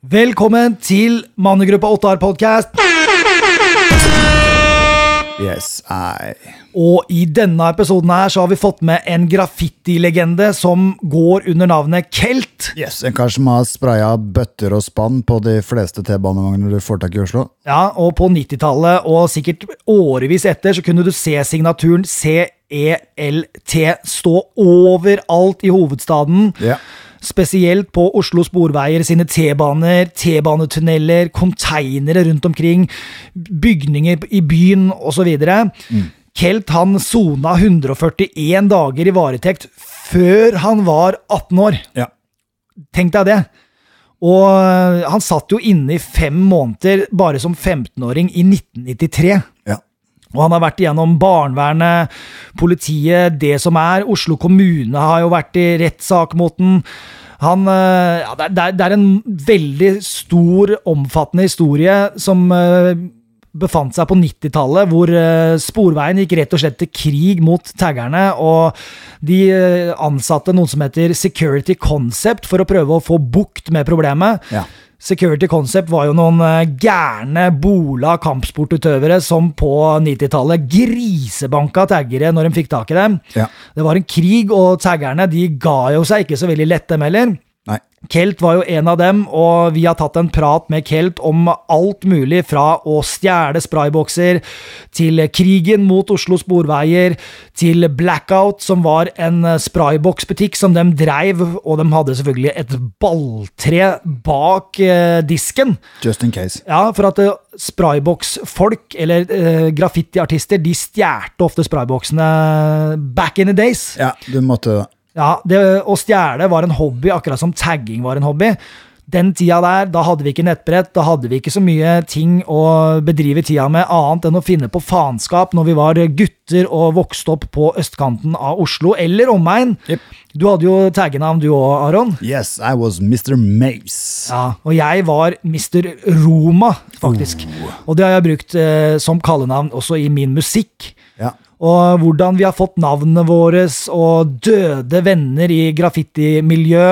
Velkommen til Mannegruppa 8R-podcast. Yes, Og i denne episoden her så har vi fått med en graffiti-legende som går under navnet Kelt. Yes, en kar som har sprayet bøtter og spann på de fleste T-banevogner du får tak i Oslo. Ja, og på 90-tallet og sikkert årevis etter så kunne du se signaturen CELT stå overalt i hovedstaden. Ja. Spesielt på Oslo Sporveier, sine T-baner, T-banetunneler, konteinere rundt omkring, bygninger i byen og så videre. Kelt han sona 141 dager i varetekt før han var 18 år. Ja. Tenk deg det. Og han satt jo inne i 5 måneder bare som 15-åring i 1993. Ja. Og han har vært igjennom barnevernet, politiet, det som Oslo kommune har jo vært i rettssak mot den. Han, ja, det en veldig stor, omfattende historie som befant seg på 90-tallet, hvor Sporveien gikk rett og slett til krig mot taggerne, og de ansatte noen som heter Security Concept for å prøve å få bukt med problemet. Ja. Security Concept var jo noen gærne bola kampsportutøvere som på 90-tallet grisebanka taggere når de fikk tak i dem. Ja. Det var en krig, og taggerne de ga jo seg ikke så veldig lett dem heller. Nei. Kelt var jo en av dem, og vi har tatt en prat med Kelt om alt mulig fra å stjele spraybokser til krigen mot Oslo Sporveier, til Blackout, som var en sprayboksbutikk som de drev, og de hadde selvfølgelig et balltre bak disken. Just in case. Ja, for at sprayboksfolk, eller graffitiartister, de stjerte ofte sprayboksene back in the days. Ja, du måtte... Ja, å stjele var en hobby, akkurat som tagging var en hobby. Den tida der, da hadde vi ikke nettbrett, da hadde vi ikke så mye ting å bedrive tida med, annet enn å finne på faenskap når vi var gutter og vokste opp på østkanten av Oslo, eller omegn. Yep. Du hadde jo taggenavn du også, Aron. Yes, I was Mr. Mace. Ja, og jeg var Mr. Roma, faktisk. Og det har jeg brukt som kallenavn også i min musikk. Ja. Og hvordan vi har fått navnene våre, og døde venner i graffiti-miljø,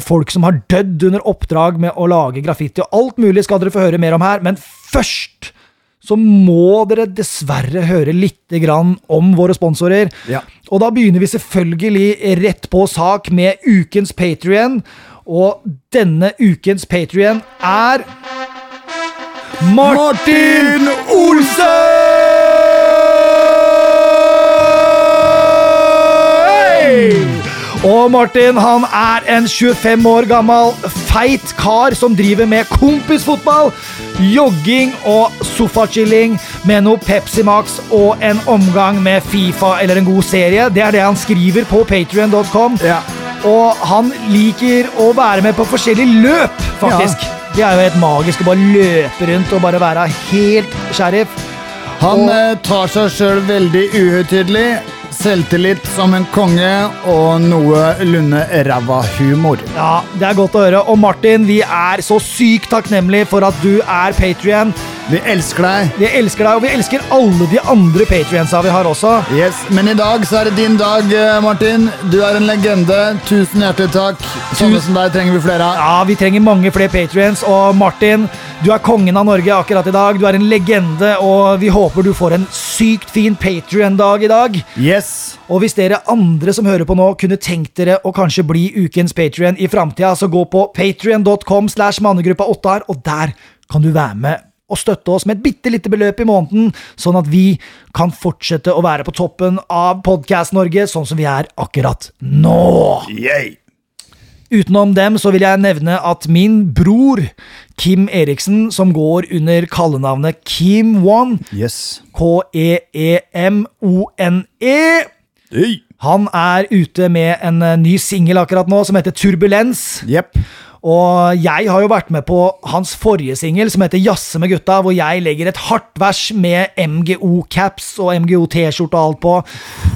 folk som har dødd under oppdrag med å lage graffiti, og alt mulig skal dere få høre mer om her, men først så må dere dessverre høre litt grann om våre sponsorer. Ja. Og da begynner vi selvfølgelig rett på sak med ukens Patreon, og denne ukens Patreon Martin Olsen! Og Martin, han en 25 år gammel feit kar som driver med kompisfotball, jogging og sofa-chilling med noe Pepsi Max og en omgang med FIFA eller en god serie. Det det han skriver på patreon.com. Ja. Og han liker å være med på forskjellige løp, faktisk. Ja. Det jo helt magisk å bare løpe rundt og bare være helt sheriff. Han tar seg selv veldig uhøytidelig. Selvtillit som en konge og noe lunde ræva humor. Ja, det godt å høre. Og Martin, vi så sykt takknemlig for at du Patreon. Vi elsker deg. Vi elsker deg, og vi elsker alle de andre Patreonsa vi har også. Yes, men i dag så det din dag, Martin. Du en legende. Tusen hjertelig takk. Sånne som deg trenger vi flere av. Ja, vi trenger mange flere Patreons. Og Martin, du kongen av Norge akkurat i dag. Du en legende, og vi håper du får en sykt fin Patreon-dag i dag. Yes. Og hvis dere andre som hører på nå kunne tenkt dere å kanskje bli ukens Patreon i fremtiden, så gå på patreon.com/mannegruppa8r, og der kan du være med og støtte oss med et bittelite beløp i måneden, sånn at vi kan fortsette å være på toppen av Podcast Norge, sånn som vi akkurat nå. Yay! Utenom dem så vil jeg nevne at min bror, Kim Eriksen, som går under kallenavnet Kim One, yes. K-E-E-M-O-N-E, hey. Han ute med en ny single akkurat nå som heter Turbulens. Yep. Og jeg har jo vært med på hans forrige single som heter Jasse med gutta, hvor jeg legger et hardt vers med MGO-caps og MGO-t-skjort og alt på.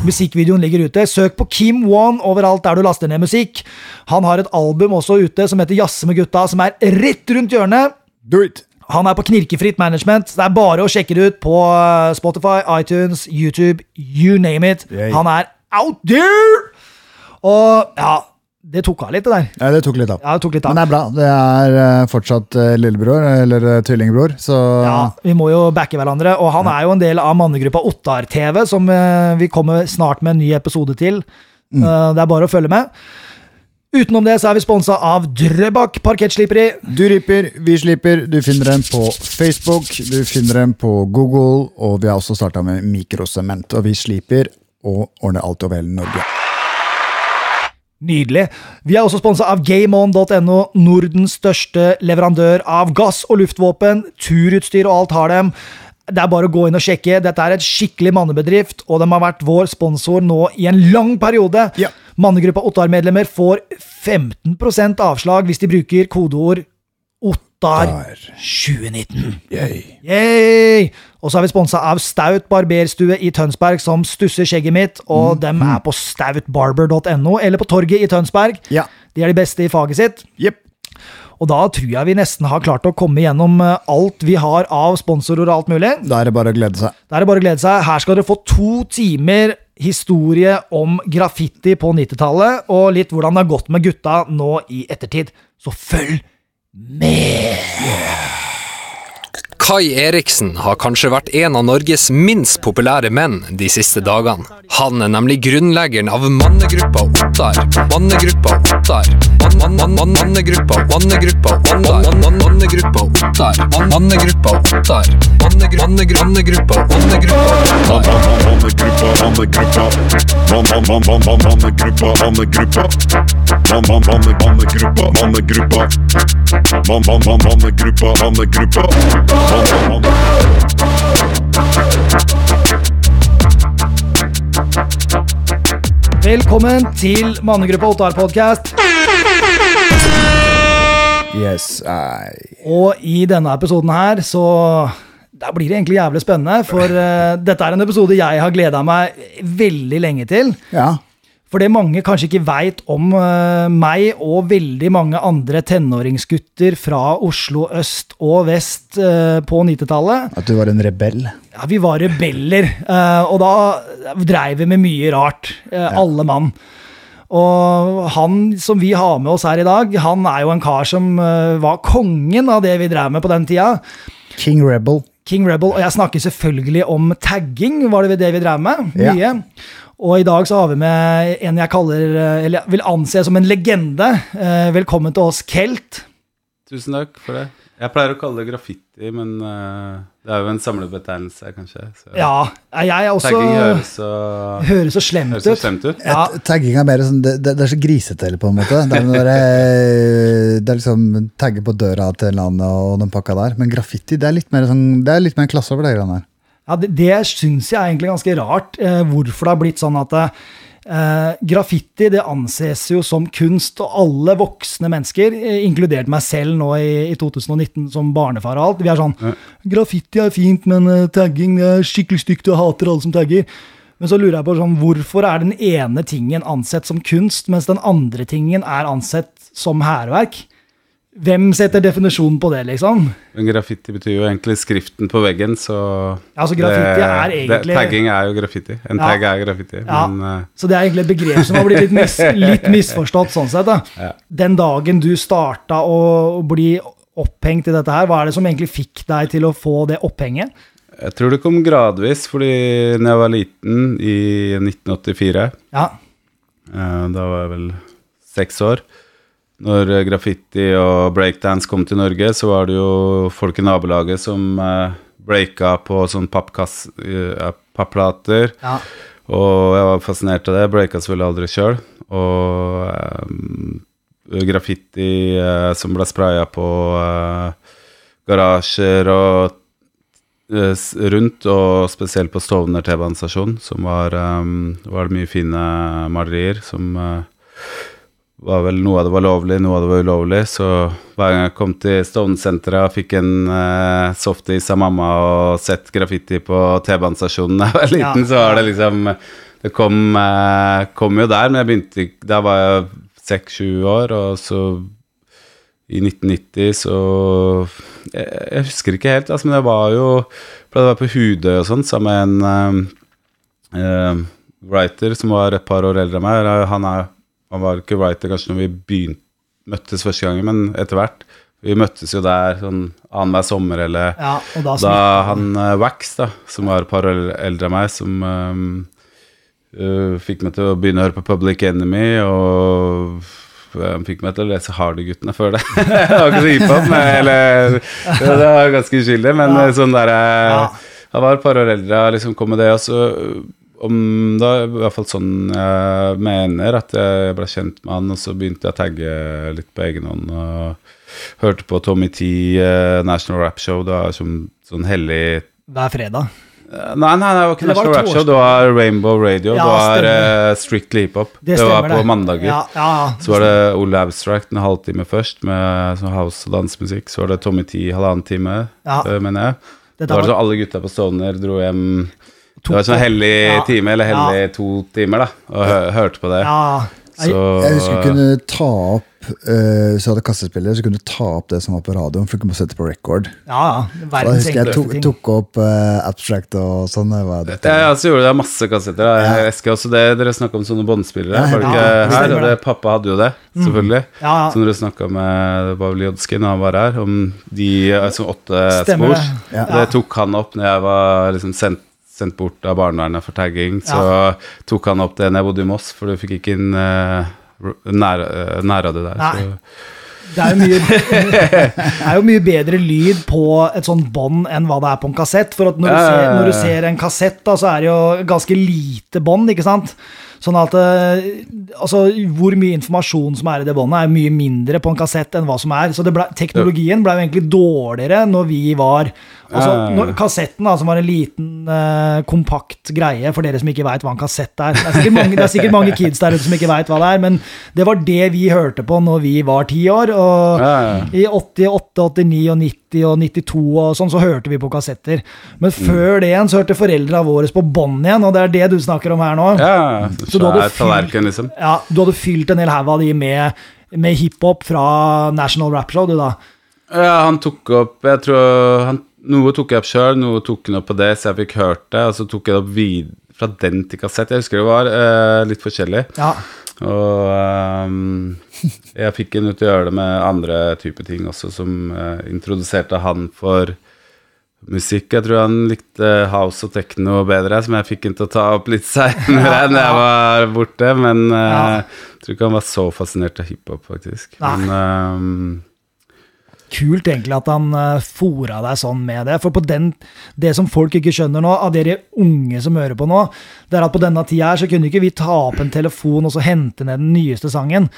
Musikkvideoen ligger ute. Søk på Kim One overalt der du laster ned musikk. Han har et album også ute som heter Jasse med gutta, som rett rundt hjørnet. Do it! Han på knirkefritt management. Det bare å sjekke det ut på Spotify, iTunes, YouTube, you name it. Han out there! Og ja... Det tok av litt det der. Ja, det tok litt av. Ja, det tok litt av. Men det er bra. Det er fortsatt lillebror, eller tvillingbror. Så... Ja, vi må jo backe hverandre. Og han er jo en del av mannegruppa Ottar TV, som vi kommer snart med en ny episode til. Mm. Det er bare å følge med. Utenom det så er vi sponset av Drøbak Parkettsliperi. Du ripper, vi slipper. Du finner den på Facebook, du finner den på Google, og vi har også startet med mikrosement, og vi sliper og ordner alt over hele Norge. Nydelig. Vi er også sponset av GameOn.no, Nordens største leverandør av gass- og luftvåpen, turutstyr og alt har dem. Det er bare å gå inn og sjekke. Dette er et skikkelig mannebedrift, og de har vært vår sponsor nå i en lang periode. Ja. Mannegruppa Ottar-medlemmer får 15% avslag hvis de bruker kodeord Ottar2019. Yay! Og så er vi sponset av Staut Barberstue i Tønsberg, som stusser skjegget mitt, og dem er på stautbarber.no, eller på torget i Tønsberg. Ja. De er de beste i faget sitt. Yep. Og da tror jeg vi nesten har klart å komme gjennom alt vi har av sponsorer og alt mulig. Da er det bare å glede seg. Da er det bare å glede seg. Her skal dere få 2 timer historie om graffiti på 90-tallet, og litt hvordan det har gått med gutta nå i ettertid. Så følg med! Kai Eriksen har kanskje vært en av Norges minst populære menn de siste dagene. Han er nemlig grunnleggeren av mannegruppa Ottar. Mannegruppa Ottar. Mannegruppa Ottar. Mannegruppa Ottar. Mannegruppa Ottar. Mannegruppa Ottar. Velkommen til Mannegruppa Ottar-podcast. Yes, og i denne episoden her, så der blir det egentlig jævlig spennende, for dette er en episode jeg har gledet meg veldig lenge til. Ja. For det mange kanskje ikke vet om meg og veldig mange andre tenåringsgutter fra Oslo øst og vest på 90-tallet. At du var en rebell? Ja, vi var rebeller. Og da drev vi med mye rart, alle mann. Og han som vi har med oss her i dag, han er jo en kar som var kongen av det vi drev med på den tida. King Rebel. King Rebel, og jeg snakker selvfølgelig om tagging, var det det vi drev med? Mye. Ja. Og i dag så har vi med en jeg kaller, eller vil anse som en legende. Velkommen til oss, Kelt. Tusen takk for det. Jeg pleier å kalle det graffiti, men det er jo en samlebetegnelse, kanskje. Så. Ja, jeg er også... Tagging høres så slemt ut. Ja. Tagging er mer sånn, det er så grisetele på en måte. Det er liksom tagge på døra til landet og den pakka der. Men graffiti, det er litt mer, sånn, det er litt mer klasse over det greiene her. Ja, det synes jeg er egentlig ganske rart, hvorfor det har blitt sånn at graffiti, det anses jo som kunst, og alle voksne mennesker, inkludert meg selv nå i 2019 som barnefar og alt, vi er sånn, graffiti er fint, men tagging er skikkelig stygt, og hater alle som tagger. Men så lurer jeg på sånn, hvorfor er den ene tingen ansett som kunst, mens den andre tingen er ansett som hærverk? Hvem setter definisjonen på det, liksom? Men graffiti betyr jo egentlig skriften på veggen, så... Ja, så graffiti er egentlig... tagging er jo graffiti. En tagg er graffiti, men... Så det er egentlig et begrep som har blitt litt misforstått, sånn sett, da. Ja. Den dagen du startet å bli opphengt i dette her, hva er det som egentlig fikk deg til å få det opphenget? Jeg tror det kom gradvis, fordi når jeg var liten, i 1984, da var jeg vel 6 år, når graffiti og breakdance kom til Norge, så var det jo folk i nabolaget som breaka på sånn papplater, og jeg var fascinert av det. Breaka selvfølgelig aldri selv, og graffiti som ble spraya på garasjer og rundt, og spesielt på Stovner T-banestasjon, som var mye fine malerier som... var vel noe av det var lovlig, noe av det var ulovlig, så hver gang jeg kom til Stovner-senteret og fikk en softis av mamma og sett graffiti på T-banestasjonen da jeg var liten, så var det liksom, det kom jo der, men jeg begynte, da var jeg 6-7 år, og så i 1990 så, jeg husker ikke helt, altså, men jeg var jo, pleide å være på Hudøy og sånt, sammen med en writer som var et par år eldre enn meg, han er Han var ikke writer kanskje når vi møttes første gangen, men etter hvert. Vi møttes jo der sånn annenhver sommer, eller ja, da han Wax da, som var et par år eldre enn meg, som fikk meg til å begynne å høre på Public Enemy, og han fikk meg til å lese Hardy-guttene før det. Det var ikke så hiphop, eller det var ganske uskyldig, men ja. Sånn der, han var et par år eldre, liksom kom med det, og så da, i hvert fall sånn jeg mener at jeg ble kjent med han, og så begynte jeg å tagge litt på egen hånd, og hørte på Tommy T, National Rap Show, da, som sånn hellig... Hver fredag? Nei, det var ikke National Rap Show, det var Rainbow Radio, ja, det var Strictly Hip Hop, det var på mandager. Ja, så var det Ole Abstract en halvtime først, med sånn house- og dansmusikk, så var det Tommy T halvannen time, mener jeg. Da var det så alle gutta på Stoner dro hjem... Det var sånn hellig time, eller hellig 2 timer da, og hørte på det. Så, jeg husker jeg kunne ta opp, så hadde kassespillet, så kunne du ta opp det som var på radioen, for du kunne sette på record. Verdens enkleste ting. Jeg tok opp Abstract og sånn. Så gjorde jeg masse kassetter. Jeg elsker også det, dere snakket om sånne båndspillere, var det ikke her? Og det, pappa hadde jo det, selvfølgelig. Som dere snakket med, det var vel Jodskin, han var her, om de som 8 spors. Det tok han opp når jeg var liksom sendt bort av barnevernet for tagging, så tok han opp det når jeg bodde i Moss, for du fikk ikke inn nær av det der. Det er jo mye bedre lyd på et sånt bånd enn hva det er på en kassett, for at når du ser en kassett da, så er det jo ganske lite bånd, ikke sant? Sånn at altså, hvor mye informasjon som er i det båndet er mye mindre på en kassett enn hva som er. Så teknologien ble jo egentlig dårligere når vi var... kassetten da, som var en liten kompakt greie, for dere som ikke vet hva en kassett er. Det er sikkert mange kids der ute som ikke vet hva det er, men det var det vi hørte på når vi var 10 år, og i 88, 89 og 90 og 92 og sånn, så hørte vi på kassetter. Men før det igjen så hørte foreldrene våre på bånd igjen, og det er det du snakker om her nå. Så du hadde fylt en hel haug av de med hiphop fra National Rap Show, du da. Ja, han tok opp, jeg tror noe tok jeg opp selv, noe tok han opp på det, så jeg fikk hørt det, og så tok jeg det opp videre fra den til kassett. Jeg husker det var litt forskjellig, og jeg fikk en ut til å gjøre det med andre typer ting også, som introduserte han for musikk. Jeg tror han likte house og techno bedre, som jeg fikk han til å ta opp litt senere enn jeg var borte, men jeg tror ikke han var så fascinert av hiphop faktisk, men... Kult egentlig at han fora deg sånn med det, for på det som folk ikke skjønner nå, av dere unge som hører på nå, det er at på denne tiden her så kunne ikke vi ta opp en telefon og så hente ned den nyeste sangen.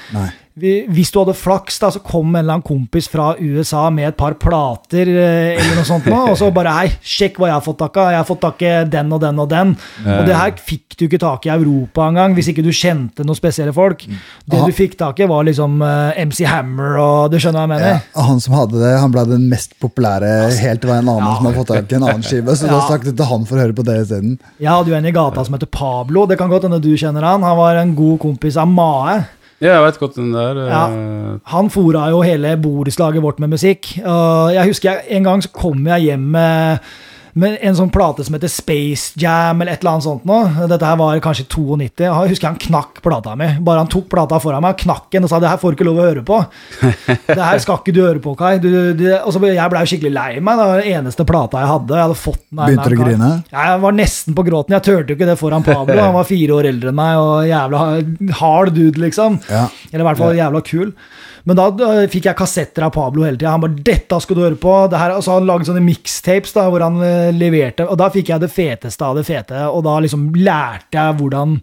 Hvis du hadde flaks da, så kom en eller annen kompis fra USA med et par plater eller noe sånt nå, og så bare hei, sjekk hva jeg har fått takket, jeg har fått takket den og den og den, og det her fikk du ikke tak i Europa en gang, hvis ikke du kjente noen spesielle folk. Det du fikk tak i var liksom MC Hammer, og du skjønner hva jeg mener. Han som hadde det, han ble den mest populære helt til hver en annen som har fått tak i en annen skive, så da snakket til han for å høre på det i stedet. Du er en i gata som heter Pablo, det kan godt hende du kjenner han var en god kompis av Mae. Jeg vet godt den der. Han fora jo hele boreslaget vårt med musikk. Jeg husker en gang så kom jeg hjem med en sånn plate som heter Space Jam, eller et eller annet sånt nå. Dette her var kanskje 92. Jeg husker han knakk plata mi. Bare han tok plata foran meg, knakk den og sa, det her får du ikke lov å høre på. Det her skal ikke du høre på, Kai. Og så jeg ble jo skikkelig lei meg. Det var den eneste plata jeg hadde. Jeg hadde fått den. Begynte du å grine? Jeg var nesten på gråten. Jeg tørte jo ikke det foran Pablo. Han var 4 år eldre enn meg, og jævla hard dude, liksom. Eller i hvert fall jævla kul. Men da fikk jeg kassetter av Pablo hele tiden. Han bare, dette skal du høre på. Det her, og så han laget sånne mixtapes da, hvor han leverte. Og da fikk jeg det feteste av det fete. Og da liksom lærte jeg hvordan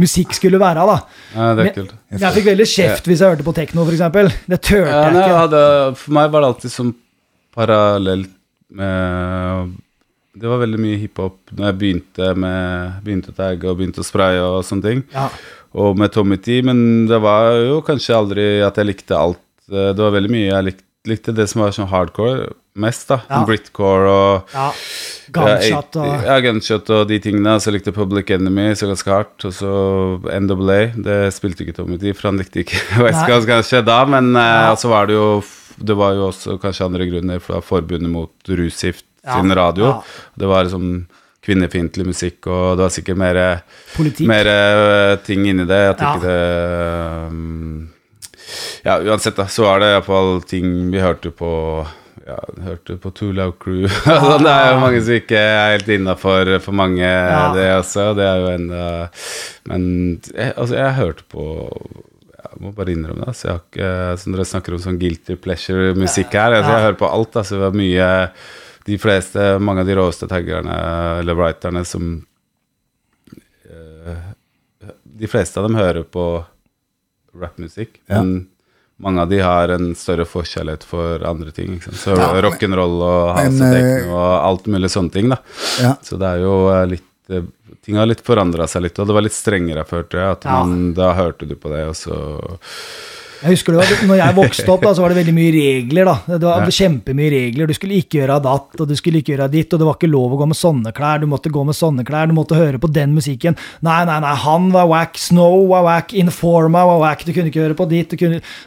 musikk skulle være da. Ja, det er kult. Jeg fikk veldig kjeft hvis jeg hørte på techno for eksempel. Det tørte jeg ikke. For meg var det alltid som parallelt med... Det var veldig mye hiphop når jeg begynte å tagge og begynte å spraye og sånne ting. Og med Tommy T, men det var jo kanskje aldri at jeg likte alt. Det var veldig mye jeg likte det som var sånn hardcore mest da, Britcore og Gunshot og de tingene, så likte Public Enemy så ganske hardt, og så NWA, det spilte ikke Tommy T, for han likte ikke West Coast kanskje da, men så var det jo, også kanskje andre grunner, for det var forbundet mot rusgift sin radio. Det var liksom kvinnefientlig musikk, og det var sikkert mer ting inni det. Jeg tenker ja, uansett da, så var det i hvert fall ting vi hørte på Toolau Crew. Det er jo mange som ikke er helt innenfor for mange det også, det er jo en, men altså, jeg hørte på, jeg må bare innrømme det, så jeg har ikke, som dere snakker om sånn guilty pleasure musikk her, altså, jeg hører på alt, altså, det var mye, de fleste, mange av de råeste taggerne, eller writerne som, de fleste av dem hører på rapmusikk, men mange av de har en større forskjellighet for andre ting, ikke sant? Så rock'n'roll og house og techno og alt mulig sånne ting da. Ja. Så det er jo litt, ting har litt forandret seg litt, og det var litt strengere før det, at man, da hørte du på det, og så... Jeg husker det, når jeg vokste opp da, så var det veldig mye regler da. Det var kjempemye regler, du skulle ikke gjøre datt, og du skulle ikke gjøre ditt, og det var ikke lov å gå med sånne klær, du måtte gå med sånne klær, du måtte høre på den musikken. Nei, han var whack, Snow var whack, Informa var whack, du kunne ikke høre på ditt,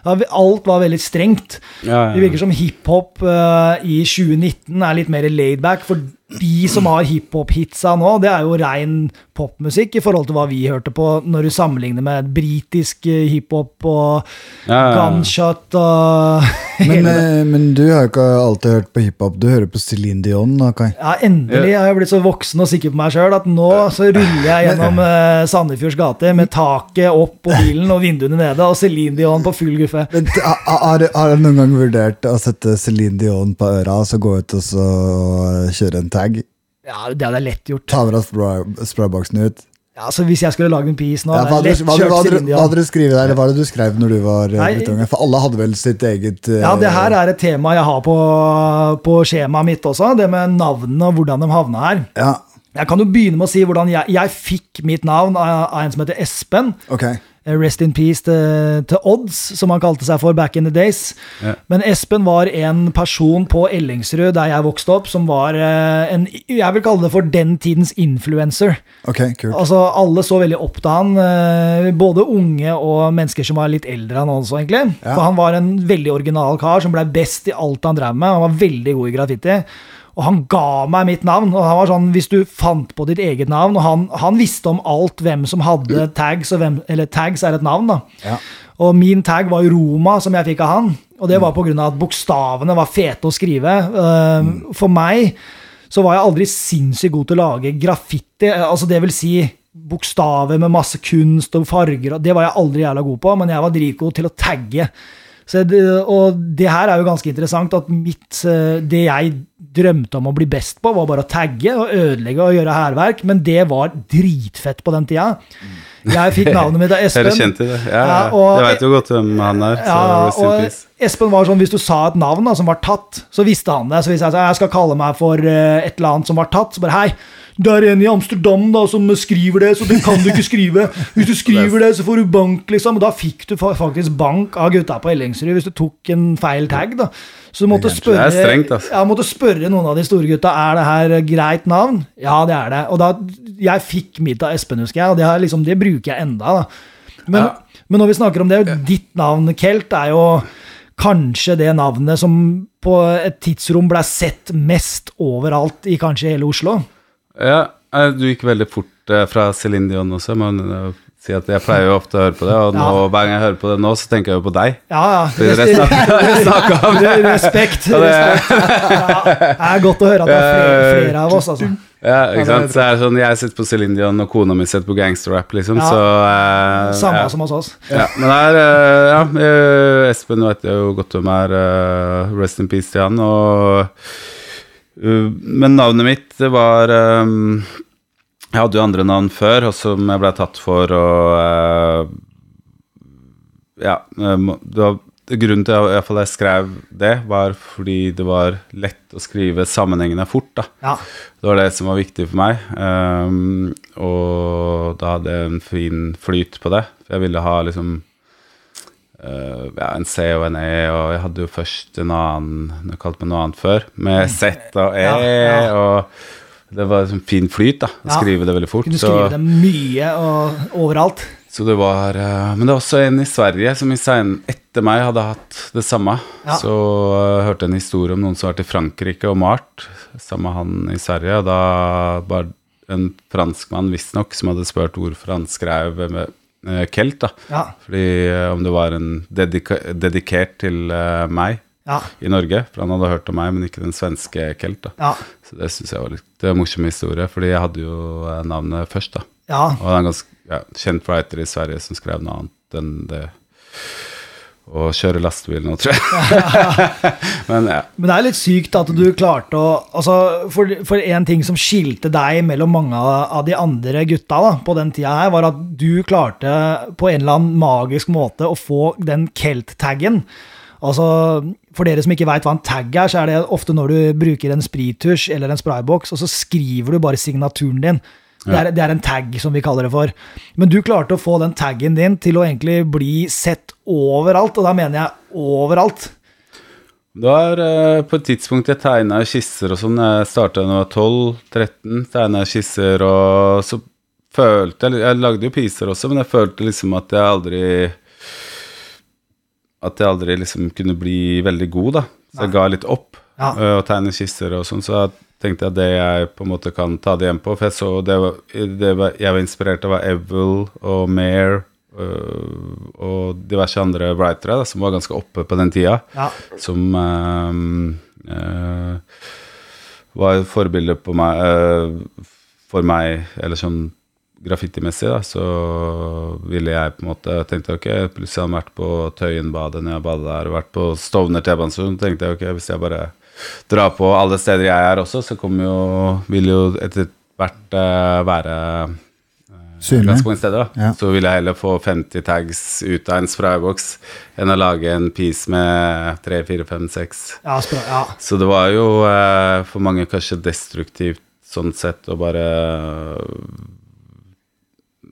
alt var veldig strengt. Det virker som hiphop i 2019 er litt mer laid back, for de som har hiphop-hitsa nå, det er jo ren popmusikk i forhold til hva vi hørte på når du sammenligner med britisk hiphop og gunshot og men du har jo ikke alltid hørt på hiphop, du hører på Celine Dion da, Kai. Ja, endelig har jeg blitt så voksen og sikker på meg selv at nå så ruller jeg gjennom Sandefjords gate med taket opp på bilen og vinduene nede og Celine Dion på full guffe. Har du noen gang vurdert å sette Celine Dion på øra og så gå ut og så kjøre en tag? Ja, det hadde jeg lett gjort. Ta med deg sprayboksen ut. Ja, så hvis jeg skulle lage en piece nå, hva hadde du skrevet der, eller hva hadde du skrevet når du var utunge? For alle hadde vel sitt eget... Ja, det her er et tema jeg har på skjemaet mitt også, det med navnene og hvordan de havna her. Ja. Jeg kan jo begynne med å si hvordan jeg fikk mitt navn av en som heter Espen. Okay. Rest in peace til Odds, som han kalte seg for back in the days. Yeah. Men Espen var en person på Ellingsrud, der jeg vokste opp, som var en, jeg vil kalle det for den tidens influencer. Okay, cool. Altså, alle så veldig opp til han, både unge og mennesker som var litt eldre han også, egentlig. Yeah. For han var en veldig original kar, som ble best i alt han drev med. Han var veldig god i graffiti. Og han ga meg mitt navn, og han var sånn, hvis du fant på ditt eget navn, og han visste om alt, hvem som hadde tags, og eller tags er et navn da. Ja. Og min tag var Roma, som jeg fikk av han, og det var på grunn av at bokstavene var fete å skrive. For meg så var jeg aldri sinnssykt god til å lage graffiti, altså det vil si bokstaver med masse kunst og farger, det var jeg aldri jævla god på, men jeg var dritgod til å tagge. Så det, og det her er jo ganske interessant at det jeg drømte om å bli best på var bare å tagge og ødelegge og gjøre herverk, men det var dritfett på den tida. Jeg fikk navnet mitt av Espen. Jeg kjente det. Ja, og, jeg vet jo godt hvem han er. Så og Espen var sånn, hvis du sa et navn da, som var tatt, så visste han det. Så hvis jeg sa, jeg skal kalle meg for et eller annet som var tatt, så bare hei, det er en i Amsterdam da, som skriver det, så det kan du ikke skrive. Hvis du skriver det, så får du bank, liksom. Og da fikk du faktisk bank av gutta på Ellingsrud, hvis du tok en feil tag, da. Så du måtte spørre, noen av de store gutta, er det her greit navn? Ja, det er det. Og da, jeg fikk mitt av Espen, husker jeg, og det bruker jeg enda, da. Men når vi snakker om det, ditt navn, Kelt, er jo kanskje det navnet som på et tidsrom ble sett mest overalt i kanskje hele Oslo. Ja, du gikk veldig fort fra Celine Dion også, men si at jeg pleier jo ofte å høre på det, og nå, hver gang jeg hører på det nå, så tenker jeg jo på deg. Ja. Respekt. Respekt. Ja, det er godt å høre at det er flere av oss, altså. Ja, ikke sant? Så er det sånn, jeg sitter på Celine Dion, og kona min sitter på gangsterrap, liksom, så... Samme som hos oss. Ja, men der, Espen vet jeg jo godt om er, rest in peace til han, og... Men navnet mitt var jeg hadde jo andre navn før, og som jeg ble tatt for og grunnen til at jeg skrev det var fordi det var lett å skrive sammenhengene fort da. Ja. Det var det som var viktig for meg, og da hadde jeg en fin flyt på det, for jeg ville ha liksom en C og en E, og jeg hadde jo først en annen, jeg kalte meg noe annet før, med Z og E, og det var en fin flyt da, å skrive det veldig fort. Kunne skrive det mye og overalt. Så det var, men det var også en i Sverige som etter meg hadde hatt det samme, så hørte jeg en historie om noen som var til Frankrike og Mart, samme han i Sverige, og da bare en franskmann visstnok som hadde spurt hvorfor han skrev kelt da. Ja. Fordi om det var en dedikert til meg ja. I Norge, for han hadde hørt om meg, men ikke den svenske kelt da. Ja. Så det synes jeg var litt morsom historie, fordi jeg hadde jo navnet først da. Ja. Og han er ganske kjent writer i Sverige som skrev noe annet enn det og kjøre lastebil nå, tror jeg. Men, ja. Men det litt sykt at du klarte å, altså for en ting som skilte deg mellom mange av de andre gutta da, på den tiden her, var at du klarte på en eller annen magisk måte å få den kelt-taggen. Altså, for dere som ikke vet hva en tagg så det ofte når du bruker en sprittusj eller en sprayboks, og så skriver du bare signaturen din. Ja. Det er en tagg som vi kaller det for. Men du klarte å få den taggen din til å egentlig bli sett overalt, og da mener jeg overalt. Det var på et tidspunkt jeg tegnet skisser og sånn. Jeg startet når jeg var 12-13, tegnet skisser, og så følte jeg lagde jo piser også, men jeg følte liksom at jeg aldri liksom kunne bli veldig god da. Så jeg ga litt opp ja. Og tegnet skisser og sånn, så at tenkte jeg at det jeg på en måte kan ta det hjem på, for jeg så jeg var inspirert av Evil og Mare og diverse andre writere da, som var ganske oppe på den tida, ja. Som var forbilder på meg, for meg, eller sånn graffiti-messig da, så ville jeg på en måte, tenkte jeg, ok, plutselig hadde jeg vært på Tøyenbadet når jeg badet der, og vært på Stovner T-banen, så tenkte jeg, ok, hvis jeg bare dra på alle steder jeg også, så vil jo etter hvert være ganske mange steder da. Ja. Så vil jeg heller få 50 tags ut av en sprayboks enn å lage en piece med 3, 4, 5, 6. Ja, ja. Så det var jo for mange kanskje destruktivt sånn sett, og bare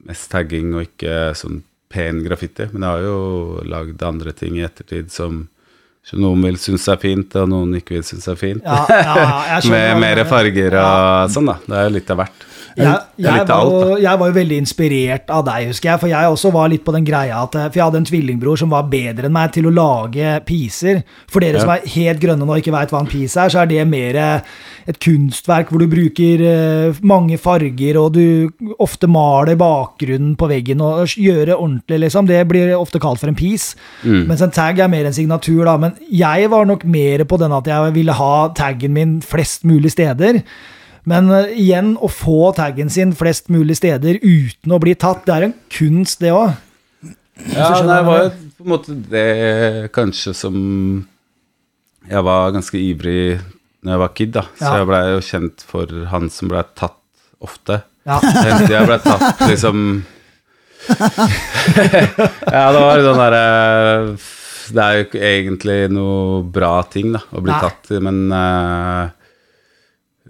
mest tagging og ikke sånn pen graffiti, men jeg har jo laget andre ting i ettertid som så noen vil synes det fint, og noen ikke vil synes det fint. Ja, ja, med mer farger og sånn da. Det jo litt av hvert. Jeg var jo veldig inspirert av deg, husker jeg, for jeg også var litt på den greia for jeg hadde en tvillingbror som var bedre enn meg til å lage piser. For dere som er helt grønne nå og ikke vet hva en pis så det mer et kunstverk hvor du bruker mange farger, og du ofte maler bakgrunnen på veggen og gjør det ordentlig, liksom. Det blir ofte kalt for en pis. Mm. Mens en tagg mer en signatur, da. Men jeg var nok mer på den at jeg ville ha taggen min flest mulig steder. Men igjen, å få taggen sin flest mulig steder uten å bli tatt, det en kunst det også. Ja, det var jo på en måte det kanskje som jeg var ganske ivrig når jeg var kid da. Så jeg ble jo kjent for han som ble tatt ofte. Ja. Jeg ble tatt liksom... ja, det var den der... Det jo ikke egentlig noe bra ting da, å bli tatt, men...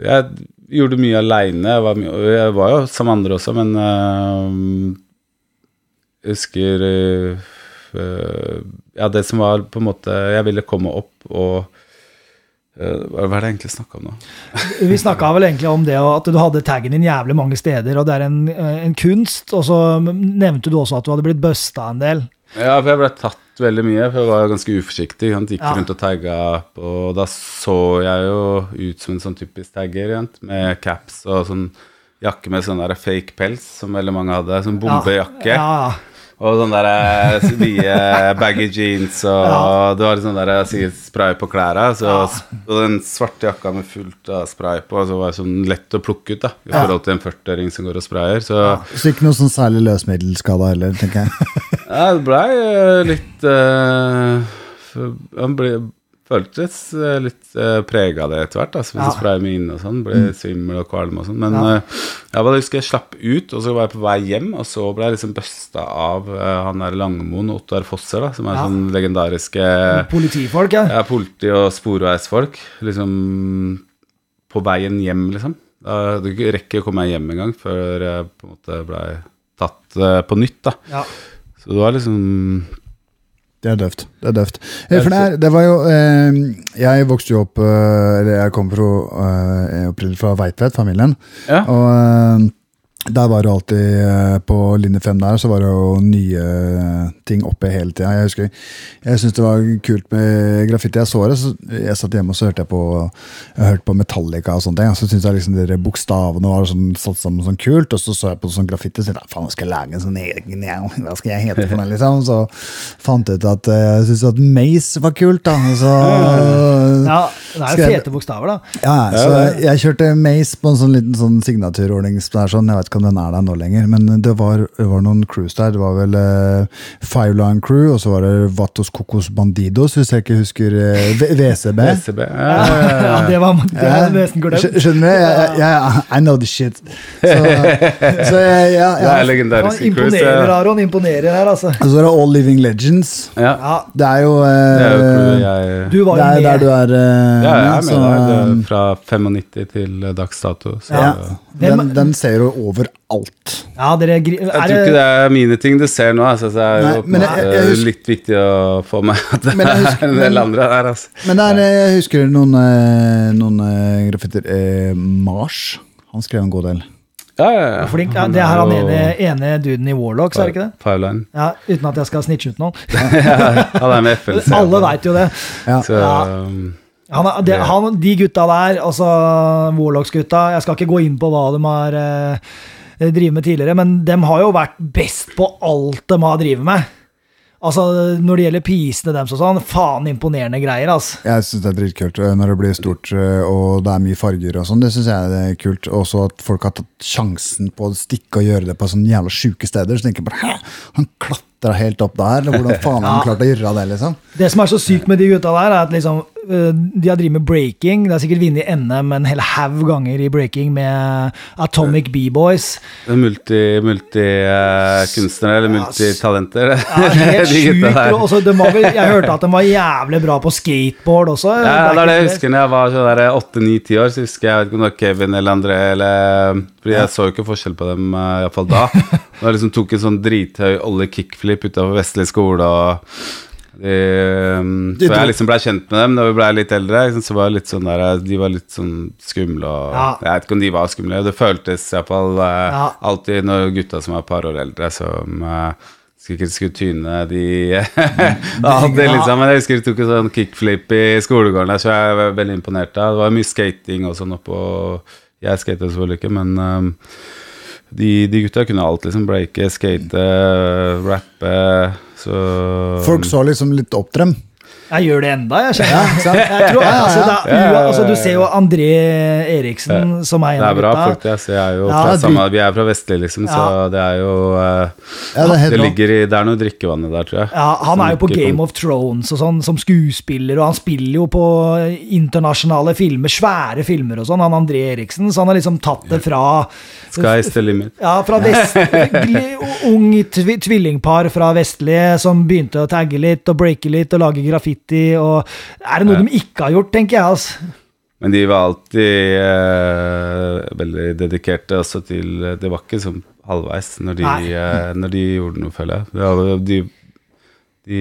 jeg gjorde mye alene, jeg var jo som andre også, men jeg husker det som var på en måte, jeg ville komme opp og hva det egentlig snakket om nå? Vi snakket vel egentlig om det, at du hadde taggen din jævlig mange steder, og det en kunst, og så nevnte du også at du hadde blitt bøsta en del. Ja, for jeg ble tatt veldig mye, for jeg var ganske uforsiktig. Han gikk rundt og tagget, og da så jeg jo ut som en sånn typisk tagger, med caps og sånn jakke med sånn der fake pels, som veldig mange hadde, sånn bombejakke. Og sånne der mye baggy jeans, og det var sånn der sikkert spray på klærne, og den svarte jakka med fullt av spray på, så var det sånn lett å plukke ut da, i forhold til en 40-åring som går og sprayer. Så ikke noe sånn særlig løsmiddelskada heller, tenker jeg. Ja, det ble litt han føltes litt preget av det etter hvert, altså hvis jeg sprayer meg inn og sånn, ble svimmel og kvalm og sånn, men jeg bare husker jeg slapp ut, og så var jeg på vei hjem, og så ble jeg liksom bøstet av han der Langemoen og Ottar Fosser da, som sånn legendariske politifolk, politi- og sporveisfolk, liksom på veien hjem liksom, du rekker å komme hjem en gang før jeg på en måte ble tatt på nytt da. Så det var liksom... Det er døft. For det var jo... jeg vokste jo opp... jeg kom fra Veitvet-familien. Ja. Og Der var det alltid på linje 5 der, så var det jo nye ting oppe hele tiden. Jeg husker, jeg synes det var kult med graffiti. Jeg så det, så jeg satt hjemme og så hørte på Metallica og sånne ting. Så syntes jeg liksom de bokstavene var sånn, satt sammen sånn kult, og så jeg på sånn graffiti og syntes, faen, skal jeg lage en sånn egen, hva skal jeg hete på den, liksom? Så fant jeg ut at jeg syntes at Maze var kult, da. Så, ja, det er jo fete bokstaver, da. Ja, så jeg kjørte Maze på en sånn liten sånn signaturordning, sånn, jeg vet ikke om den der nå lenger, men det var noen crews der, det var vel Five Line Crew, og så var det Vatos Cocos Bandidos, hvis jeg ikke husker VCB. Ja, det var nesten glemt. Skjønner du? Ja, I know the shit. Så ja. Imponerer, Aron, imponerer her, altså. Og så er det All Living Legends. Ja. Det er jo du var jo med. Der du er med, fra 95 til dags dato. Ja. Den ser jo overalt. Ja, jeg tror ikke det er mine ting du ser nå, altså, det er jo på en måte litt viktig å få med at det er en del andre der, altså. Men der, jeg husker noen graffiter. Mars, han skrev en god del. Ja. Flink, ja, det her han ene duden i Warlocks, er det ikke det? Fiveline. Ja, uten at jeg skal snitche ut noen. Han er med FLC. Alle vet jo det. Ja. Så... de gutta der, altså Warlocks-gutta, jeg skal ikke gå inn på hva de har drivet med tidligere, men de har jo vært best på alt de har drivet med. Altså, når det gjelder pisene dem og sånn, faen imponerende greier, altså. Jeg synes det er dritkult når det blir stort, og det er mye farger og sånn, det synes jeg er kult. Også at folk har tatt sjansen på å stikke og gjøre det på sånne jævla syke steder, så tenker jeg bare, han klatrer helt opp der, eller hvordan faen han klarte å gjøre det, liksom. Det som er så sykt med de gutta der, er at liksom, de har drivet med breaking, det er sikkert vinnet i NM en hel hav ganger i breaking med Atomic B-Boys. Multikunstnere eller multitalenter. Ja, helt sjukt. Også, jeg hørte at de var jævlig bra på skateboard også. Ja, det er det jeg husker når jeg var sånn der 8-9-10 år, så husker jeg, vet ikke om det var Kevin eller andre, fordi jeg så jo ikke forskjell på dem i hvert fall da. Da liksom tok en sånn drithøy olje kickflip utenfor Vestlig skole og... så jeg liksom ble kjent med dem da vi ble litt eldre, så var litt sånn der, de var litt sånn skumle og, jeg vet ikke om de var skumle, det føltes i hvert fall alltid når gutta som var et par år eldre som skulle tyne de det liksom, men jeg husker de tok en sånn kickflip i skolegården, så jeg var veldig imponert av. Det var mye skating og sånn oppå, jeg skatet selvfølgelig ikke, men de gutta kunne alt liksom, breake, skate, rappe. Så... Folk så liksom litt opp til dem. Jeg gjør det enda, jeg kjenner. Jeg tror, du ser jo André Eriksen som er en av gutta. Det er bra folk, jeg er jo vi er fra Vestlig liksom, så det er jo det ligger i, det er noe drikkevannet der, tror jeg. Ja, han er jo på Game of Thrones og sånn, som skuespiller, og han spiller jo på internasjonale filmer, svære filmer og sånn, han André Eriksen, så han har liksom tatt det fra Sky's the limit. Ja, fra Vestlig, ung tvillingpar fra Vestlig, som begynte å tagge litt, og breake litt, og lage graffiti, og er det noe de ikke har gjort, tenker jeg, altså. Men de var alltid veldig dedikerte også til, det var ikke som halvveis når de gjorde noe, føler jeg. De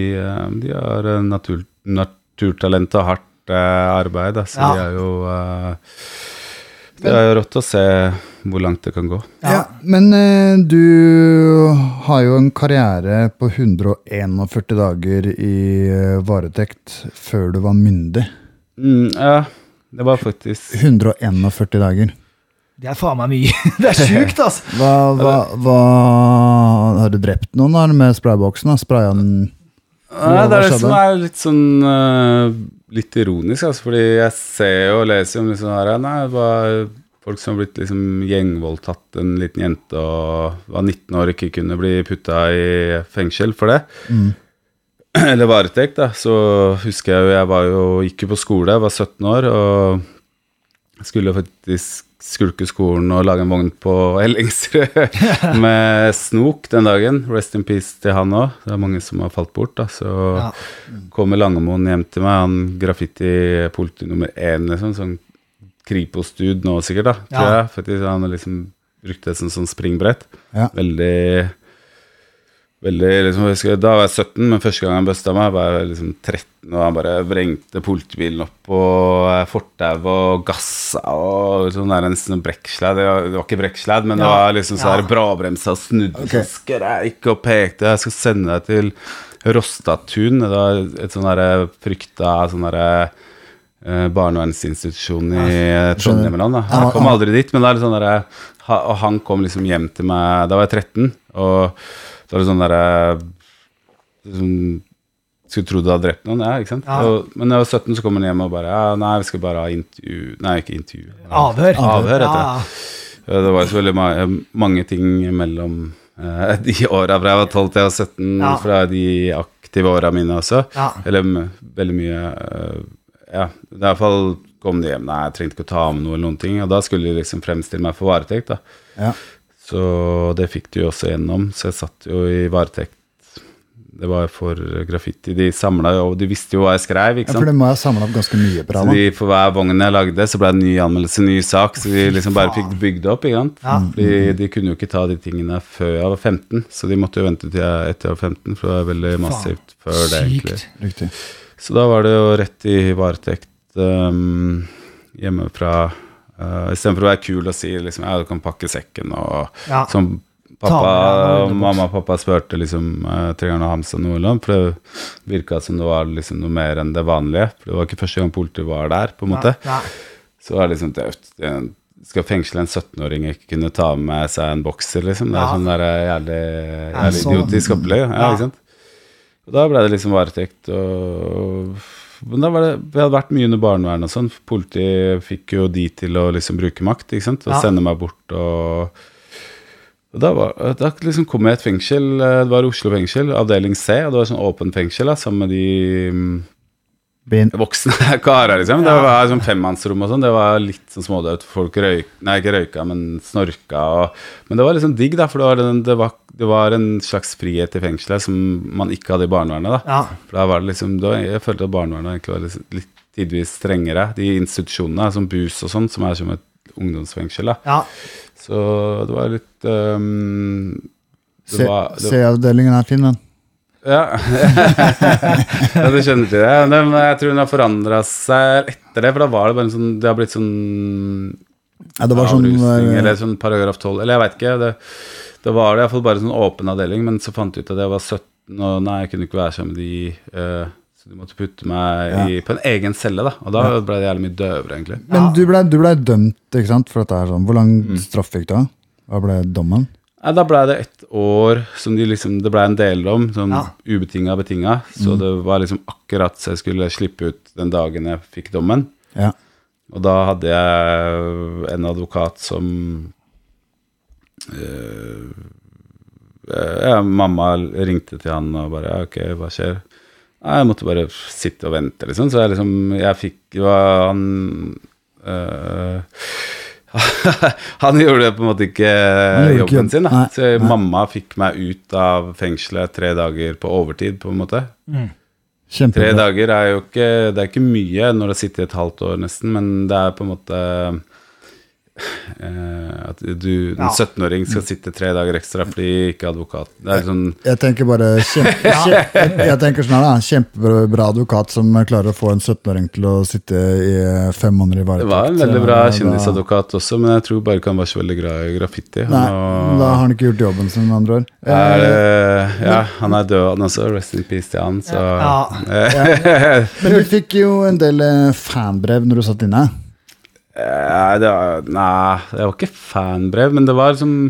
har naturtalent og hardt arbeid, så de er jo... Det er jo rått å se hvor langt det kan gå. Ja, men du har jo en karriere på 141 dager i varetekt før du var myndig. Ja, det var faktisk... 141 dager. Det er faen meg mye. Det er sykt, altså. Har du drept noen her med sprayboksen? Nei, det er det som er litt sånn... litt ironisk, altså, fordi jeg ser og leser om liksom her, folk som har blitt liksom gjengvoldtatt, en liten jente og var 19 år, ikke kunne bli putta i fengsel for det. Eller varetekt, da. Så husker jeg jo, jeg gikk jo på skole, jeg var 17 år, og skulle faktisk skulke skolen og lage en vogn på Ellingsrød med Snok den dagen. Rest in peace til han også. Det er mange som har falt bort, da. Så kommer Langemoen hjem til meg, han graffiti-politi nummer 1, liksom, sånn Kripos-dude nå sikkert, da, tror jeg. Faktisk, han har liksom brukt det som sånn springbrett. Veldig... veldig, liksom, jeg husker, da var jeg 17, men første gang jeg bøsta meg var jeg liksom 13, og han bare vrengte politibilen opp og fortau og gassa og sånn der en sånn brekksledd. Det var ikke brekksledd, men det var liksom så her brabremsa og snudde okay. skreik og pekte. Jeg skal sende deg til Rostatun, det var et sånn der frykta sånn der barnevernsinstitusjon i Trondheimland da. Han kom aldri dit, men det sånn der, og han kom liksom hjem til meg, da var jeg 13, og da var det sånn der, liksom, skulle tro du hadde drept noen, ja, ikke sant? Ja. Og, men da jeg var 17 så kom han hjem og bare, ja, nei, vi skal bare ha intervju, nei, ikke intervju. Avhør etter. Ja. Det var så veldig mange ting mellom de årene fra jeg var 12 til jeg var 17, ja. Fra de aktive årene mine også, ja. Eller veldig mye... Ja, i hvert fall kom de hjem, nei, jeg trengte ikke å ta med noe eller noen ting, og da skulle de liksom fremstille meg for varetekt da. Ja. Så det fikk de jo også gjennom, så jeg satt jo i varetekt, det var for graffiti, de samlet jo, og de visste jo hva jeg skrev, ikke sant? Ja, for det må jeg samle opp ganske mye bra da. Så de, for hver vogn jeg lagde, så ble det en ny anmeldelse, ny sak, så de liksom bare fikk bygd opp, ikke sant? Ja. De kunne jo ikke ta de tingene før jeg var 15, så de måtte jo vente til jeg, etter jeg var 15, for det var veldig massivt før det egentlig. Sykt, riktig. Så da var det jo rett i varetekt hjemmefra, i stedet for å være kul og si liksom, ja, du kan pakke sekken, og ja. Som pappa, mamma og pappa spørte liksom, trenger han å ha med seg noe eller annet, for det virket som det var liksom noe mer enn det vanlige, for det var ikke første gang politiet var der, på en måte. Ja. Så var det liksom døvt, skal fengsle en 17-åring ikke kunne ta med seg en bokser, liksom, det sånn der jævlig idiotisk opplegg, ja, ikke sant? Og da ble det liksom varetekt, men da var det, vi hadde vært mye under barnevern og sånn, politiet fikk jo de til å liksom bruke makt, ikke sant, og sende meg bort, og da liksom kom jeg i et fengsel, det var Oslo fengsel, avdeling C, og det var sånn åpen fengsel da, sammen med de voksne karer liksom, det var sånn femmannsrom og sånn, det var litt sånn smådøvt, folk ikke røyka, men snorka, men det var liksom digg da, for det var en slags frihet i fengselet som man ikke hadde i barnevernet da. Ja. For da var det liksom, jeg følte at barnevernet egentlig var litt tidvis strengere, de institusjonene som BUS og sånn, som er som et ungdomsfengsel da. Ja. Så det var litt... C-avdelingen er fin, men... Ja. Ja, du skjønner til det. Men jeg tror den har forandret seg etter det, for da var det bare en sånn, det har blitt sånn... Ja, det var sånn... Eller sånn paragraf 12, eller jeg vet ikke, det var det i hvert fall bare sånn åpen avdeling, men så fant jeg ut at jeg var 17, og nei, jeg kunne ikke være sammen med de, så de måtte putte meg på en egen celle da, og da ble det jævlig mye døvere egentlig. Men du ble dømt, ikke sant, for dette her sånn. Hvor lang straff fikk du da? Hva ble dommen? Ja, da ble det 1 år som de liksom, det ble en deldom, sånn ubetinget, så det var liksom akkurat så jeg skulle slippe ut den dagen jeg fikk dommen. Ja. Og da hadde jeg en advokat som mamma ringte til han og bare, ok, hva skjer? Nei, jeg måtte bare sitte og vente liksom, så jeg liksom, han gjorde på en måte ikke jobben sin da. Så mamma fikk meg ut av fengselet 3 dager på overtid på en måte. 3 dager er jo ikke, det er ikke mye når det sitter et halvt år nesten, men det er på en måte at en 17-åring skal sitte 3 dager ekstra fordi ikke advokat. Det er sånn, jeg tenker bare jeg tenker sånn her da, kjempebra advokat som klarer å få en 17-åring til å sitte i 5 måneder i varetekt. Det var en veldig bra kjendisadvokat også, men jeg tror bare ikke han var så veldig glad i graffiti. Nei, da har han ikke gjort jobben som andre år. Ja, han er død han også, rest in peace til han. Så. Men du fikk jo en del fanbrev når du satt inne. Nei, det var ikke fanbrev, men det var liksom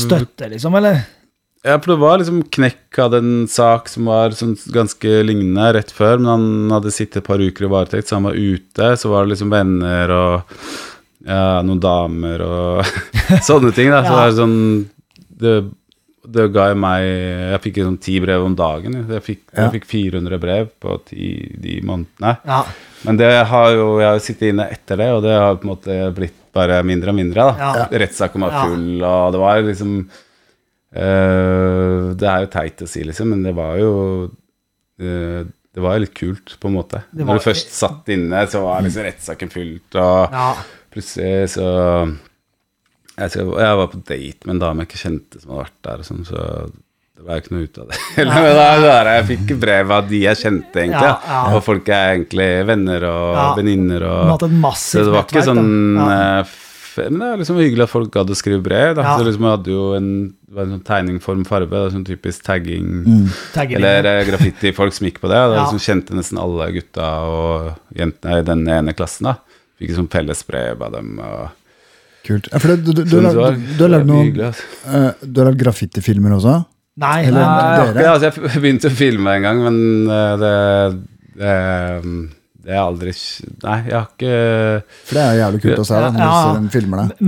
støtte liksom, eller? Ja, for det var liksom Knekk hadde en sak som var sånn ganske lignende rett før, men han hadde sittet et par uker i varetekt, så han var ute, så var det liksom venner og noen damer og sånne ting da, så det var sånn det ga meg, jeg fikk sånn 10 brev om dagen, jeg fikk 400 brev på 10 månedene. Ja. Men jeg har jo sittet inne etter det, og det har på en måte blitt bare mindre og mindre da. Ja. Rettssaken var full, og det var liksom, det er jo teit å si liksom, men det var jo, det var jo litt kult på en måte. Når du først satt inne, så var liksom rettssaken fullt, og plutselig så... Jeg var på date med en dame jeg ikke kjente som hadde vært der og sånn, så det var ikke noe ut av det. Jeg fikk brev av de jeg kjente egentlig, og folk er egentlig venner og veninner. Og, så det var ikke sånn, men det var liksom hyggelig at folk gadd å skrive brev. Da. Så liksom jeg hadde jo en sånn tegningform farbe, sånn typisk tagging, eller graffiti folk som gikk på det. Da liksom kjente nesten alle gutta og jentene i den ene klassen da. Fikk liksom fellesbrev av dem og... Kult. Ja, for du har lagd graffitifilmer også? Nei. Eller, altså, jeg begynte å filme en gang, men det er aldri... Nei, jeg har ikke... For det er jævlig kult å se da, når du ser filmer det.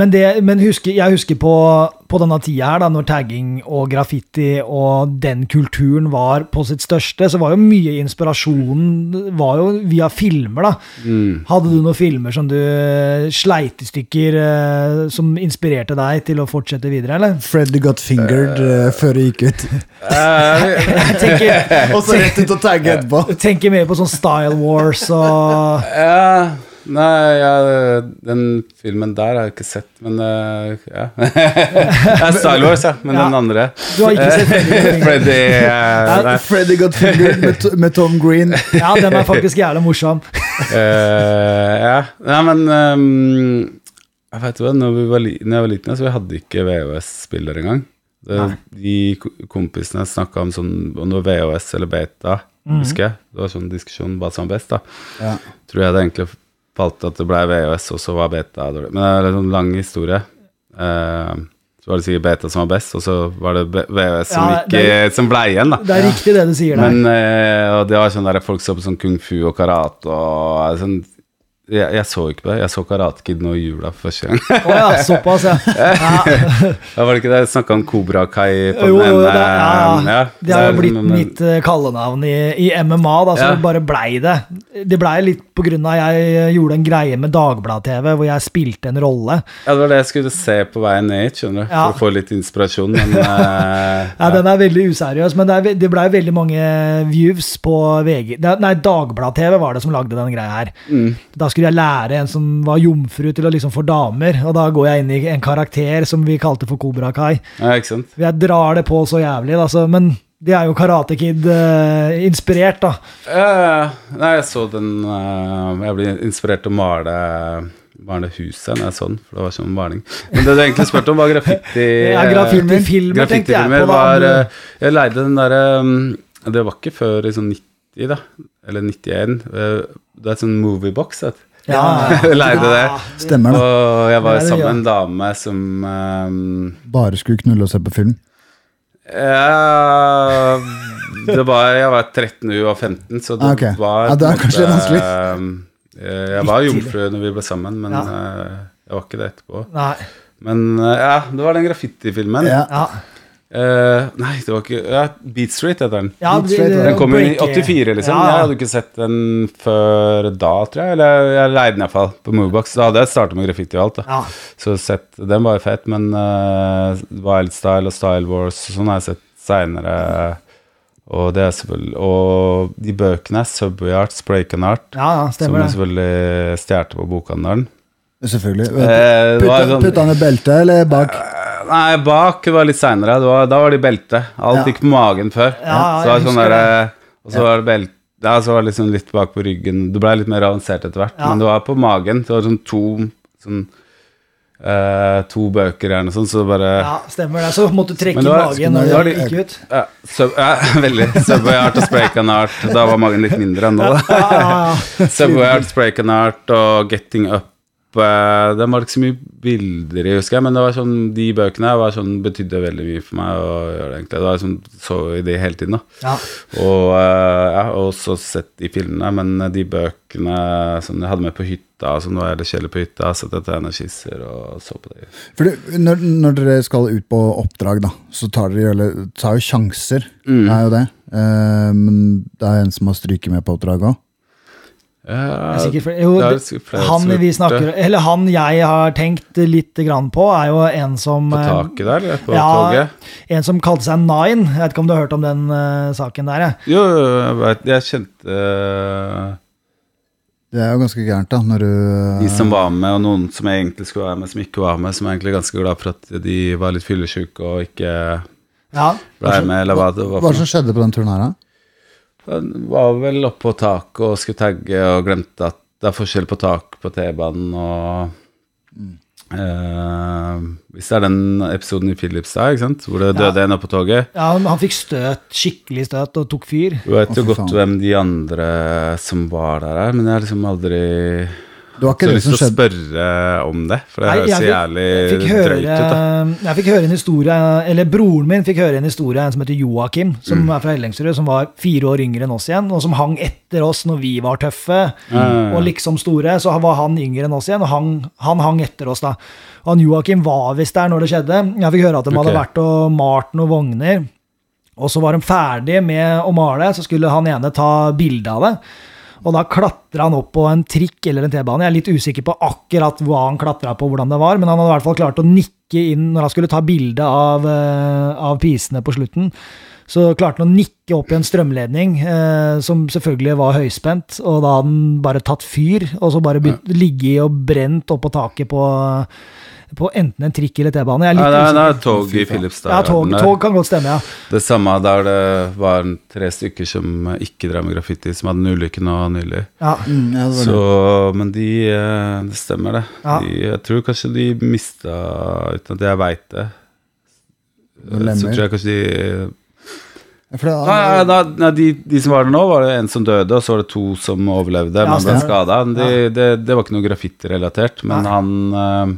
Men jeg husker på denne tida her, da, når tagging og graffiti og den kulturen var på sitt største, så var jo mye inspirasjonen var jo via filmer da. Mm. Hadde du noen filmer som du sleit i stykker som inspirerte deg til å fortsette videre, eller? Freddy Got Fingered før det gikk ut. Og så rett ut og tagge etterpå. Tenker mer på sånn Style Wars og... Ja... Nei, den filmen der har jeg ikke sett, men ja. Det er Star Wars, ja, men den andre. Du har ikke sett Freddy Got Fingered med Tom Green. Ja, den er faktisk jævlig morsom. Ja, nei, men jeg vet hva, når jeg var liten, så vi hadde ikke VHS-spiller engang. De kompisene snakket om sånn, om det var VHS eller beta, husker jeg. Det var sånn diskusjon, bare som best da. Ja. Tror jeg det egentlig falt at det ble VHS, og så var beta dårlig. Men det er en sånn lang historie. Så var det sikkert beta som var best, og så var det VHS som ble igjen, da. Det er riktig det du sier, da. Men og det var sånn der folk så på sånn kung fu og karate, og sånn, jeg så ikke på det. Jeg så Karate Kid nå i jula første gang. Såpass, Var det ikke det? Jeg snakket om Cobra Kai på den ene. Det har jo blitt mitt kallenavn i MMA, da, så det bare blei det. Det blei litt på grunn av jeg gjorde en greie med Dagblad-TV, hvor jeg spilte en rolle. Ja, det var det jeg skulle se på veien ned, skjønner du, for å få litt inspirasjon. Men, den er veldig useriøs, men det blei veldig mange views på VG. Nei, Dagblad-TV var det som lagde den greia her. Da skulle jeg lære en som var jomfru til å liksom få damer, og da går jeg inn i en karakter som vi kalte for Cobra Kai. Ja, ikke sant? Jeg drar det på så jævlig, altså, men det er jo Karate Kid inspirert da. Nei, jeg så den, jeg ble inspirert å male huset når jeg så den, for det var sånn maling. Men det du egentlig spurte om var graffitifilmer, tenkte jeg på da. Jeg leide den der, det var ikke før i sånn 90 da, eller 91, det er sånn moviebox, vet du. Ja, leide det. Stemmer det. Og jeg var sammen med en dame som... bare skulle knulle og se på film? Ja, jeg var 13, hun var 15, så det var... Ja, det er kanskje vanskelig. Jeg var jomfru når vi ble sammen, men jeg var ikke det etterpå. Nei. Men det var den graffitifilmen. Ja. Nei, det var ikke Beat Street heter den. Den kom jo i 84 liksom. Jeg hadde ikke sett den før da, tror jeg. Eller jeg leide den i hvert fall på Moviebox. Da hadde jeg startet med graffiti og alt da. Så sett, den var jo fett. Men Wildstyle og Style Wars og sånn har jeg sett senere. Og det er selvfølgelig, og de bøkene Subway Art, Spray Can Art, som jeg selvfølgelig stjerte på bokhandelen. Selvfølgelig. Putt han i beltet eller bak? Nei, bak var litt senere. Da var det belte. Alt gikk på magen før. Og så var det belte. Så var det liksom litt bak på ryggen. Det ble litt mer avansert etter hvert, men det var på magen. Det var sånn to bøker gjerne sånn, så bare... Ja, stemmer det. Så måtte du trekke magen når det gikk ut. Ja, veldig. Subway Art og Spray Can Art. Da var magen litt mindre enn nå. Subway Art, Spray Can Art og Getting Up. Det var ikke så mye bilder jeg husker, men det var sånn, de bøkene var sånn, betydde veldig mye for meg å gjøre det egentlig, det var sånn, så i det hele tiden da. Og også sett i filmene, men de bøkene som jeg hadde med på hytta, som nå er det kjeller på hytta, sett etter energiser og så på det. Fordi når dere skal ut på oppdrag da, så tar jo sjanser, det er jo det, men det er en som har stryket med på oppdrag også. Han jeg har tenkt litt grann på er jo en som på taket der, på toget. En som kalte seg Nine. Jeg vet ikke om du har hørt om den saken der. Jo, jeg kjente Det er jo ganske gærent da, når du... De som var med, og noen som egentlig skulle være med, som ikke var med, som er egentlig ganske glad for at de var litt fyllesyke og ikke ble med, eller hva det var. Hva som skjedde på den turen her da? Den var vel oppe på tak og skulle tagge, og glemte at det er forskjell på tak på T-banen, og hvis det er den episoden i Philips da, ikke sant? Hvor det døde en oppe på toget. Ja, han fikk støt, skikkelig støt, og tok fyr. Du vet jo godt hvem de andre som var der er, men jeg har liksom aldri så lyst til å spørre om det, for det høres jævlig drøyt ut da. Jeg fikk høre en historie, eller broren min fikk høre en historie, en som heter Joakim, som er fra Hellengsrud, som var 4 år yngre enn oss igjen, og som hang etter oss når vi var tøffe, og liksom store, så var han yngre enn oss igjen, og han hang etter oss da. Og han Joakim var visst der når det skjedde. Jeg fikk høre at de hadde vært og malt noen vogner, og så var de ferdige med å male, så skulle han ene ta bilde av det. Og da klatret han opp på en trikk eller en T-bane. Jeg er litt usikker på akkurat hva han klatret på, hvordan det var, men han hadde i hvert fall klart å nikke inn, når han skulle ta bilde av pisene på slutten, så klarte han å nikke opp i en strømledning, som selvfølgelig var høyspent, og da hadde han bare tatt fyr, og så bare begynt ligge og brent opp på taket på enten en trikk eller T-bane. Det er tog i Philips da. Ja, tog kan godt stemme, ja. Det samme der det var 3 stykker som ikke drev med graffiti, som hadde en ulykke nå nylig. Ja. Så, men det stemmer det. Ja. Jeg tror kanskje de mistet, uten at jeg vet det. Så tror jeg kanskje de... Nei, de som var der nå, var det en som døde, og så var det 2 som overlevde, men ble skadet. Det var ikke noe graffiti-relatert, men han...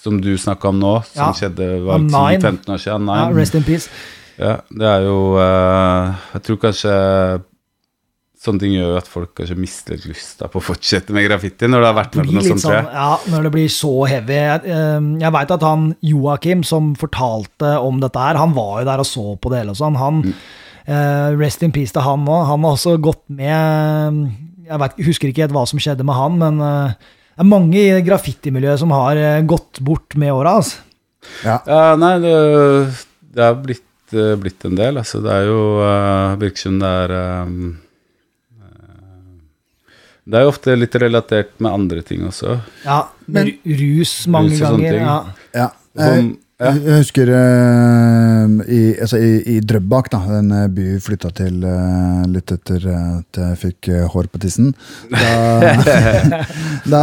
som du snakket om nå, som skjedde var 15 år siden. Ja, rest in peace. Ja, det er jo, jeg tror kanskje sånne ting gjør at folk kanskje mister litt lyst på å fortsette med graffiti når det har vært med noe sånt, tror jeg. Ja, når det blir så heavy. Jeg vet at han, Joakim, som fortalte om dette her, han var jo der og så på det hele og sånn. Han, rest in peace til han nå, han har også gått med, jeg husker ikke helt hva som skjedde med han, men... Det er mange i graffiti-miljøet som har gått bort med året, altså. Ja, nei, det har blitt en del, altså. Det er jo virkelig det er jo ofte litt relatert med andre ting også. Ja, men rus mange ganger, ja. Jeg husker i Drøbak da, den by flyttet til litt etter at jeg fikk hår på tissen. Da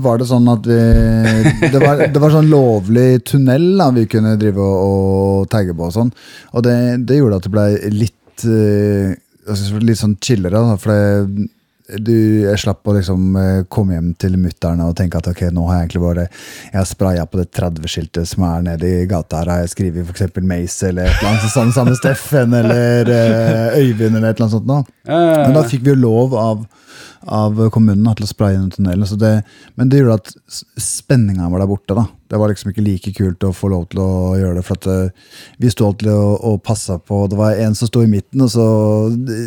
var det sånn at det var sånn lovlig tunnel da, vi kunne drive og tagge på og sånn. Og det gjorde at det ble litt sånn chillere da, for det... jeg slapp å liksom komme hjem til mutterne og tenke at ok, nå har jeg egentlig bare sprayet på det 30-skiltet som er nede i gata her, har jeg skrivet for eksempel Mace eller et eller annet samme Steffen eller Øyvind eller et eller annet sånt nå. Men da fikk vi jo lov av kommunen til å spraye inn tunnelen, men det gjorde at spenningen var der borte da. Det var liksom ikke like kult å få lov til å gjøre det, for at vi stod alltid og passet på, det var en som stod i midten, og så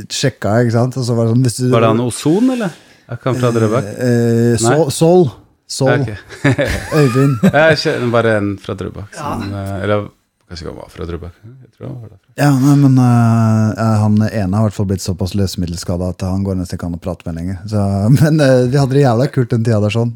sjekket jeg, ikke sant? Og så var det sånn, var det en ozon, eller? Jeg kan fra Drøbak. Sol. Okay. Øyvind. Jeg kjenner bare en fra Drøbak, eller... Kanskje han var fra Drøbak. Jeg tror han var derfra. Ja, nei, men han ene har i hvert fall blitt såpass løsemiddelskadet at han går nesten ikke an å prate med lenger. Så, men vi hadde det jævla kult den tiden der sånn.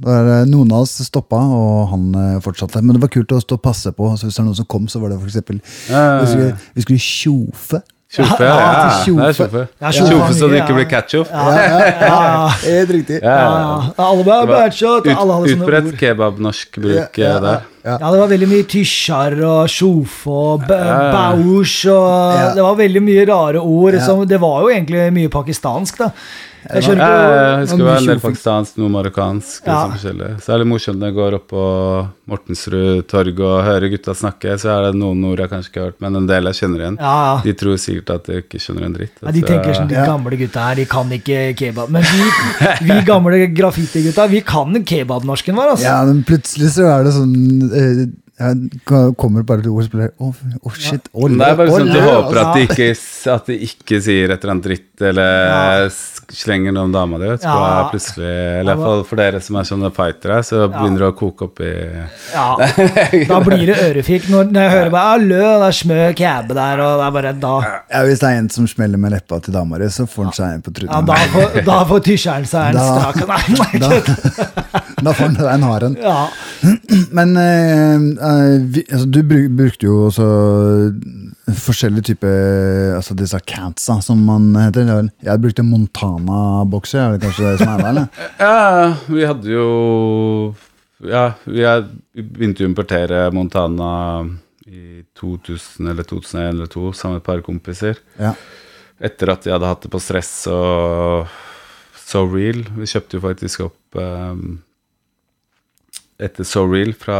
Noen av oss stoppet, og han fortsatte. Men det var kult å stå og passe på. Altså, hvis det var noen som kom, så var det for eksempel... Vi skulle tjofe. Tjofe så det ikke blir ketchup. Helt riktig. Alle bare ketchup. Utbredt kebab-norsk bruk der. Ja, det var veldig mye tysjar og sjof og baus, og det var veldig mye rare ord. Det var jo egentlig mye pakistansk da. Jeg husker vel en del pakistansk, noe marokkansk, så er det morsomt når jeg går opp på Mortensrud torg og hører gutta snakke, så er det noen ord jeg kanskje ikke har hørt, men en del jeg kjenner igjen. De tror sikkert at de ikke skjønner en dritt. De tenker som de gamle gutta her, de kan ikke kebab, men vi gamle graffiti-gutta, vi kan kebab-norsken vår, altså. Ja, men plutselig så er det sånn... Jeg kommer bare til ord og spiller shit, olje. Det bare sånn at du håper at de ikke sier et eller annet dritt eller slenger noen damer det ut, så plutselig, eller i hvert fall for dere som er sånne fightere, så begynner du å koke opp i da blir det ørefik når jeg hører bare, lø, det er smø kæbe der og det er bare da. Ja, hvis det er en som smeller med leppa til damer så får han seg en på truden. Ja, da får tysjeren seg en strak da får han en haren. Ja. Men altså, du brukte jo også forskjellige typer altså disse cantsa som man heter. Jeg brukte Montana-bokser, er det kanskje det som er der, eller? Ja, vi hadde jo vi begynte å importere Montana i 2000 eller 2001 eller 2002 sammen med et par kompiser. Ja. Etter at jeg hadde hatt det på stress og So Real. Vi kjøpte jo faktisk opp etter So Real fra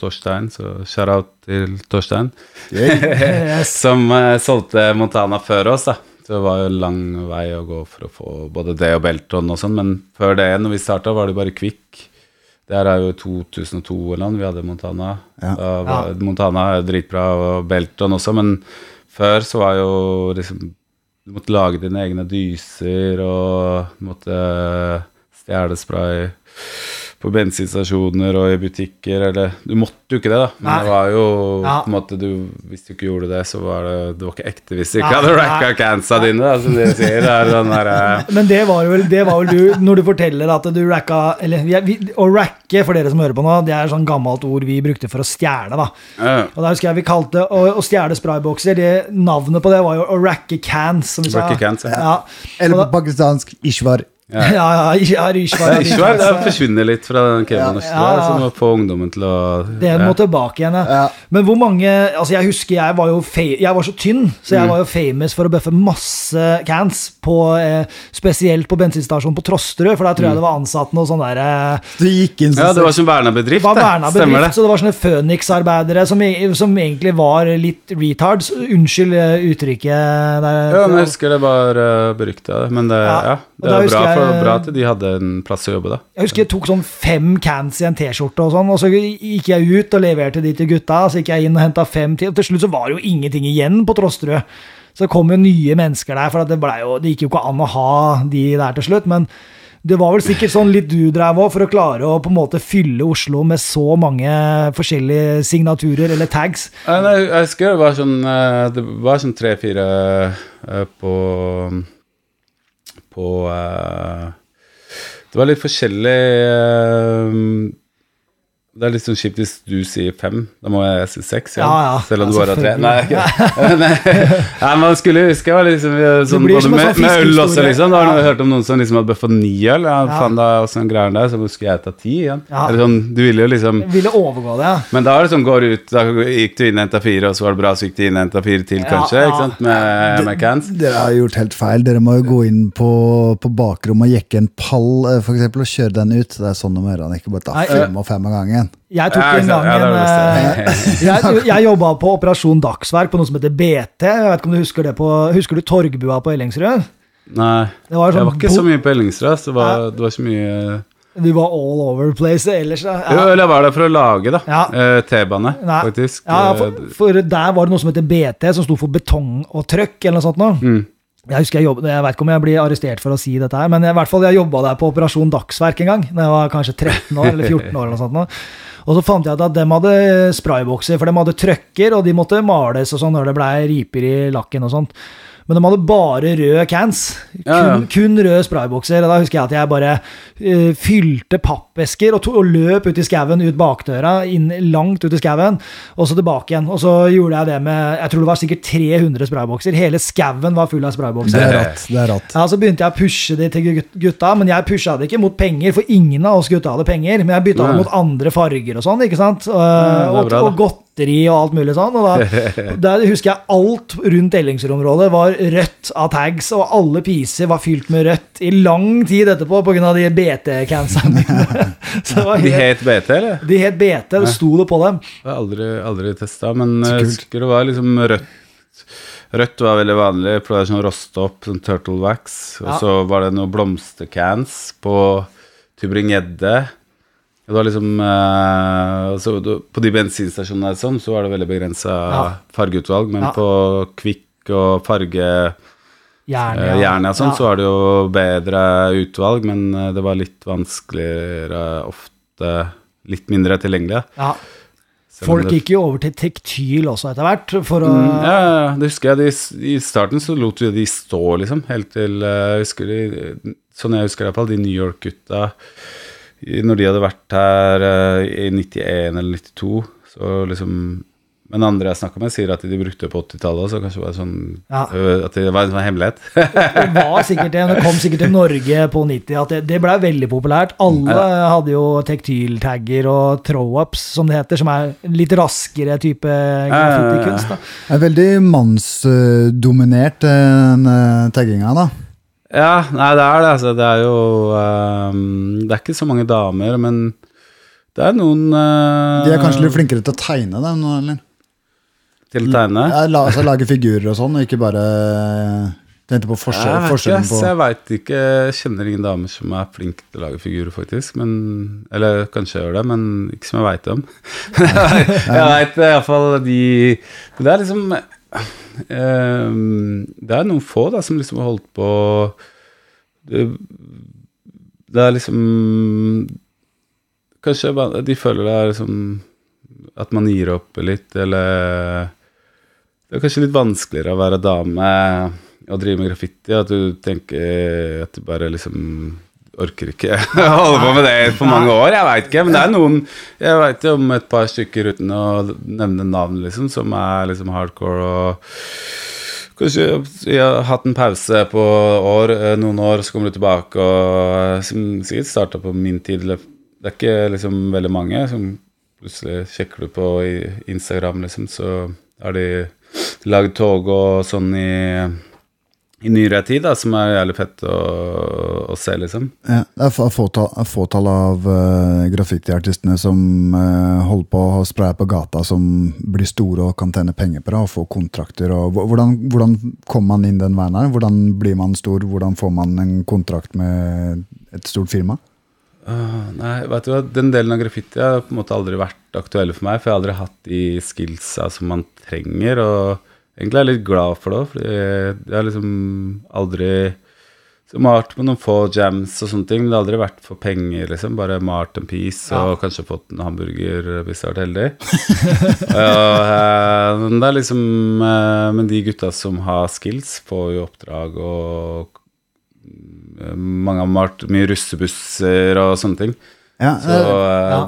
Torstein, så shout out til Torstein, som solgte Montana før oss da. Det var jo lang vei å gå for å få både det og Beltron og sånn, men før det, når vi startet, var det bare Quick. Det her er jo 2002 eller noe, vi hadde Montana. Montana er jo dritbra, og Beltron også, men før så var jo liksom, du måtte lage dine egne dyser, og du måtte stjernespray på bensinstasjoner og i butikker, eller du måtte jo ikke det da, men det var jo på en måte, hvis du ikke gjorde det, så var det var ikke ekte hvis du ikke hadde racka cansa dine da, som de sier, men det var vel du, når du forteller at du racka, eller å racke for dere som hører på nå, det er sånn gammelt ord vi brukte for å stjerne da, og da husker jeg vi kalte å stjerne spraybokser, det navnet på det var jo å racke cans, som vi sa. Cans, eller på pakistansk ishvar. Ishvar, det forsvinner litt fra den kebben som var på ungdommen til å det må tilbake igjen men hvor mange, altså jeg husker jeg var så tynn, så jeg var jo famous for å bøffe masse cans på, spesielt på bensinstasjonen på Trosterud, for der tror jeg det var ansatt noe sånn der det gikk inn, det var som Verna-bedrift, stemmer det, så det var sånne Føniks-arbeidere som egentlig var litt retards, unnskyld uttrykket der, men jeg husker det var beryktet av det, men det, det er bra bra at de hadde en plass å jobbe da. Jeg husker jeg tok sånn 5 cans i en t-skjorte og sånn, og så gikk jeg ut og leverte de til gutta, så gikk jeg inn og hentet 5 til, og til slutt så var det jo ingenting igjen på Trosterud. Så kom jo nye mennesker der, for det gikk jo ikke an å ha de der til slutt, men det var vel sikkert sånn litt du drev også, for å klare å på en måte fylle Oslo med så mange forskjellige signaturer eller tags. Nei, jeg husker det var sånn 3-4 på det var litt forskjellig det er litt sånn kjipt hvis du sier 5, da må jeg si 6 selv om du bare har 3 man skulle huske jeg var liksom, sånn, både med øl også liksom. Da har jeg hørt om noen som liksom hadde bøffet 9 øl faen da også en greier der, så skulle jeg ta 10 igjen sånn, du ville jo liksom ville overgå det men da er det sånn, går ut da gikk du inn og hentet 4, og så var det bra så gikk du inn og hentet 4 til kanskje, ikke sant, med cans dere har gjort helt feil, dere må jo gå inn på bakrommet og jekke en pall for eksempel og kjøre den ut, det er sånn om ørene ikke bare ta 5 av gangen. Jeg tok en gang jeg jobbet på Operasjon Dagsverk på noe som heter BT. Jeg vet ikke om du husker det husker du Torgbua på Ellingsrød? Nei, jeg var ikke så mye på Ellingsrød, så det var ikke mye vi var all over the place ellers jo, eller var det for å lage da T-bane faktisk for der var det noe som heter BT som stod for betong og trøkk eller noe sånt nå Jeg husker jeg vet ikke om jeg blir arrestert for å si dette her, men i hvert fall jeg jobbet der på Operasjon Dagsverk en gang, da jeg var kanskje 13 år eller 14 år eller sånt nå. Og så fant jeg at de hadde spraybokser, for de hadde trøkker, og de måtte males og sånn når det ble riper i lakken og sånt. Men de hadde bare røde cans, kun røde spraybokser, og da husker jeg at jeg bare fylte pappesker og løp ut i skaven, ut bakdøra, langt ut i skaven, og så tilbake igjen. Og så gjorde jeg det med, jeg tror det var sikkert 300 spraybokser, hele skaven var full av spraybokser. Det er rett. Ja, så begynte jeg å pushe det til gutta, men jeg pushet det ikke mot penger, for ingen av oss gutta hadde penger, men jeg bytta det mot andre farger og sånn, ikke sant? Og godt. Og alt mulig sånn, og da husker jeg alt rundt Ellingsrød-området var rødt av tags, og alle piser var fylt med rødt i lang tid etterpå, på grunn av de BT-cansene. De het BT, eller? De het BT, det sto det på dem. Jeg har aldri testet, men jeg husker det var liksom rødt. Rødt var veldig vanlig, for det er sånn råstopp, sånn turtle wax, og så var det noen blomstercans på Tybring-Gjedde, Det var liksom så på de bensinstasjonene sånn, så var det veldig begrenset fargeutvalg, men på Kvikk og farge Gjerne og sånn, så var det jo bedre utvalg, men det var litt vanskeligere, ofte litt mindre tilgjengelig. Ja. Folk gikk jo over til tektyl også etter hvert, for å... det husker jeg. I starten så lot vi de stå, liksom, helt til, sånn jeg husker i hvert fall, de New York-gutta, når de hadde vært her i 91 eller 92, så liksom... Men andre jeg snakker med sier at de brukte på 80-tallet, så kanskje var det sånn, at det var en sånn hemmelighet. Det var sikkert det, det kom sikkert til Norge på 90, at det ble veldig populært. Alle hadde jo tekstiltagger og throw-ups, som det heter, som litt raskere type graffiti-kunst. Det er veldig mannsdominert, den taggingen da. Ja, nei, det er det. Altså, det er jo, det er ikke så mange damer, men det er noen... De er kanskje litt flinkere til å tegne dem nå, eller? Til tegne? Altså lage figurer og sånn, og ikke bare tenkte på forskjellen på... Jeg vet ikke, jeg kjenner ingen damer som er flink til å lage figurer faktisk, men, eller kanskje jeg gjør det, men ikke som jeg vet om. Jeg vet i hvert fall de... Det er liksom... det er noen få da, som liksom har holdt på... Det er liksom... Kanskje de føler det er liksom... at man gir opp litt, eller det er kanskje litt vanskeligere å være dame og drive med graffiti, at du tenker at du bare liksom orker ikke holde på med det for mange år, jeg vet ikke, men det er noen, jeg vet jo om et par stykker uten å nevne navn liksom, som er liksom hardcore og kanskje jeg har hatt en pause på noen år, så kommer du tilbake og sikkert startet på min tid, det er ikke liksom veldig mange som plutselig sjekker du på Instagram liksom, så har de laget tog og sånn i nyere tid da, som er jævlig fett å se liksom. Ja, det er fåtall av graffiti-artistene som holder på å spraye på gata, som blir store og kan tjene penger på det, og få kontrakter. Og hvordan kommer man inn den veien her? Hvordan blir man stor? Hvordan får man en kontrakt med et stort firma? Nei, vet du hva, den delen av graffiti har på en måte aldri vært aktuelle for meg, for jeg har aldri hatt de skillsa som man trenger, og egentlig er jeg litt glad for det, fordi jeg har liksom aldri malt med noen få jams og sånne ting, det har aldri vært for penger liksom, bare malt en piece og kanskje fått en hamburger hvis jeg har vært heldig. Men det er liksom, men de gutta som har skills får jo oppdrag, og mange har malt mye russebusser og sånne ting. Så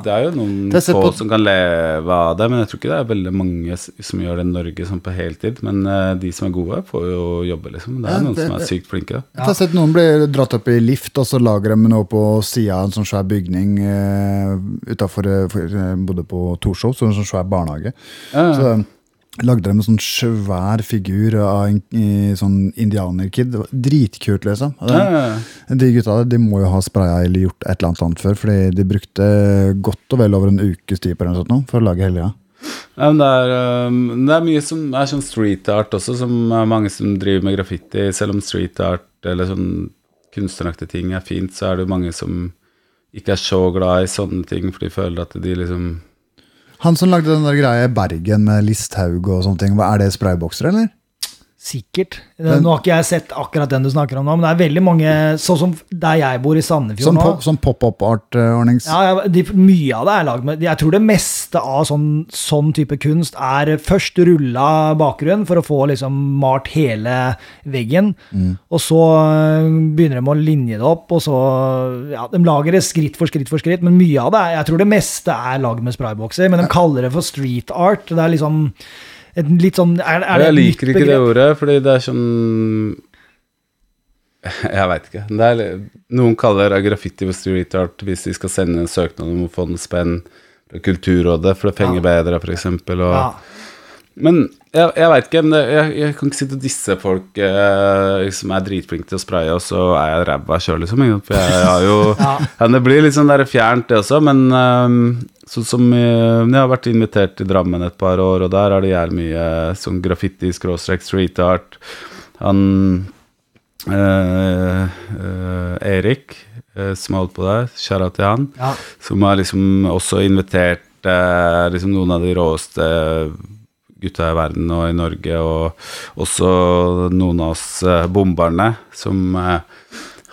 det er jo noen få som kan leve av det, men jeg tror ikke det er veldig mange som gjør det i Norge sånn på heltid, men de som er gode får jo jobbe liksom. Det er noen som er sykt flinke da. Jeg har sett noen blir dratt opp i lift, og så lager de noe på siden av en sånn svær bygning utenfor, jeg bodde på Torshov, så en sånn svær barnehage. Så lagde dem en sånn svær figur av en sånn indianerkid. Det var dritkult, liksom. De gutta, de må jo ha sprayet eller gjort et eller annet sånt før, fordi de brukte godt og vel over en ukes tid på eller noe sånt for å lage helga. Ja, men det er mye som er sånn street art også, som er mange som driver med graffiti. Selv om street art eller sånn kunstneraktige ting er fint, så er det mange som ikke er så glad i sånne ting, for de føler at de liksom... Han som lagde den der greia i Bergen med Listhaug og sånne ting, er det spraybokser, eller? Sikkert. Nå har ikke jeg sett akkurat den du snakker om nå, men det er veldig mange, sånn som der jeg bor i Sandefjord som nå. Som pop-up-art-ordnings? Ja, mye av det er laget med, jeg tror det meste av sånn type kunst er først rullet bakgrunn for å få liksom malt hele veggen, og så begynner de å linje det opp, og så, de lager det skritt for skritt, men mye av det, jeg tror det meste er laget med spraybokser, men de kaller det for street art, det er liksom... litt sånn, det jeg liker ikke det ordet, fordi det er sånn, jeg vet ikke, noen kaller graffiti for street art hvis de skal sende en søknad om å få en spenn fra Kulturrådet, for det penger bedre for eksempel, og, men jeg vet ikke, men jeg kan ikke sitte og disse folk som er dritflinke til å spraye, og så er jeg ræva selv liksom, for jeg har jo, det blir litt sånn der fjernt det også, men... Så som jeg har vært invitert til Drammen et par år, og der er det jævlig mye sånn graffiti-skråstrekk, street art. Han, Erik, som har holdt på der, kjære til han, ja. Som har liksom også invitert liksom noen av de råeste gutta i verden og i Norge, og også noen av oss bomberne som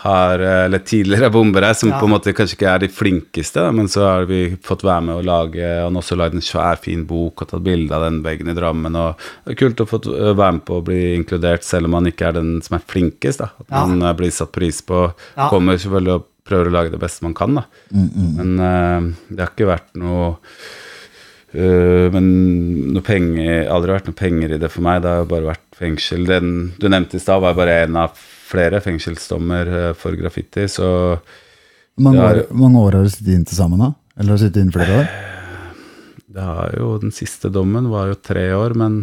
har, eller tidligere bombere som ja. På en måte kanskje ikke de flinkeste, da, men så har vi fått være med å lage, og også laget en svær fin bok og tatt bilder av den veggen i Drammen, og det kult å få være med på å bli inkludert, selv om man ikke den som flinkest, da, at ja. Man blir satt pris på, ja. Kommer selvfølgelig og prøver å lage det beste man kan, da. Men det har ikke vært noe men noe penger, aldri vært noe penger i det for meg, det har bare vært fengsel. Den du nevnte i stad var bare en av flere fengselsdommer for graffiti, så mange år har du sittet inn til sammen da? Eller har du sittet inn flere år? Det har jo, den siste dommen var jo 3 år, men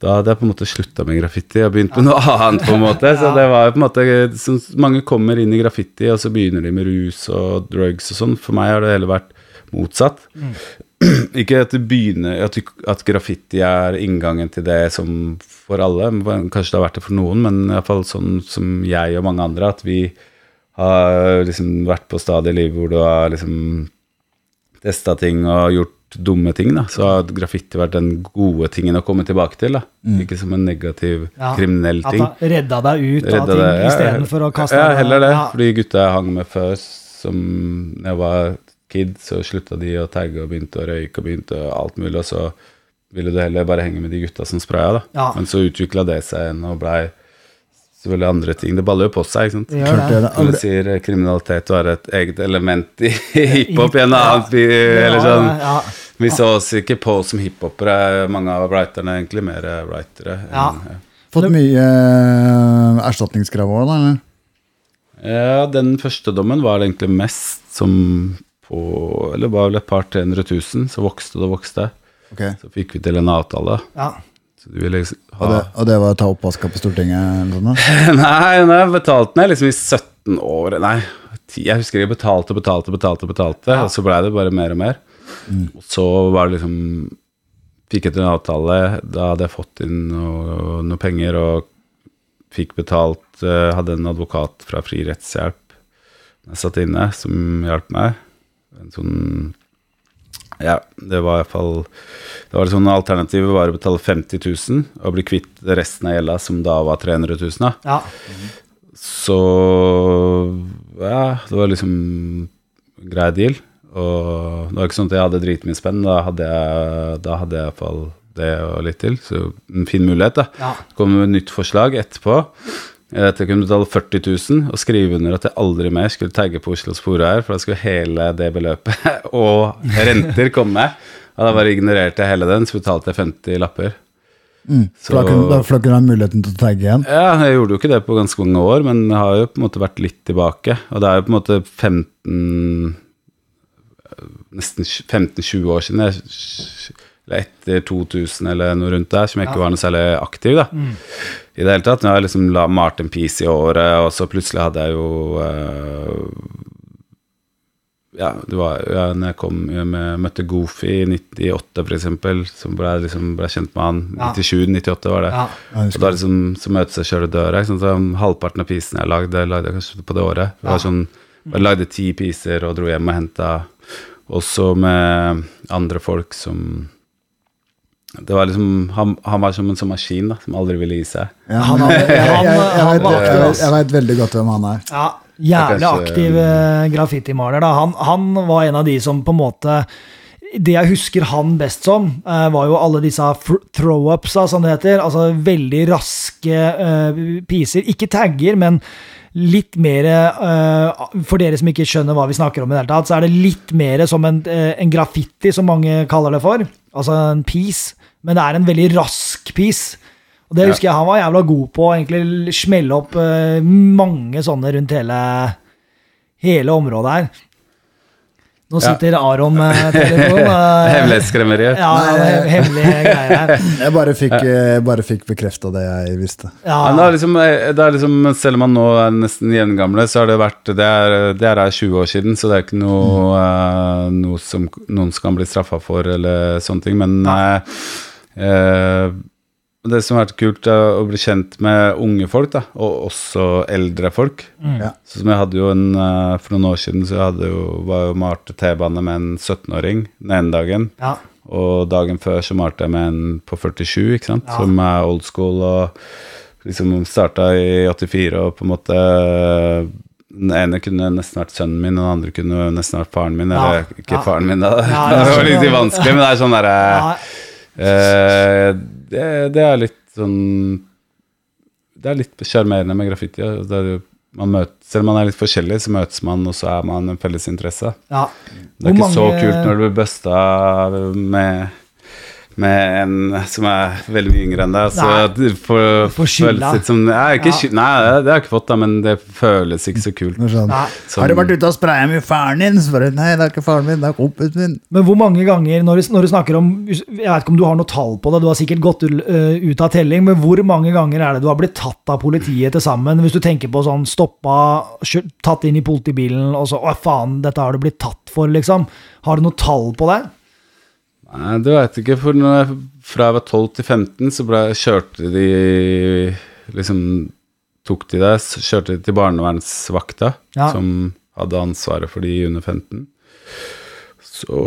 da hadde jeg på en måte sluttet med graffiti og begynt med noe annet på en måte, så det var jo på en måte, så mange kommer inn i graffiti og så begynner de med rus og drugs og sånn, for meg har det hele vært motsatt. Ikke at det begynner, at graffiti inngangen til det som for alle, kanskje det har vært det for noen, men i hvert fall sånn som jeg og mange andre, at vi har liksom vært på stadiet i livet hvor du har liksom testet ting og gjort dumme ting, da. Så har graffiti vært den gode tingen å komme tilbake til, da. Ikke som en negativ, kriminell ting. At da redda deg ut av ting, i stedet for å kaste deg. Ja, heller det, fordi gutta jeg hang med før, som jeg var kid, så slutta de å tagge og begynte å røyke og begynte alt mulig, og så ville du heller bare henge med de gutta som spraya, da. Ja. Men så utviklet det seg og blei selvfølgelig andre ting. Det baller jo på seg, ikke sant? Det. Som du sier, kriminalitet var et eget element i hiphop i en annen eller sånn. Vi så oss ikke på som hiphopere, mange av writerne egentlig, mer writere. Fått mye erstatningskrav også, da, eller? Ja, den første dommen var det egentlig mest som på, eller bare vel et par 300 000, så vokste det og vokste. Okay. Så fikk vi til en avtale. Ja. Så de ville liksom ha... og det var å ta oppvasket på Stortinget? Sånn, nei, jeg betalte den liksom i 17 år. Nei, jeg husker jeg betalte, og så ble det bare mer og mer. Og så var det liksom, fikk jeg til en avtale, da hadde jeg fått inn noen penger, og fikk betalt, hadde en advokat fra Fri Rettshjelp jeg satt inne, som hjalp meg. En sånn, ja, det var i hvert fall, det var sånn alternativ var å betale 50 000 og bli kvitt resten av gjelda som da var 300 000 da. Så ja, det var liksom grei deal, og det var ikke sånn at jeg hadde dritmye spenn, da hadde jeg i hvert fall det og litt til, så en fin mulighet da. Det kom et nytt forslag etterpå, at jeg kunne betale 40 000 og skrive under at jeg aldri mer skulle tagge på Oslo Sporveier, for da skulle hele det beløpet og renter komme. Og da bare ignorerte jeg hele den, så betalte jeg 50 lapper. Så da fløkker du muligheten til å tagge igjen? Ja, jeg gjorde jo ikke det på ganske mange år, men jeg har jo på en måte vært litt tilbake. Og det er jo på en måte nesten 15-20 år siden jeg etter 2000 eller noe rundt der, som jeg ikke var noe særlig aktiv da. I det hele tatt, når jeg liksom la Martin Peace i året, og så plutselig hadde jeg jo når jeg kom med, møtte Goofy i 98 for eksempel, som ble kjent med han, 97-98 var det, og da liksom, så møtes jeg selv i døra, ikke sant? Så halvparten av pisen jeg lagde jeg kanskje på det året, det var sånn, jeg lagde 10 piser og dro hjem og hentet, også med andre folk som det var liksom, han var som en sånn maskin da, som aldri ville gi seg. Ja, jeg vet veldig godt hvem han er. Ja, jævlig aktiv graffiti-maler da. Han var en av de som på en måte, det jeg husker han best som, var jo alle disse throw-upsa, som det heter, altså veldig raske piser, ikke tagger, men litt mer, for dere som ikke skjønner hva vi snakker om i det hele tatt, så er det litt mer som en graffiti, som mange kaller det for. Altså en piece, men det er en veldig rask piece. Og det husker jeg han var jævla god på, egentlig smelle opp mange sånne rundt hele området her. Nå sitter Aron med telefonen. Hemmelighetskremmeriet. Ja, hemmelige greier her. Jeg bare fikk bekreftet det jeg visste. Ja. Det er liksom, selv om man nå er nesten gjengamle, så har det vært, det er 20 år siden, så det er ikke noe som noen skal bli straffet for, eller sånne ting, men Det som har vært kult er å bli kjent med unge folk da, og også eldre folk. Mm. Så som jeg hadde jo en, for noen år siden så var jeg malte T-bane med en 17-åring den ene dagen. Ja. Og dagen før så malte jeg med en på 47, ikke sant? Ja. Som er old school og liksom startet i 84 og på en måte den ene kunne nesten vært sønnen min, og den andre kunne nesten vært faren min, eller ja. Ikke faren min da. Ja, det var litt vanskelig, men det er sånn der... Ja. Det er litt sånn det er litt charmerende med graffiti det er jo, man møter, selv om man er litt forskjellig så møtes man og så er man en felles interesse ja. Det er ikke så kult når du blir bøstet med en som er veldig yngre enn deg så for skylda ja. Nei, det har jeg ikke fått da, men det føles ikke så kult sånn. Som, har du vært ute og sprayet med faren din? Spør, nei, det er ikke faren min, det er kompisen min. Men hvor mange ganger, når du snakker om jeg vet ikke om du har noe tall på det, du har sikkert gått ut av telling, men hvor mange ganger er det du har blitt tatt av politiet til sammen, hvis du tenker på sånn stoppa tatt inn i politibilen og så, å faen, dette har du blitt tatt for liksom, har du noe tall på det? Nei, det vet jeg ikke, for fra jeg var 12 til 15 så kjørte de liksom, tok de det, kjørte de til barnevernsvakta ja. Som hadde ansvaret for de under 15 så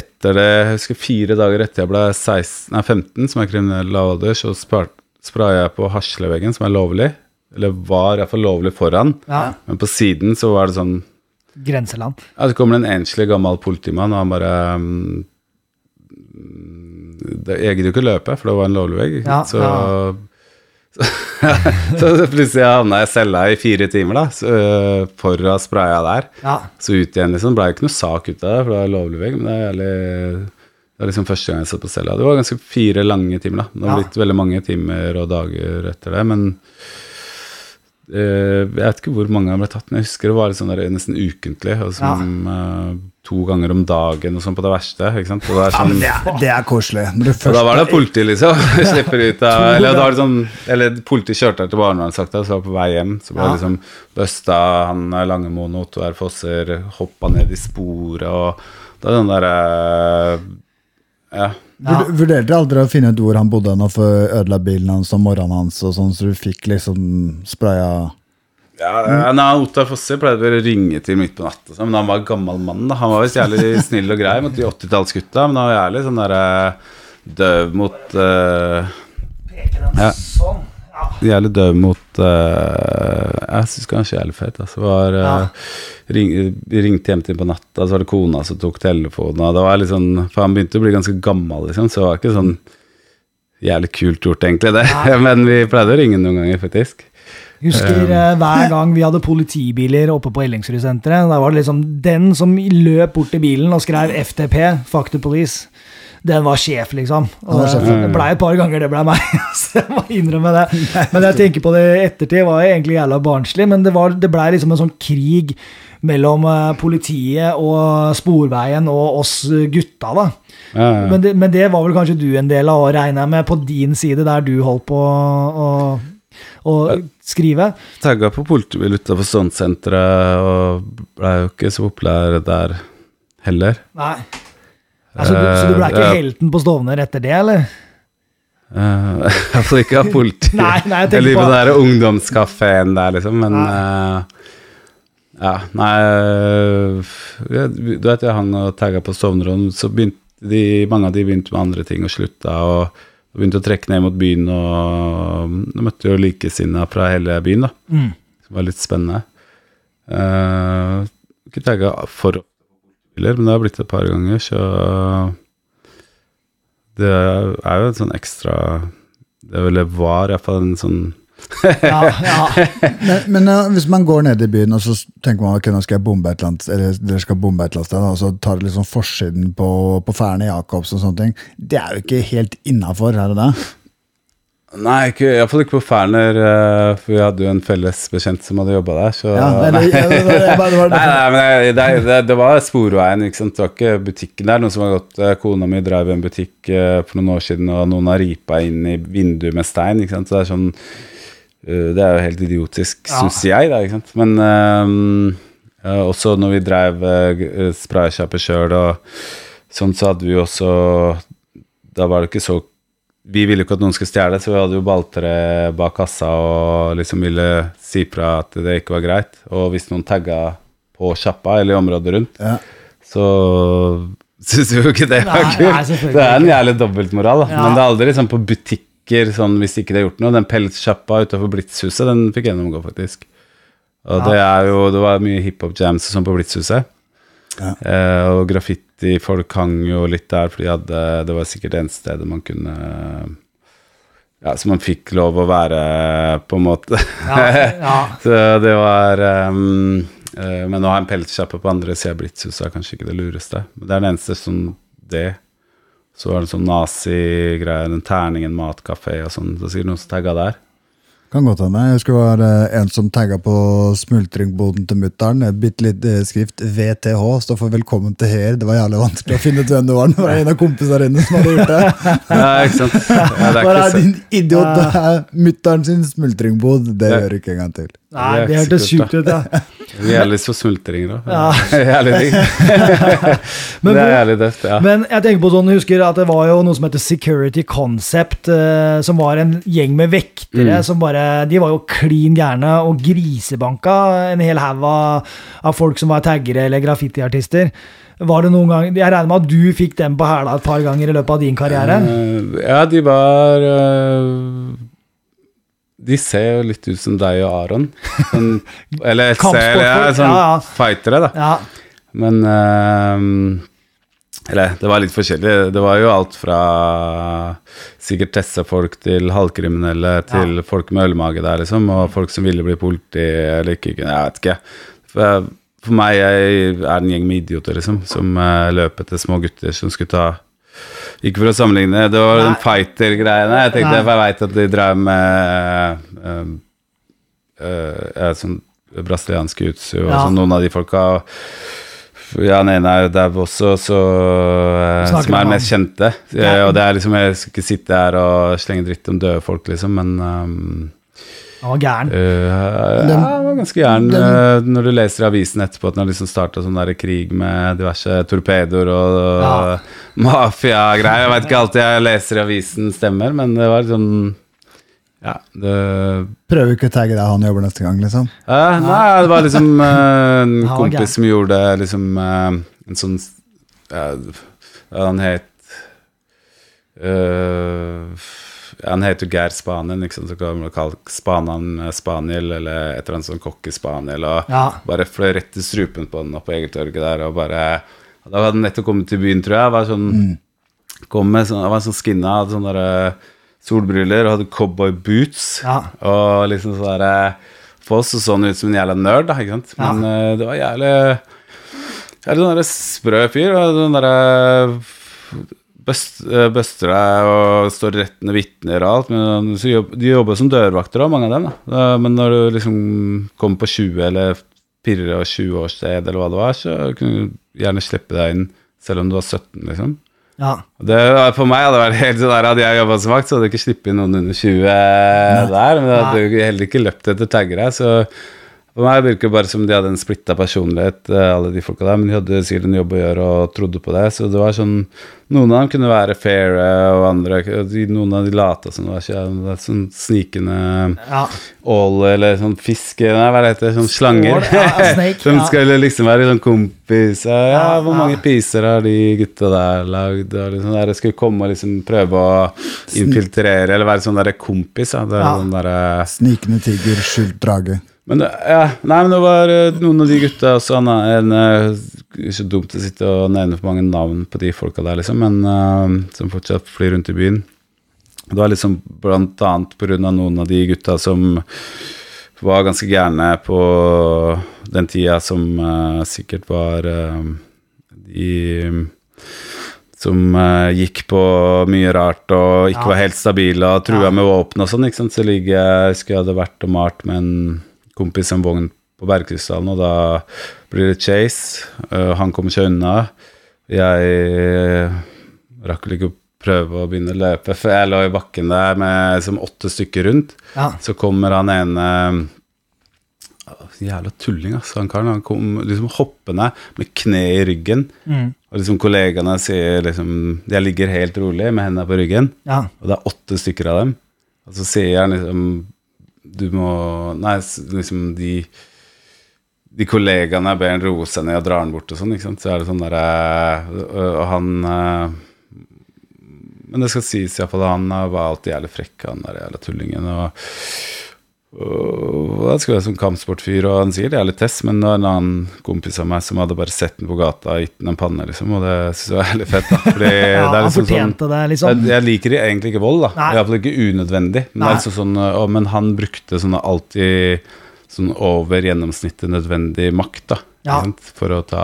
etter det, jeg husker 4 dager etter jeg ble 15 som er kriminell lavalder, så sprayet jeg på harsleveggen som er lovlig eller var i hvert fall lovlig foran ja. Men på siden så var det sånn grenseland. Ja, så kommer det en enslig gammel politimann, og han bare jeg gidder jo ikke løpe, for det var en lovlig vegg. Ja, så, ja. Så plutselig havna jeg cella i 4 timer da, så, for å spraye der. Ja. Så ut igjen liksom, ble det ikke noe sak ut av det, for det var en lovlig vegg, men det var liksom første gang jeg satt på cella. Det var ganske 4 lange timer da. Det har blitt veldig mange timer og dager etter det, men jeg vet ikke hvor mange han ble tatt, men jeg husker det var sånn der, nesten ukentlig og sånn, ja. 2 ganger om dagen og sånn på det verste, ikke sant? Det er sånn, ja, det er koselig. Og da var det politi liksom, slipper ut av, eller, sånn, eller politi kjørte her til barnevernsvakta, så var på vei hjem, så ble liksom bøsta han Langemoen og Otto R. Fosser, hoppet ned i sporet, og da er den der, ja. Ja. Vurderte aldri å finne ut hvor han bodde nå for ødela bilen hans og morgenen hans og sånn, så du fikk liksom spraya ja, når Otto R. Fosser pleide å ringe til midt på natt og sånn, men han var en gammel mann da. Han var vist jævlig snill og grei mot de 80-tallsgutta, men han var jævlig sånn der døv mot ja, jævlig døv mot jeg synes kanskje jævlig feit altså, var, ringte hjem til på natta, så var det kona som tok telefonen, og det var litt sånn, for han begynte å bli ganske gammel liksom, så det var ikke sånn jævlig kult gjort egentlig det, men vi pleide å ringe noen ganger faktisk. Husker hver gang vi hadde politibiler oppe på Ellingsrud-senteret, der var det liksom den som løp bort til bilen og skrev FTP, fuck the police. Den var sjef liksom. Og det ble et par ganger, det ble meg. Så jeg må innrømme det. Men jeg tenker på det ettertid, var jeg egentlig jævla barnslig, men det ble liksom en sånn krig mellom politiet og Sporveien og oss gutta da. Men det var vel kanskje du en del av å regne med på din side, der du holdt på å skrive. Tagget på politibil utenfor Sonsenteret, og ble jo ikke så populær der heller. Nei. Altså, så du ble ikke helten på Stovner etter det, eller? Altså ikke av politi. Nei, jeg liker på den der ungdomskaféen der, liksom, men ja, nei, du vet jeg hang og tagget på Stovner, og så begynte mange av de begynte med andre ting og slutta, og begynte å trekke ned mot byen, og da møtte jo likesinnet fra hele byen, da. Mm. Det var litt spennende. Ikke tagget for men det har blitt et par ganger, så det er jo en sånn ekstra det vel var i hvert fall en sånn ja. Men hvis man går ned i byen og så tenker man ok, nå skal jeg bombe et land, eller dere skal bombe et land, og så tar det liksom forsiden på Ferne Jacobs og sånne ting, det er jo ikke helt innenfor, er det da? Nei, ikke, i hvert fall ikke på Ferner, for vi hadde jo en felles bekjent som hadde jobbet der, så... Ja, nei, det var Sporveien, ikke sant? Det var ikke butikken der, noen som har gått... Kona mi drev en butikk for noen år siden, og noen har ripet inn i vinduet med stein, ikke sant? Så det er sånn... Det er jo helt idiotisk, synes jeg, da, ikke sant? Men også når vi drev sprayskjapet selv, og sånn så hadde vi også... Da var det ikke så vi ville jo ikke at noen skulle stjæle, så vi hadde jo baltere bak kassa og liksom ville si fra at det ikke var greit. Og hvis noen tagget på kjappa eller området rundt, ja. Så synes vi jo ikke det var kult. Det en jævlig dobbeltmoral, da. Ja. Men det aldri liksom på butikker, sånn, hvis ikke det har gjort noe. Den pelskjappa utenfor Blitzhuset, den fikk gjennomgå faktisk. Og det jo, det var mye hiphop-jams sånn på Blitzhuset. Ja. Og graffiti folk hang jo litt der fordi det var sikkert en sted man kunne ja, så man fikk lov å være på en måte ja. Så det var men å ha en pelskjappe på andre siden Blitzhuset er kanskje ikke det lureste, men det den eneste som det så var det sånn nazi-greier, den terningen, matkafé og sånn, så sikkert noen som tagget der kan godt hende. Jeg husker det var en som tagget på smultringboden til mutteren, et bitte litt skrift VTH, står for velkommen til her. Det var jævlig vanskelig å finne ut hvem det var. Det var en av kompisene dine som hadde gjort det. Ja, ikke sant. Ja, det bare din idiot, det mutteren sin smultringbod, det gjør ikke en gang til. Nei, det er helt sjukt ut, ja. Vi er litt så smultringer da. Ja. Jævlig ting. Men, det er jævlig døft, ja. Men jeg tenker på sånn, jeg husker at det var jo noe som heter Security Concept, som var en gjeng med vektere, som bare de var jo klin gjerne og grisebanka en hel haug av folk som var taggere eller graffitiartister. Var det noen gang, jeg regner med at du fikk dem på hæla et par ganger i løpet av din karriere? Ja, de var de ser jo litt ut som deg og Aron sånn, eller ser jeg sånn fightere da ja. Men eller, det var litt forskjellig. Det var jo alt fra sikkert tessefolk til halvkriminelle til folk med ølmage der liksom, og folk som ville bli politi eller ikke, jeg vet ikke. For meg er en gjeng med idioter liksom, som løper til små gutter som skulle ta, ikke for å sammenligne, det var den fighter-greiene. Jeg tenkte jeg vet at de drar med sånn brasilianske jutsu og sånn, noen av de folka. Ja, den ene jo der også, så, som mest kjente. Ja, og det liksom, jeg skal ikke sitte her og slenge dritt om døde folk, liksom, men han var gæren. Ja, han var ganske gæren. Når du leser avisen etterpå, at han liksom startet sånn der krig med diverse torpedoer og mafia-greier. Jeg vet ikke alltid jeg leser avisen stemmer, men det var sånn ja, det prøver ikke å tagge deg han jobber neste gang liksom nei, det var liksom en kompis som gjorde liksom en sånn han het han heter Geir Spanien liksom, så kan man kalle Spanen Spaniel eller et eller annet sånn kokkespaniel og bare fløy rett til strupen på den opp på Egertorget der og bare da hadde han nettopp kommet til byen tror jeg var sånn, kom med, sånn, var sånn skinna hadde sånn der solbriller og hadde cowboy boots og liksom så der for oss så sånn ut som en jævla nerd da, ikke sant? Men det var jævlig sånn der sprø fyr og sånn der bøster deg og står rettende vittner og alt, men de jobber som dørvakter og mange av dem da, men når du liksom kom på 20 eller 24 års sted eller hva det var, så kunne du gjerne slippe deg inn selv om du var 17 liksom. Ja. Det for meg hadde vært helt sånn der hadde jeg jobbet som vakt, så hadde jeg ikke slippet inn noen under 20 der, men hadde jeg heller ikke løpt etter taggere, så for meg virker det bare som de hadde en splittet personlighet, alle de folka der, men de hadde sikkert en jobb å gjøre og trodde på det, så det var sånn, noen av dem kunne være fair og andre, noen av de late som var ikke sånn snikende ål eller sånn fiske, nei, hva det heter, sånn slanger som skulle liksom være sånn kompis, hvor mange piser har de gutta der lagd, og liksom der skulle komme og liksom prøve å infiltrere, eller være sånn der kompis, det sånn der snikende tiger, skjult drage. Men men det var noen av de gutta også, ikke dumt å sitte og nevne for mange navn på de folka der liksom, men som fortsatt flyr rundt i byen. Det var liksom blant annet på grunn av noen av de gutta som var ganske gærne på den tida som sikkert var de som gikk på mye rart og ikke var helt stabile og trua med våpen og sånn, ikke sant? Så jeg husker jeg hadde vært og malt med en kompis en vogn på Bergkrystallen, og da blir det chase. Han kommer ikke unna. Jeg rakk ikke å prøve å begynne å løpe, for jeg lå i bakken der med som 8 stykker rundt. Ja. Så kommer han ene jævla tulling, altså, han kom liksom hoppende med kne i ryggen, Og liksom kollegene sier liksom, jeg ligger helt rolig med hendene på ryggen, ja. Og det er 8 stykker av dem. Og så sier jeg liksom, du må, nei, liksom de kollegene ber en rose ned og drar den bort og sånn, ikke sant? Så er det sånn der, og han, men det skal sies i hvert fall, han var alltid jævlig frekk, han der jævla tullingen, og da skulle jeg som kampsportfyr, og han sier det er litt test, men det var en annen kompis av meg som hadde bare sett den på gata og gitt den en panne liksom, og det synes jeg var veldig fett da, fordi ja, det er liksom sånn det, liksom. Jeg liker egentlig ikke vold da, nei. I hvert fall ikke unødvendig, men, det er liksom sånn, og, men han brukte sånn alltid sånn over gjennomsnittet nødvendig makt da, ja. For å ta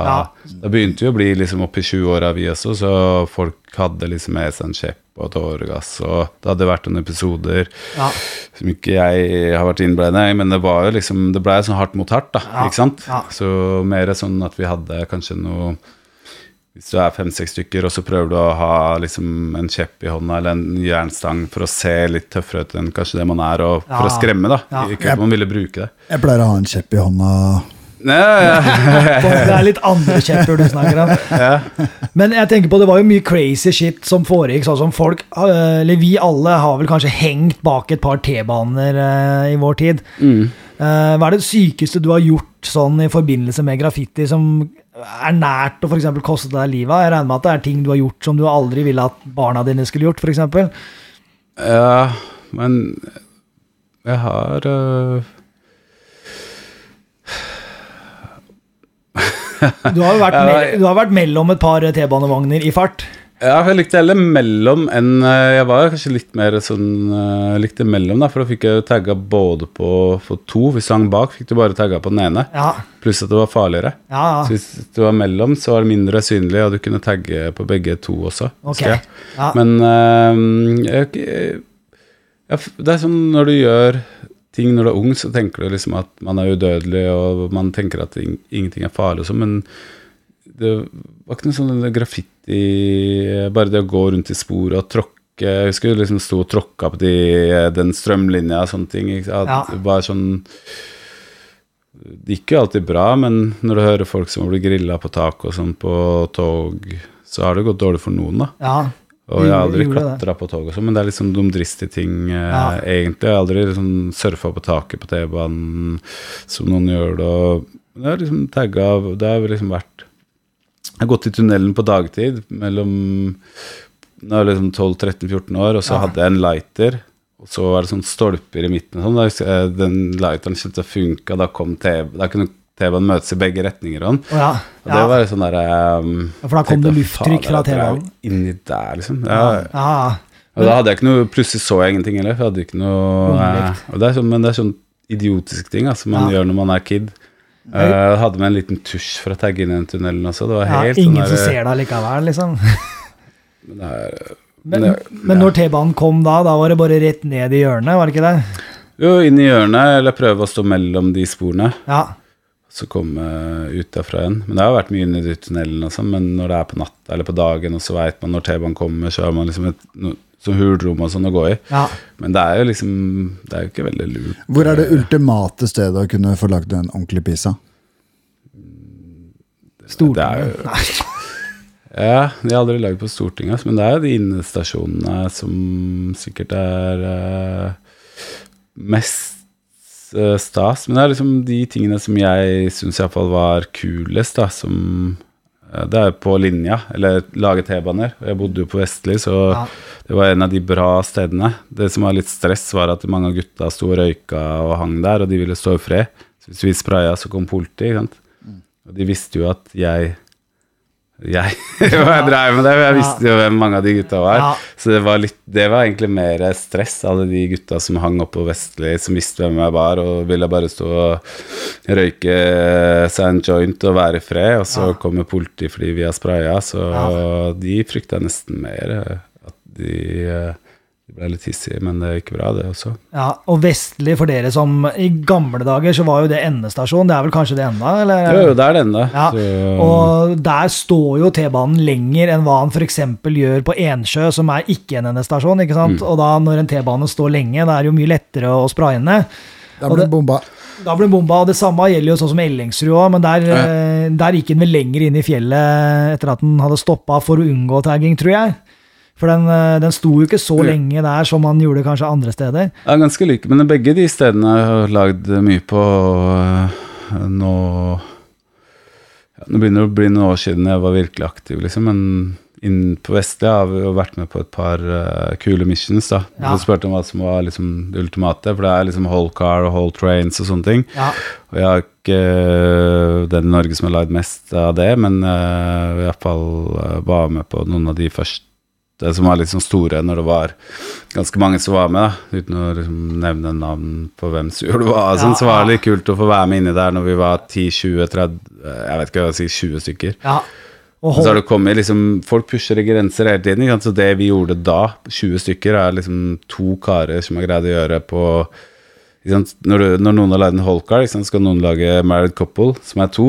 da begynte vi å bli liksom opp i 20 år av vi også, så folk hadde liksom med seg en kjepp og tåregass, og det hadde vært noen episoder som ikke jeg har vært innblandet i, men det var jo liksom, det ble sånn hardt mot hardt da, ikke sant? Ja. Så mer sånn at vi hadde kanskje noe, hvis du er 5-6 stykker, og så prøver du å ha liksom en kjepp i hånda, eller en jernstang for å se litt tøffere ut enn kanskje det man er, og for å skremme da, ikke at man ville bruke det. Jeg pleier å ha en kjepp i hånda. Det er litt andre kjepper du snakker om. Men jeg tenker på, det var jo mye crazy shit som foregikk, sånn som folk, eller vi alle har vel kanskje hengt bak et par T-baner i vår tid. Hva er det sykeste du har gjort sånn i forbindelse med graffiti som er nært og for eksempel kostet deg livet? Jeg regner med at det er ting du har gjort som du aldri ville at barna dine skulle gjort, for eksempel. Ja, men jeg har... Du har vært mellom et par T-banevogner i fart. Ja, jeg likte heller mellom enn jeg var kanskje litt mer sånn, jeg likte mellom da, for da fikk jeg tagga både på for to, hvis du hang bak fikk du bare tagga på den ene, pluss at det var farligere. Så hvis du var mellom så var det mindre synlig, og du kunne tagge på begge to også. Men det er sånn når du gjør ting når du er ung, så tenker du liksom at man er udødelig, og man tenker at ingenting er farlig og sånn, men det var ikke noe sånn graffiti, bare det å gå rundt i spor og tråkke, jeg husker jo liksom stå og tråkke opp den strømlinja og sånne ting, at det var sånn, det gikk jo alltid bra, men når du hører folk som blir grillet på tak og sånn på tog, så har det gått dårlig for noen da. Og jeg har aldri klatret på tog og sånn, men det er liksom dumdristige ting egentlig. Jeg har aldri liksom surfet på taket på T-banen som noen gjør det, og det har liksom tagget av, det har liksom vært, jeg har gått i tunnelen på dagtid mellom liksom 12, 13, 14 år, og så hadde jeg en lighter, og så var det sånn stolper i midten og sånn, da den lighteren kjente å funke, da kom T-banen, da kunne T-banen møtes i begge retninger, og det var sånn der for da kom det lufttrykk fra T-banen inni der liksom, og da hadde jeg ikke noe, plutselig så jeg ingenting heller, for jeg hadde ikke noe og det er sånn, men det er sånn idiotisk ting altså, man gjør når man er kid. Jeg hadde med en liten tusj for å tagge inn i den tunnelen også, det var helt ingen sånn der, som ser deg likevel liksom. Men når T-banen kom da var det bare rett ned i hjørnet, var det ikke det? Jo, inn i hjørnet, eller prøve å stå mellom de sporene, så komme ut derfra igjen. Men det har vært mye inne i tunnelen og sånn, men når det er på natt eller på dagen, og så vet man når T-banen kommer, så har man liksom et sånn hulrom og sånn å gå i. Men det er jo liksom, det er jo ikke veldig lurt. Hvor er det ultimate stedet å kunne få lagt en ordentlig pizza? Stortinget? Nei. Ja, de har aldri laget på Stortinget, men det er jo de innestasjonene som sikkert er mest stas, men det er liksom de tingene som jeg synes i hvert fall var kulest da, som det er på linja, eller laget T-baner, og jeg bodde jo på Vestli, så det var en av de bra stedene. Det som var litt stress var at mange av gutta sto og røyka og hang der, og de ville stå i fred, så hvis vi spraya så kom politi, ikke sant? Og de visste jo at jeg drev med det, jeg visste jo hvem mange av de gutta var, så det var egentlig mer stress, alle de gutta som hang oppe på Vestli, som visste hvem jeg var og ville bare stå og røyke seg en joint og være i fred, og så kommer politi fordi vi har spraya, så de frykta nesten mer at de ble litt hissige, men det gikk bra det også. Ja, og Vestli for dere som i gamle dager, så var jo det endestasjon, det er vel kanskje det enda? Eller? Jo, det er det enda. Ja. Og der står jo T-banen lenger enn hva han for eksempel gjør på Ensjø, som er ikke en endestasjon, ikke sant? Og da når en T-bane står lenge, det er jo mye lettere å spraye ned. Da ble den bomba. Og det samme gjelder jo sånn som Ellingsrud også, men der gikk den vel lenger inn i fjellet etter at den hadde stoppet for å unngå tagging, tror jeg. For den sto jo ikke så lenge der som han gjorde kanskje andre steder. Ja, ganske like, men begge de stedene jeg har lagd mye på nå. Ja, nå begynner det å bli noen år siden jeg var virkelig aktiv, liksom, men inn på Vestlia har vi jo vært med på et par kule missions da. Ja. Jeg spurte om hva som var liksom det ultimate, for det liksom whole car og whole trains og sånne ting. Ja. Og jeg har ikke den i Norge som har lagd mest av det, men i hvert fall var med på noen av de første som var liksom store når det var ganske mange som var med da, uten å liksom nevne navn på hvem som gjorde det var. Ja, sånn, så var det litt kult å få være med inni der når vi var 10, 20, 30, jeg vet ikke hva jeg vil si, 20 stykker. Ja. Og så har det kommet liksom, folk pusher i grenser hele tiden, så det vi gjorde da, 20 stykker, liksom 2 karer som har greid å gjøre på, liksom, når noen har laget en whole car, liksom, skal noen lage married couple, som 2,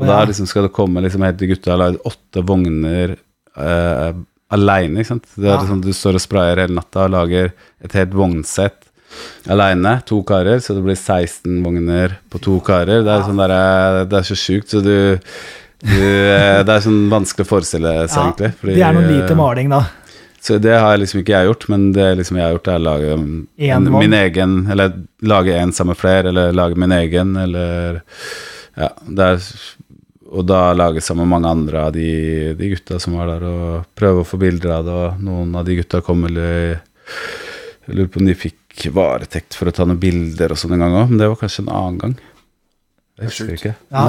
og da liksom, skal det komme liksom, helt til gutta har laget 8 vogner alene, ikke sant? Det liksom, du står og sprayer hele natta og lager et helt vognsett alene, 2 karer, så det blir 16 vogner på 2 karer. Det sånn der, det så sykt, så du det sånn vanskelig å forestille seg egentlig. Fordi, det noen lite maling da. Så det har liksom ikke jeg gjort, men det liksom jeg har gjort er å lage min egen, eller lage en sammen med flere, eller lage min egen, eller ja, det og da laget sammen med mange andre av de gutta som var der og prøve å få bilder av det, og noen av de gutta kom eller jeg lurer på om de fikk varetekt for å ta noen bilder og sånn en gang også, men det var kanskje en annen gang. Jeg husker ikke. Ja,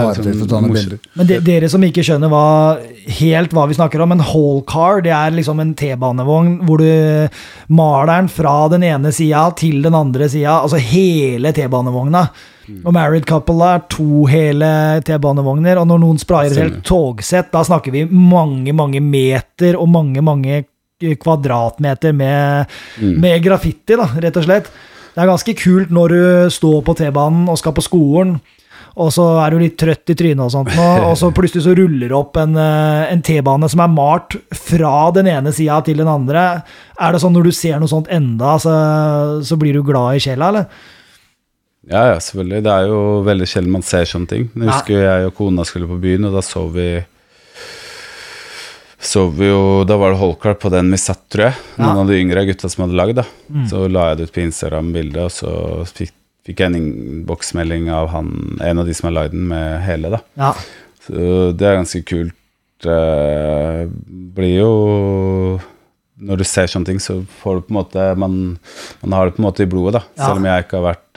men dere som ikke skjønner helt hva vi snakker om, en whole car, det liksom en T-banevogn hvor du maler den fra den ene siden til den andre siden, altså hele T-banevogna. Og married couple er 2 hele T-banevogner, og når noen sprayer et helt togsett, da snakker vi mange, mange meter og mange, mange kvadratmeter med graffiti, da, rett og slett. Det ganske kult når du står på T-banen og skal på skolen, og så du litt trøtt i trynet og sånt nå, og så plutselig så ruller det opp en T-bane som malt fra den ene siden til den andre. Det sånn når du ser noe sånt enda, så blir du glad i sjela, eller? Ja, selvfølgelig. Det jo veldig sjelden man ser sånne ting. Jeg husker jeg og kona skulle på byen, og da sov vi jo, da var det whole car på den vi satt, tror jeg. Noen av de yngre gutta som hadde laget da. Så la jeg det ut på Instagram-bildet, og så fikk jeg en innboksmelding av en av de som har laget den med hele da. Ja. Så det ganske kult. Det blir jo, når du ser sånne ting, så får du på en måte, man har det på en måte i blodet da. Ja. Selv om jeg ikke har vært,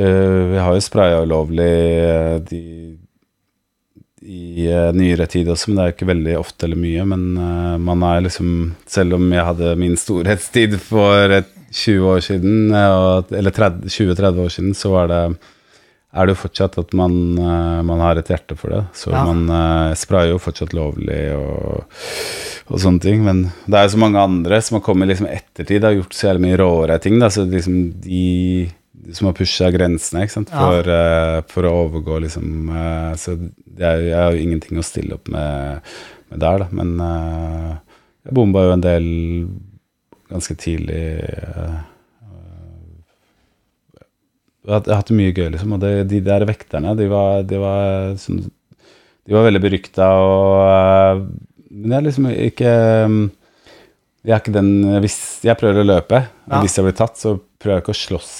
jeg har jo sprayet ulovlig i nyere tid også, men det ikke veldig ofte eller mye, men man liksom, selv om jeg hadde min storhetstid for 20 år siden, eller 20-30 år siden, så det jo fortsatt at man har et hjerte for det, så man sprayer jo fortsatt lovlig og sånne ting, men det jo så mange andre som har kommet liksom ettertid, har gjort så jævlig mye råere ting da, så liksom de som har pushet grensene, ikke sant, for å overgå liksom, så jeg har jo ingenting å stille opp med der da, men jeg bomba jo en del ganske tidlig. Jeg hadde mye gøy liksom, og de der vekterne, de var veldig berykta, og men jeg liksom ikke, jeg ikke den, hvis jeg prøver å løpe, hvis jeg blir tatt, så prøver jeg ikke å slåss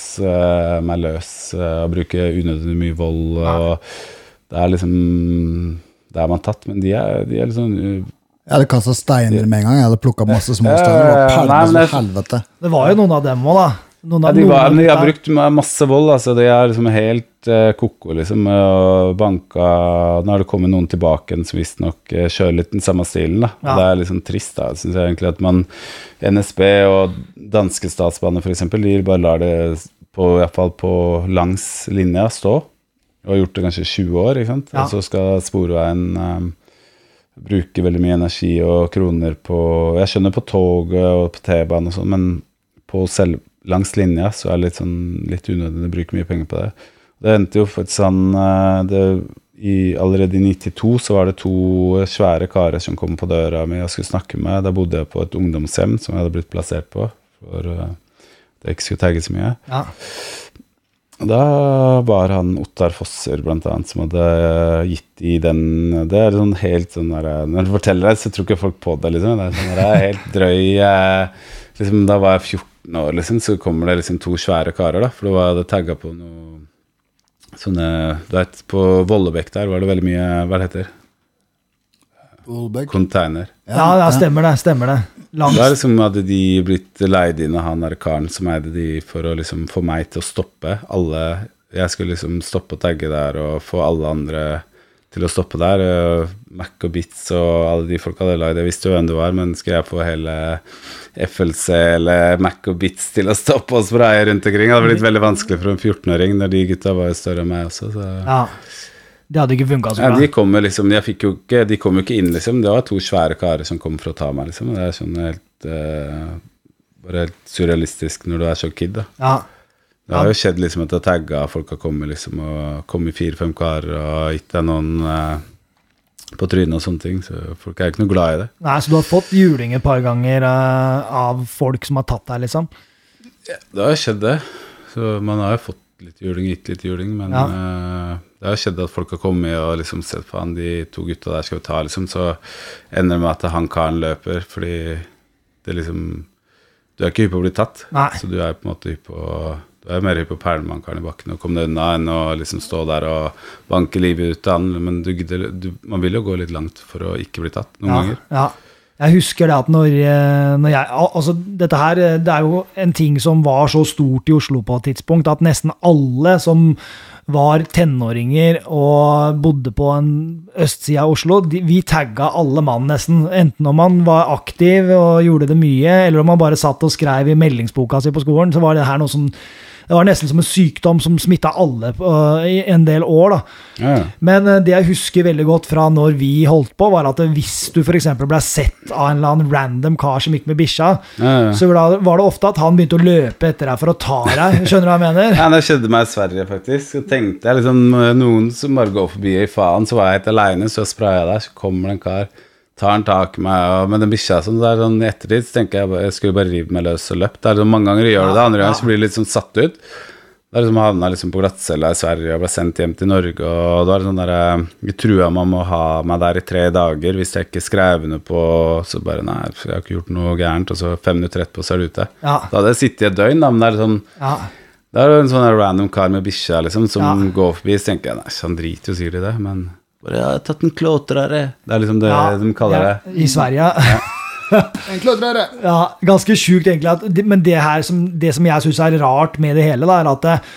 meg løs, og bruke unødvendig mye vold, og det liksom, det man tatt, men de liksom, jeg hadde kastet steiner med en gang, jeg hadde plukket masse små steiner, og palmer som helvete. Det var jo noen av dem også da. De har brukt masse vold, altså de liksom helt koko liksom, og banka, nå har det kommet noen tilbake som visst nok kjører litt den samme stilen da, det liksom trist da, synes jeg egentlig at man, NSB og danske statsbaner for eksempel, de bare lar det på, i hvert fall på langs linja stå, og har gjort det kanskje 20 år, ikke sant, og så skal sporveien bruke veldig mye energi og kroner på, jeg skjønner på toget og på T-banen og sånn, men på langs linja så det litt sånn litt unødvendig å bruke mye penger på det. Det endte jo faktisk sånn, allerede i 92 så var det 2 svære karer som kom på døra mi og skulle snakke med, da bodde jeg på et ungdomshjem som jeg hadde blitt plassert på, for det ikke skulle tagge så mye. Da var han Ottar Fosser blant annet som hadde gitt I den, det sånn helt sånn der, når du forteller det så tror ikke folk på det liksom, det sånn der, helt drøy liksom, da var jeg 14 år liksom, så kommer det liksom to svære karer da, for da var det tagget på noe sånne, du vet på Vollebekk der var det veldig mye, hva det heter? Container. Ja, ja, stemmer det, stemmer det. Langs. Da liksom hadde de blitt leid inn av han der karen som eide de for å liksom få meg til å stoppe alle, jeg skulle liksom stoppe og tagge der og få alle andre til å stoppe der, Mac og Bits og alle de folk hadde laget, jeg visste jo hvem det var, men skulle jeg få hele FLC eller Mac og Bits til å stoppe og spraye rundt omkring, det hadde blitt veldig vanskelig for en 14-åring, når de gutta var jo større enn meg også, så... Ja. Det hade ju funkat så bra. Ja, de kommer liksom jag fick ju inte de kom ju inte in liksom. Det var två svära karlar som kom för att ta mig liksom. Det är sån helt bara helt surrealistiskt när du är så kid då. Ja. Det har ju skett liksom att tagga folk har kommit liksom och kommit 4-5 karlar och inte någon på trynet och sånt ting så folk är inte nog glada I det. Nej, så du har fått julinger ett par gånger av folk som har tagit dig liksom. Ja, det har skett det. Så man har ju fått lite juling, inte lite juling men ja. Det har skjedd at folk har kommet og liksom sett på han, de to gutta der skal vi ta, liksom, så ender det med at han karen løper, fordi det liksom, du ikke hypp på å bli tatt, Nei. Så du på en måte hypp på, du mer hypp på perlmannkaren I bakken, og kom det unna enn å liksom stå der og banke livet ut av han, men man vil jo gå litt langt for å ikke bli tatt noen ganger. Ja, jeg husker det at når jeg, altså dette her, det jo en ting som var så stort I Oslo på et tidspunkt, at nesten alle som var tenåringer og bodde på en østsida av Oslo, vi tagget alle mann nesten, enten om man var aktiv og gjorde det mye, eller om man bare satt og skrev I meldingsboka si på skolen, så var det her noe som, det var nesten som en sykdom som smittet alle I en del år da. Ja. Men det jeg husker veldig godt fra når vi holdt på, var at hvis du for eksempel ble sett av en eller annen random kar som gikk med bisha, ja. Så var det ofte at han begynte å løpe etter deg for å ta deg, skjønner du hva jeg mener? Ja, det skjedde meg I Sverige faktisk, så tenkte jeg liksom, noen som bare går forbi I faen, så var jeg helt alene, så sprayet jeg der, så kommer det en kar, tar han tak I meg, og med den bisha som der, sånn ettertid, så tenker jeg, jeg skulle bare rive meg løs og løp, det sånn, mange ganger gjør det, andre ganger så blir det litt sånn satt ut, det sånn, havnet liksom på glattcella I Sverige, og ble sendt hjem til Norge, og da det sånn der, jeg tror man må ha meg der I 3 dager, hvis jeg ikke skrev noe på, så bare, nei, jeg har ikke gjort noe gærent, og så 5 minutter rett på, så det ute. Ja. Da hadde jeg sittet I et døgn, da, men det sånn, ja. Det en sånn random kar med bisha, liksom, som ja. Går forbi, så tenker jeg, nei, han driter jo sikkert I det, men... Jeg har tatt en klåtrare. Det liksom det ja, de kaller det. I Sverige. Ja. En klåtrare. Ja, ganske sjukt egentlig. Men det, her som, det som jeg synes rart med det hele, da, at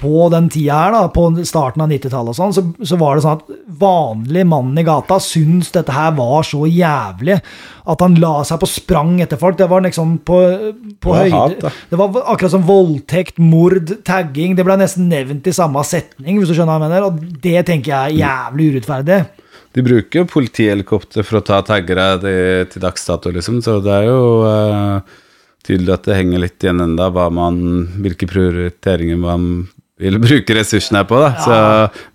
på den tiden her, da, på starten av 90-tallet og sånn, så var det sånn at vanlig mannen I gata syntes dette her var så jævlig, at han la seg på sprang etter folk. Det var liksom på høyde. Det var akkurat som voldtekt, mord, tagging. Det ble nesten nevnt I samme setning, hvis du skjønner hva jeg mener. Og det tenker jeg jævlig urettferdig. De bruker jo politihelikopter for å ta taggere til dagsdato, liksom. Så det jo... tydelig at det henger litt igjen enda hva man, hvilke prioriteringer man vil bruke ressursene på da. Så,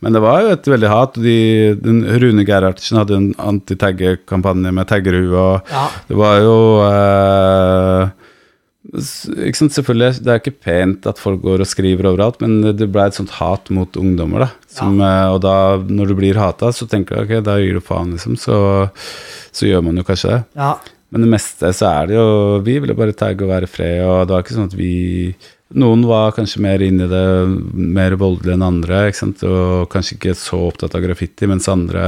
men det var jo et veldig hat, og den Rune Gerhardsen hadde en anti-tagge-kampanje med taggerhue, og det var jo ikke sant, selvfølgelig, det ikke pent at folk går og skriver overalt, men det ble et sånt hat mot ungdommer da, som, og da når du blir hatet, så tenker du, ok, da gir du faen liksom, så gjør man jo kanskje det. Ja. Men det meste så det jo, vi ville bare tagge og være fred, og det var ikke sånn at noen var kanskje mer inne I det, mer voldelig enn andre, ikke sant, og kanskje ikke så opptatt av graffiti, mens andre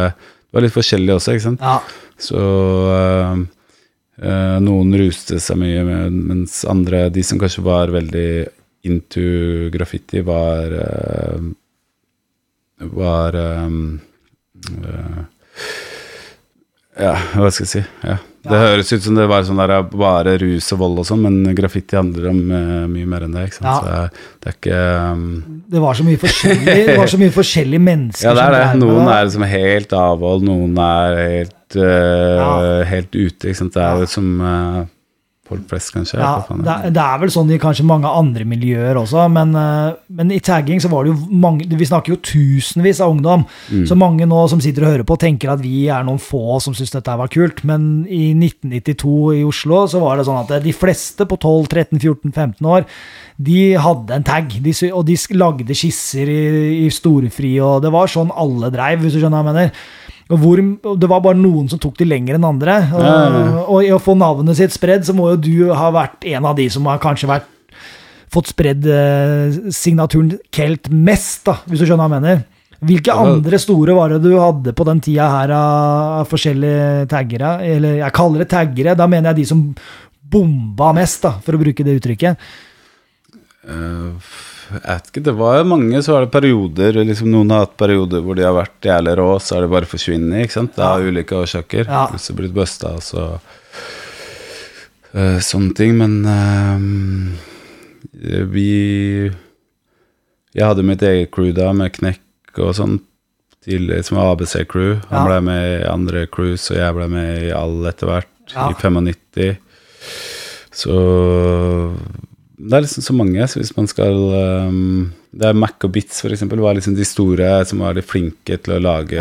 var litt forskjellige også, ikke sant. Ja. Så noen ruste seg mye, mens andre, de som kanskje var veldig into graffiti, ja, hva skal jeg si, ja. Det høres ut som det var sånn der bare rus og vold og sånn, men graffiti handler om mye mer enn det, ikke sant? Ja. Så det ikke... Det var så mye forskjellige, mennesker. Ja, det det. Noen liksom helt avhold, noen helt ute, ikke sant? Det jo som folk flest kanskje. Ja, det er vel sånn i kanskje mange andre miljøer også, men i tagging så var det jo mange, vi snakker jo tusenvis av ungdom, så mange nå som sitter og hører på tenker at vi er noen få som synes dette var kult, men i 1992 i Oslo så var det sånn at de fleste på 12, 13, 14, 15 år, de hadde en tag, og de lagde skisser i storefri, og det var sånn alle dreiv, hvis du skjønner hva jeg mener. Og det var bare noen som tok det lenger enn andre, og i å få navnet sitt spredd, så må jo du ha vært en av de som har kanskje fått spredd signaturen Kelt mest, da, hvis du skjønner hva jeg mener. Hvilke andre store varer du hadde på den tida her av forskjellige taggere, eller jeg kaller det taggere, da mener jeg de som bomba mest, da, for å bruke det uttrykket. Jeg vet ikke, det var jo mange, så var det perioder, liksom noen har hatt perioder hvor de har vært jævlig rå, så er det bare forsvinnet, ikke sant? Det er ulike årsaker, så blitt bøsta, og så sånne ting, men jeg hadde mitt eget crew da, med Knekk og sånn, tidlig, som var ABC-crew, han ble med i andre crews, og jeg ble med i alle etter hvert, i 95, så det er liksom så mange, så hvis man skal det er Mac og Bits for eksempel var liksom de store som var de flinke til å lage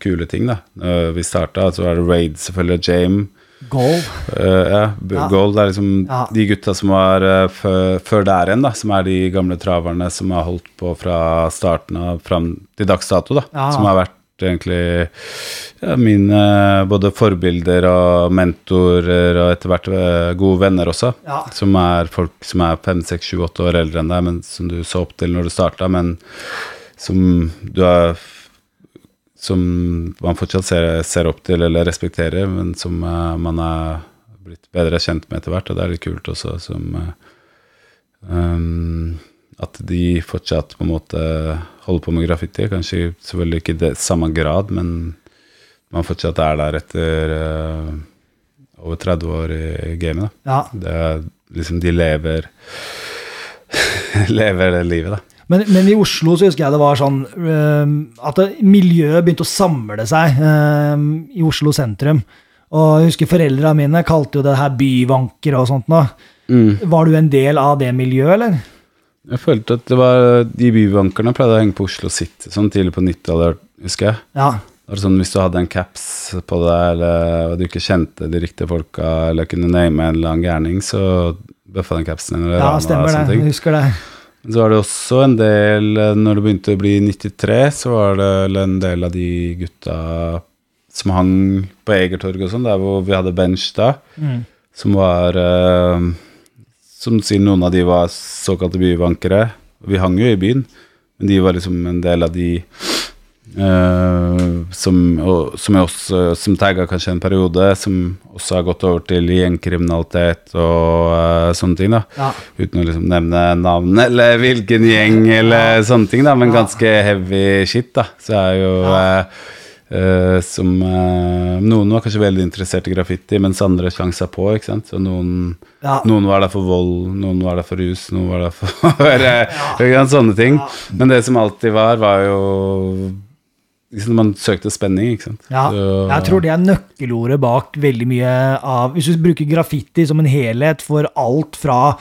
kule ting da når vi startet, så var det Raid selvfølgelig, Jame Gold Gold er liksom de gutta som var før der igjen da, som er de gamle traverne som har holdt på fra starten av frem til dags dato da, som har vært egentlig mine både forbilder og mentorer og etter hvert gode venner også, som er folk som er 5, 6, 7, 8 år eldre enn deg, men som du så opp til når du startet, men som man fortsatt ser opp til eller respekterer, men som man er blitt bedre kjent med etter hvert, og det er litt kult også, som at de fortsatt på en måte holder på med graffiti, kanskje selvfølgelig ikke det samme grad, men man fortsatt er der etter over 30 år i gamet da. Det er liksom de lever det livet da. Men i Oslo så husker jeg det var sånn at miljøet begynte å samle seg i Oslo sentrum, og jeg husker foreldrene mine kalte jo det her byvanker og sånt da. Var du en del av det miljøet eller? Jeg følte at det var de bybankerne pleide å henge på Oslo City, sånn tidlig på 90-tallet, husker jeg. Det var sånn hvis du hadde en caps på deg, eller du ikke kjente de riktige folka, eller kunne name en lang gjerning, så bøffa den capsen eller rana. Stemmer det, jeg husker det. Så var det også en del, når det begynte å bli 93, så var det en del av de gutta som hang på Egertorg og sånn, der hvor vi hadde bench da, som var... som sier noen av de var såkalte byvankere, og vi hang jo i byen, men de var liksom en del av de som tagget kanskje en periode, som også har gått over til gjengkriminalitet og sånne ting da, uten å liksom nevne navn eller hvilken gjeng eller sånne ting da, men ganske heavy shit da, så er jo... som noen var kanskje veldig interessert i graffiti, mens andre slang seg på, ikke sant? Så noen var der for vold, noen var der for rus, noen var der for sånne ting. Men det som alltid var jo liksom, man søkte spenning, ikke sant? Jeg tror det er nøkkelordet bak veldig mye av, hvis du bruker graffiti som en helhet for alt fra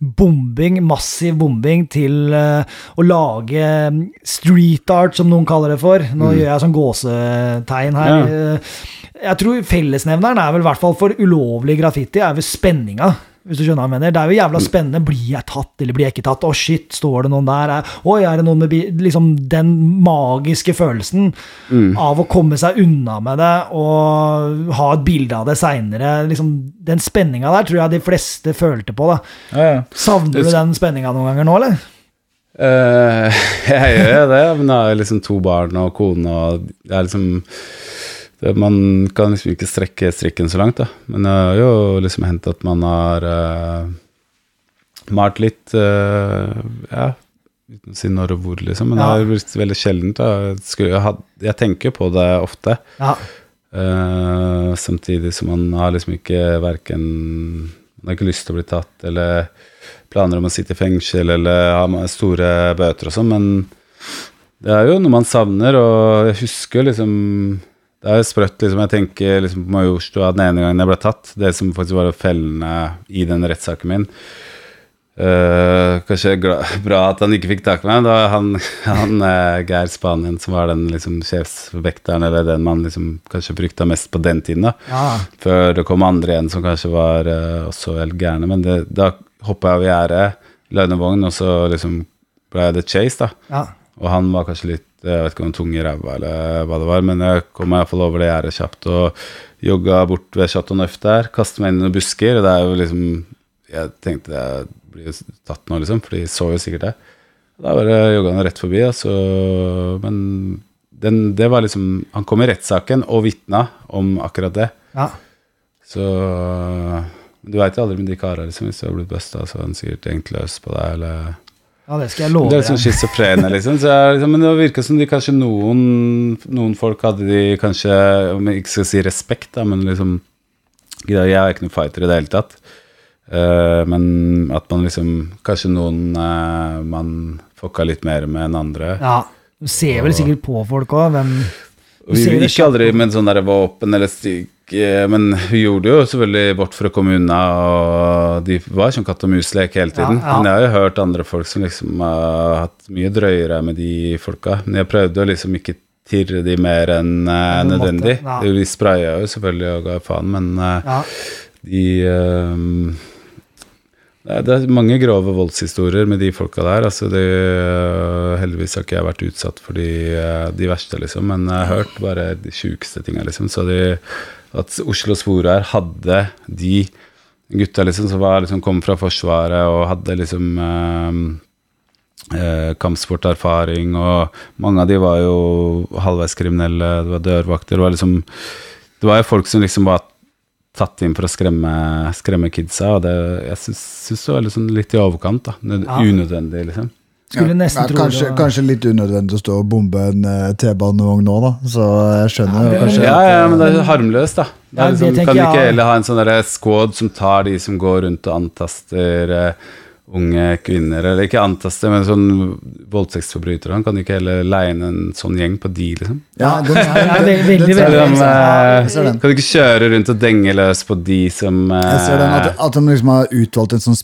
bombing, massiv bombing til å lage street art som noen kaller det for. Nå gjør jeg sånn gåsetegn her. Jeg tror fellesnevneren er vel i hvert fall for ulovlig graffiti er vel spenninga, hvis du skjønner hva jeg mener. Det er jo jævla spennende. Blir jeg tatt eller blir jeg ikke tatt? Å shit, står det noen der? Er det noen med liksom den magiske følelsen av å komme seg unna med det og ha et bilde av det senere. Liksom, den spenningen der tror jeg de fleste følte på. Da. Savner du den spenningen noen ganger nå, eller? Jeg gjør det, men jeg har liksom 2 barn og kone, og jeg er liksom... Man kan liksom ikke strekke strikken så langt da, men det har jo liksom hendt at man har malt litt, uten å si når og hvor liksom, men det har blitt veldig sjeldent da, jeg tenker på det ofte, samtidig som man har liksom ikke man har ikke lyst til å bli tatt, eller planer om å sitte i fengsel, eller ha store bøter og sånn, men det er jo noe man savner, og jeg husker liksom Det er sprøtt, liksom. Jeg tenker liksom, på Majorstua den ene gangen jeg ble tatt, det som faktisk var fellende i den rettssaken min. Kanskje bra at han ikke fikk tak med meg. Det var han Geir Spanien, som var den liksom, sjefsvekteren, eller den man liksom, kanskje brukte mest på den tiden. Da. Ja. Før det kom andre igjen som kanskje var også veldig gærne, men det, da hoppet jeg over gjerdet, la en vogn, og så liksom, ble det chase, da. Ja. Og han var kanskje litt, jeg vet ikke om tung i ræva eller hva det var, men jeg kom i hvert fall over det gjerdet kjapt og jogga bort ved Chateau Neuf der, kastet meg inn i noen busker, og det er jo liksom, jeg tenkte jeg blir jo tatt nå liksom, for de så jo sikkert det. Da var det jogga han rett forbi, altså, men det var liksom, han kom i rettssaken og vittna om akkurat det. Ja. Så du vet jo aldri med de karer liksom, hvis du har blitt bøsta, så han sikkert egentlig løs på deg, eller... Ja, det skal jeg love. Det er sånn schizofrene, liksom. Så liksom. Men det virker som de kanskje noen folk hadde de kanskje, om jeg ikke skal si respekt, da, men liksom, jeg er ikke noen fighter i det hele tatt. Men at man liksom, kanskje noen man fucka litt mer med enn andre. Ja, du ser vel og, sikkert på folk også, men... Vi ikke det, aldri med en sånn der våpen eller styk, men vi gjorde jo selvfølgelig bort for å komme unna, og de var som katt og muslek hele tiden. Ja, ja. Men jeg har jo hørt andre folk som liksom har hatt mye drøyere med de folka. Men jeg prøvde å liksom ikke tirre de mer enn nødvendig. Ja. De sprayet jo selvfølgelig og ga faen, men ja. Det er mange grove voldshistorier med de folka der, altså det, heldigvis har ikke jeg vært utsatt for de verste liksom, men jeg har hørt bare de sjukeste tingene liksom, så at Oslo Svore her hadde de gutta liksom, som var, liksom, kom fra forsvaret og hadde liksom kampsporterfaring, og mange av de var jo halvveis kriminelle, det var dørvakter, det var jo folk som liksom var tatt inn for å skremme kidsa, og det, jeg synes det var liksom litt i overkant da, unødvendig liksom. Ja, kanskje litt unødvendig å stå og bombe en T-banevogn nå da, så jeg skjønner jo kanskje. Ja, men det er harmløst da. Det er liksom, kan ikke heller ha en sånn der squad som tar de som går rundt og antaster unge kvinner, eller ikke antaster, men sånn voldtektsforbrytere, han kan ikke heller leine en sånn gjeng på de, liksom. Ja, den kan du ikke kjøre rundt og denge løs på de som... Jeg ser den, at de liksom har utvalgt en sånn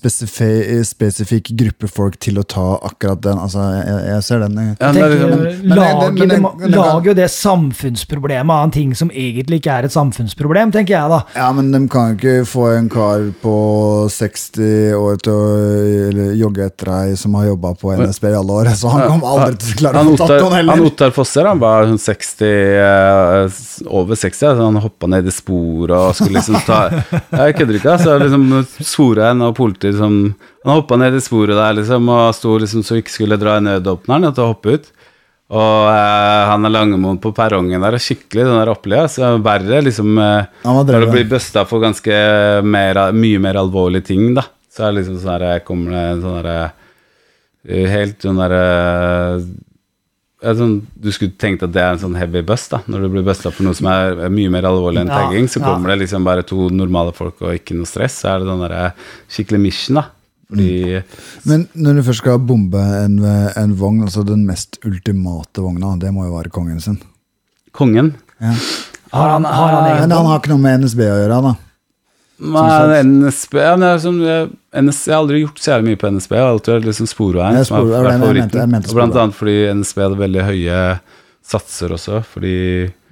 spesifikk gruppe folk til å ta akkurat den, altså, jeg ser den. Jeg tenker, lager jo det samfunnsproblemet av en ting som egentlig ikke er et samfunnsproblem, tenker jeg da. Ja, men de kan ikke få en kar på 60 år til å jogge etter deg som har jobbet på NSB i alle år, så han kom aldri til å klare å tatt noen heller. Han Ottar Fosser, han var sånn 60, over 60, så han hoppet ned i sporet og skulle liksom ta, jeg kødder ikke, så liksom svoret henne og politiet, liksom, han hoppet ned i sporet der liksom, og stod liksom så ikke skulle dra i nødåpneren til å hoppe ut, og han er langemånd på perrongen der, skikkelig den der opplevet, så verre liksom, når du blir bøstet for ganske mye mer alvorlige ting da, så er det liksom sånn her, kommer det en sånn her helt sånn her sånn, du skulle tenkt at det er en sånn heavy bust da, når du blir bustet for noe som er mye mer alvorlig enn tagging, så kommer det liksom bare to normale folk og ikke noe stress, så er det sånn her skikkelig mission da. Fordi, men når du først skal bombe en vogn, altså den mest ultimate vogna, det må jo være kongen sin. Kongen? Ja. Han har ikke noe med NSB å gjøre da. Nei, NSB, jeg har aldri gjort så jævlig mye på NSB, jeg har alltid liksom sporveien, og blant annet fordi NSB hadde veldig høye satser også, fordi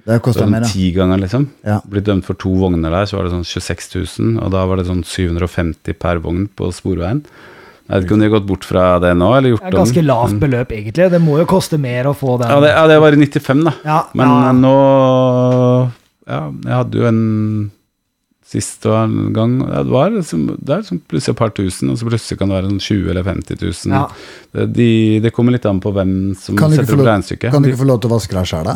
det kostet mer da. 10 ganger liksom, blitt dømt for 2 vogner der, så var det sånn 26 000, og da var det sånn 750 per vogn på sporveien. Jeg vet ikke om de har gått bort fra det nå, eller gjort om. Det er ganske lavt beløp egentlig, det må jo koste mer å få den. Ja, det var i 95 da, men nå, ja, jeg hadde jo en... sist og en gang, det var liksom, det er plutselig et par tusen, og så plutselig kan det være 20 eller 50 tusen. Ja. Det kommer litt an på hvem som setter opp regnstykket. Kan du ikke få lov til å vaske deg selv da?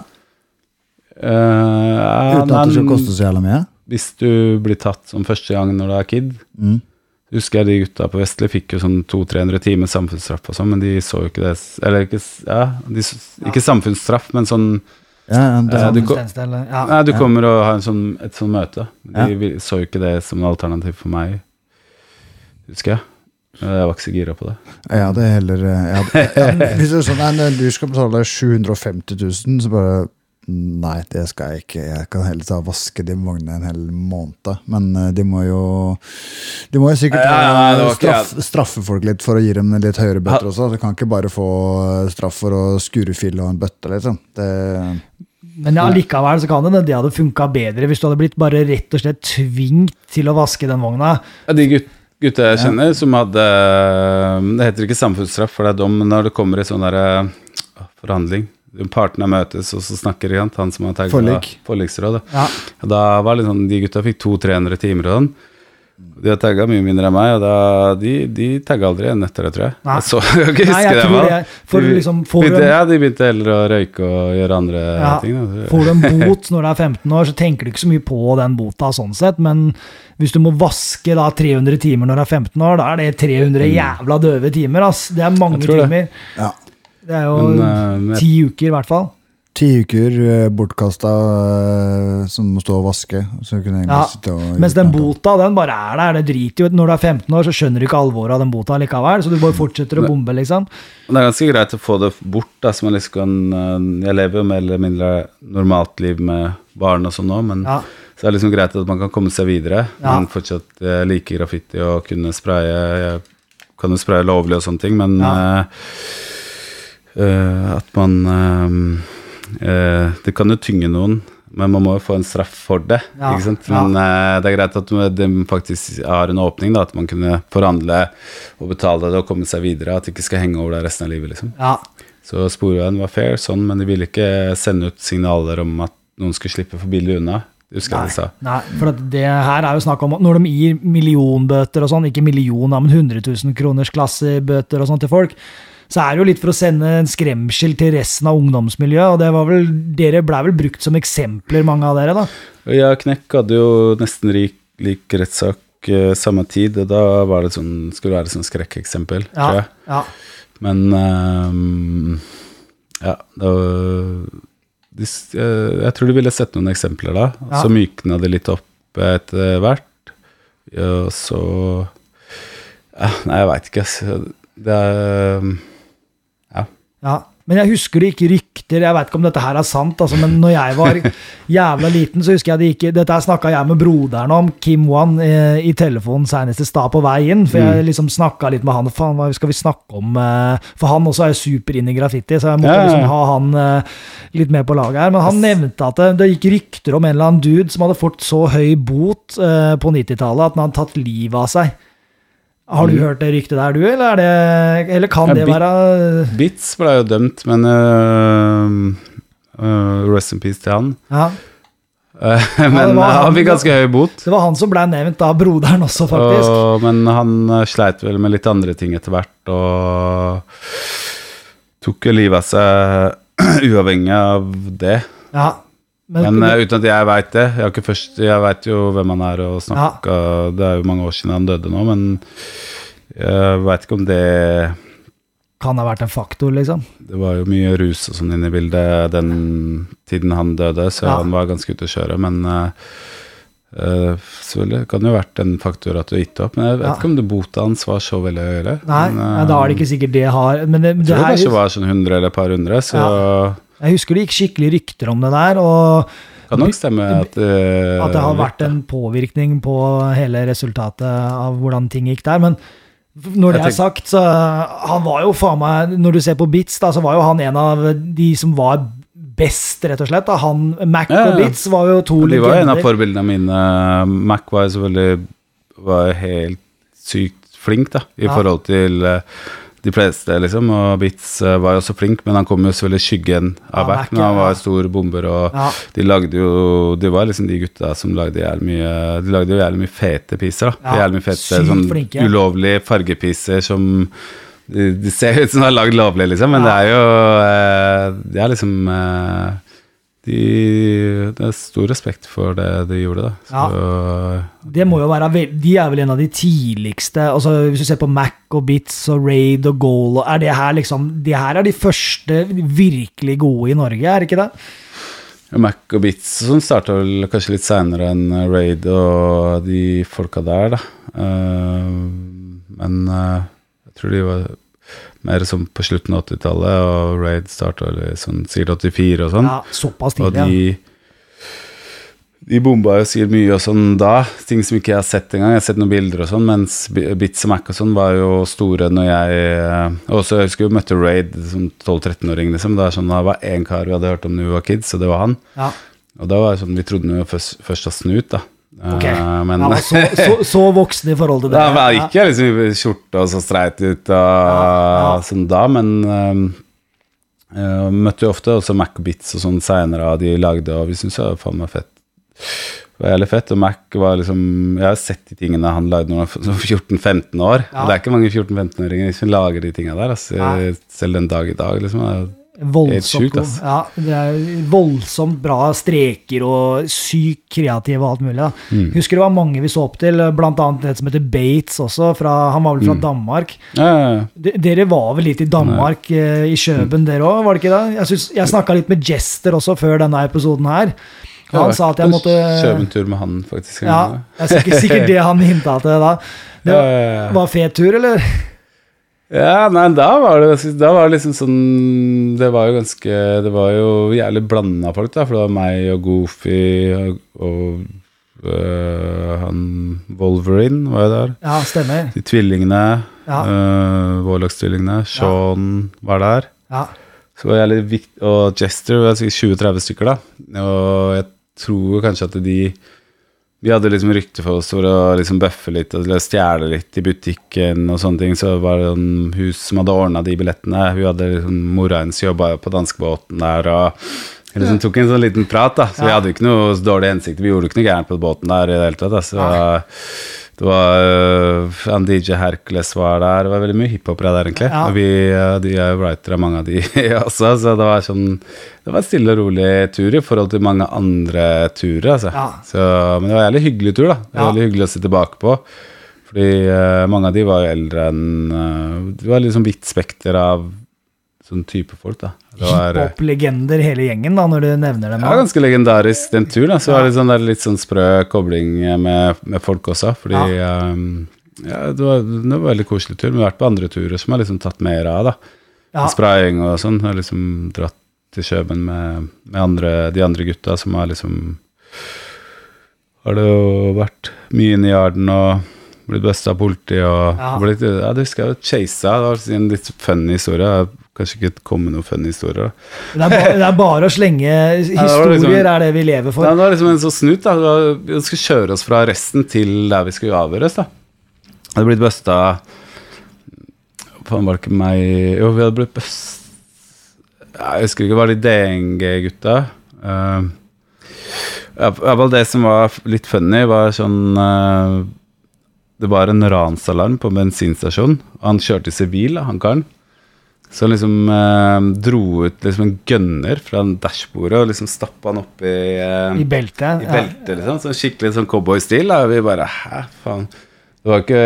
Uten at det skal koste så jævlig mye? Hvis du blir tatt som første gang når du er kid, husker jeg de gutta på Vestli fikk jo sånn 200-300 timer samfunnsstraff og sånn, men de så jo ikke det, eller ikke, ja, ikke samfunnsstraff, men sånn, du kommer og har et sånt møte. De så jo ikke det som en alternativ for meg, husker jeg. Jeg var ikke så gira på det. Ja, det heller... Hvis det er sånn, du skal betale 750 000, så bare... Nei, det skal jeg ikke. Jeg kan heller ta og vaske de vognene en hel måned. Men de må jo sikkert straffe folk litt for å gi dem litt høyere bøtter også. Du kan ikke bare få straff for å skure fil og en bøtte, liksom. Men ja, likevel så kan det hadde funket bedre hvis du hadde blitt bare rett og slett tvingt til å vaske den vogna. Ja, de gutter jeg kjenner som hadde, det heter ikke samfunnsstraff for det dom, men når det kommer i sånn der forhandling, partene møtes og så snakker igjen, han som har taget forliksråd. Ja. Da var liksom, de gutta fikk 200-300 timer og den. De har tagget mye mindre enn meg, og da, de tagget aldri en etter det, tror jeg. Nei. Så jeg kan ikke huske det, man. Jeg, de begynte heller å røyke og gjøre andre ting. Da. Får du en bot når du er 15 år, så tenker du ikke så mye på den bota sånn sett, men hvis du må vaske da 300 timer når du er 15 år, da er det 300 jævla døve timer, ass. Det er mange timer. Ja. Det er jo 10 uker i hvert fall. 10 uker bortkastet som må stå og vaske. Så kunne sitte og mens den bota, den bare er der. Det driter jo. Når du er 15 år, så skjønner du ikke alvoret av den bota likevel, så du bare fortsetter å bombe, liksom. Det er ganske greit å få det bort, da, så man liksom kan... Jeg lever jo mer eller mindre normalt liv med barn og sånn nå, men så det er liksom greit at man kan komme seg videre. Man fortsatt liker graffiti og kunne spraye. Jeg kan jo spraye lovlig og sånne ting, men... at man det kan jo tynge noen, men man må jo få en straff for det, ikke sant? Men det er greit at det faktisk har en åpning da, at man kunne forhandle og betale det og komme seg videre, at det ikke skal henge over det resten av livet, liksom. Så sporveien var fair, sånn, men de ville ikke sende ut signaler om at noen skulle slippe for billig unna. Nei, for det her er jo snakk om at når de gir millionbøter og sånn, ikke million, men 100 000 kroners klassebøter og sånn til folk, så er det jo litt for å sende en skremsel til resten av ungdomsmiljøet, og det var vel, dere ble vel brukt som eksempler, mange av dere da? Ja, Knekk hadde jo nesten lik rettssak samme tid, og da var det sånn, skulle det være sånn skrekkeksempel, tror jeg. Men, da, jeg tror de ville sett noen eksempler da, så mykna det litt opp etter hvert, og så, nei, jeg vet ikke, det er... Men jeg husker det gikk rykter, jeg vet ikke om dette her er sant, altså, men når jeg var jævla liten, så husker jeg det ikke, dette her snakket jeg med broderen om, Kim Wan, i telefonen senest i stad på veien, for jeg liksom snakket litt med han, faen, hva skal vi snakke om? For han også er jo super inne i graffiti, så jeg måtte liksom ha han litt med på laget her, men han nevnte at det gikk rykter om en eller annen dude som hadde fått så høy bot på 90-tallet, at han hadde tatt livet av seg. Har du hørt det ryktet der, du, eller, eller kan det være... Bits ble jo dømt, men rest in peace til han. Men han fikk ganske høy bot. Det var han som ble nevnt av broderen også, faktisk. Men han sleit vel med litt andre ting etter hvert, og tok jo livet av seg uavhengig av det. Ja. Men uten at jeg vet det, jeg vet jo hvem han er og snakker, det er jo mange år siden han døde nå, men jeg vet ikke om det... Kan ha vært en faktor, liksom. Det var jo mye rus og sånn inne i bildet den tiden han døde, så han var ganske ute å kjøre, men selvfølgelig kan det jo vært en faktor at du gitt opp, men jeg vet ikke om det bota hans var så veldig høyere. Nei, da er det ikke sikkert det har... Men jeg tror det kanskje var sånn 100 eller et par hundre, så... Jeg husker det gikk skikkelig rykter om det der, og kan nok stemme at det har vært en påvirkning på hele resultatet av hvordan ting gikk der, men når det er sagt, så han var jo faen meg, når du ser på Bits da, så var jo han en av de som var best, rett og slett da, han, Mac og Bits var jo to legender. De var en av forbildene mine, Mac var selvfølgelig helt sykt flink da, i forhold til... de fleste liksom, og Bits var jo så flink, men han kom jo selvfølgelig skyggen av back, men han var stor bomber, og de lagde jo, det var liksom de gutta som lagde jævlig mye, de lagde jo jævlig mye fete piser da, jævlig mye fete, sånn flinke. Ulovlige fargepiser som, de ser ut som de har lagd lovlig liksom, men det er liksom, det er stor respekt for det de gjorde da. Det må jo være, de er vel en av de tidligste, altså hvis du ser på Mac og Bits og Raid og Goal, er det her liksom, de her er de første virkelig gode i Norge, er det ikke det? Mac og Bits som startet vel kanskje litt senere enn Raid og de folka der da, men jeg tror de var... mer som på slutten av 80-tallet, og Raid startet liksom Seal 84 og sånn. Ja, såpass tidlig, de bomba jo sikkert mye og sånn da, ting som ikke jeg har sett engang, jeg har sett noen bilder og sånn, mens Bits og Mac og sånn var jo store når jeg, og så jeg husker jeg møtte Raid som 12-13-åring liksom, det er sånn, det var en kar vi hadde hørt om når vi var kids, og det var han, ja. Og da var det sånn, vi trodde vi var først å snu ut da. Okay. Men han var så voksen i forhold til det. Han var ikke liksom i skjorte og så streit ut og sånn da, men møtte jo ofte også Mac og Bits og sånn senere, og de lagde, og vi syntes det var faen meg fett. Det var jævlig fett, og Mac var liksom, jeg har sett de tingene han lagde når han var 14-15 år, og det er ikke mange 14-15-åringer som lager de tingene der, altså, selv den dag i dag liksom, det er voldsomt, sjukt, det er voldsomt bra streker og sykt kreativ og alt mulig da. Husker det var mange vi så opp til, blant annet det som heter Bates også, han var vel fra Danmark. Dere var vel litt i Danmark i Køben dere også, var det ikke det? Jeg snakket litt med Jester også før denne episoden her. Han sa at jeg måtte kjøventur med han faktisk. Ja, jeg er sikkert det han hintet til da. Det var fet tur, eller? Ja, nei, da var det liksom sånn, det var jo jævlig blandet folk da, for det var meg og Goofy og han Wolverine var jo der. Ja, stemmer. De tvillingene, Warlocks-tvillingene, Sean var der. Ja. Så var jævlig viktig, og Jester var sikkert 20-30 stykker da, og jeg tror kanskje at vi hadde liksom rykte for oss for å liksom bøffe litt og stjæle litt i butikken og sånne ting, så var det en hus som hadde ordnet de billettene, hun hadde liksom, mora hennes jobbet på danskebåten der, og liksom tok en sånn liten prat da, så vi hadde ikke noe dårlig hensikt, vi gjorde ikke noe gærent på båten der i det hele tatt da, så det var en DJ Hercules var der, det var veldig mye hiphopere der egentlig, og de er jo writer av mange av de også, så det var sånn, det var en stille og rolig tur i forhold til mange andre turer, altså. Så, men det var en jævlig hyggelig tur da, det var veldig hyggelig å se tilbake på, fordi mange av de var jo eldre enn, det var liksom vitt spekter av sånn type folk da. Hiphop-legender hele gjengen da, når du nevner dem. Ja, ganske legendarisk den turen da, så var det sånn der litt sånn sprø kobling med folk også, fordi det var en veldig koselig tur, men vi har vært på andre turer som har liksom tatt mer av da, spraying og sånn, har liksom dratt til Køben med de andre gutta som har liksom har det jo vært mye inn i Arden og blitt bøsta av politi og blitt, det husker jeg jo chasa, det var en litt funny historie, kanskje ikke komme noen funny historier da. Det er bare å slenge historier, liksom, er det vi lever for. Det var liksom en sånn snut da, vi skulle kjøre oss fra resten til der vi skulle avhøres da, det hadde blitt bøsta faen var det ikke meg, jo vi hadde blitt bøsta. Jeg husker ikke, var det DNG-gutta? Det som var litt funny var sånn, det var en ransalarm på bensinstasjonen, og han kjørte i sivil, han karen. Så han liksom dro ut liksom en gønner fra en dashbordet, og liksom stappet han opp i beltet. I beltet liksom, sånn skikkelig sånn cowboy-stil. Og vi bare, hæ, faen. Det var ikke...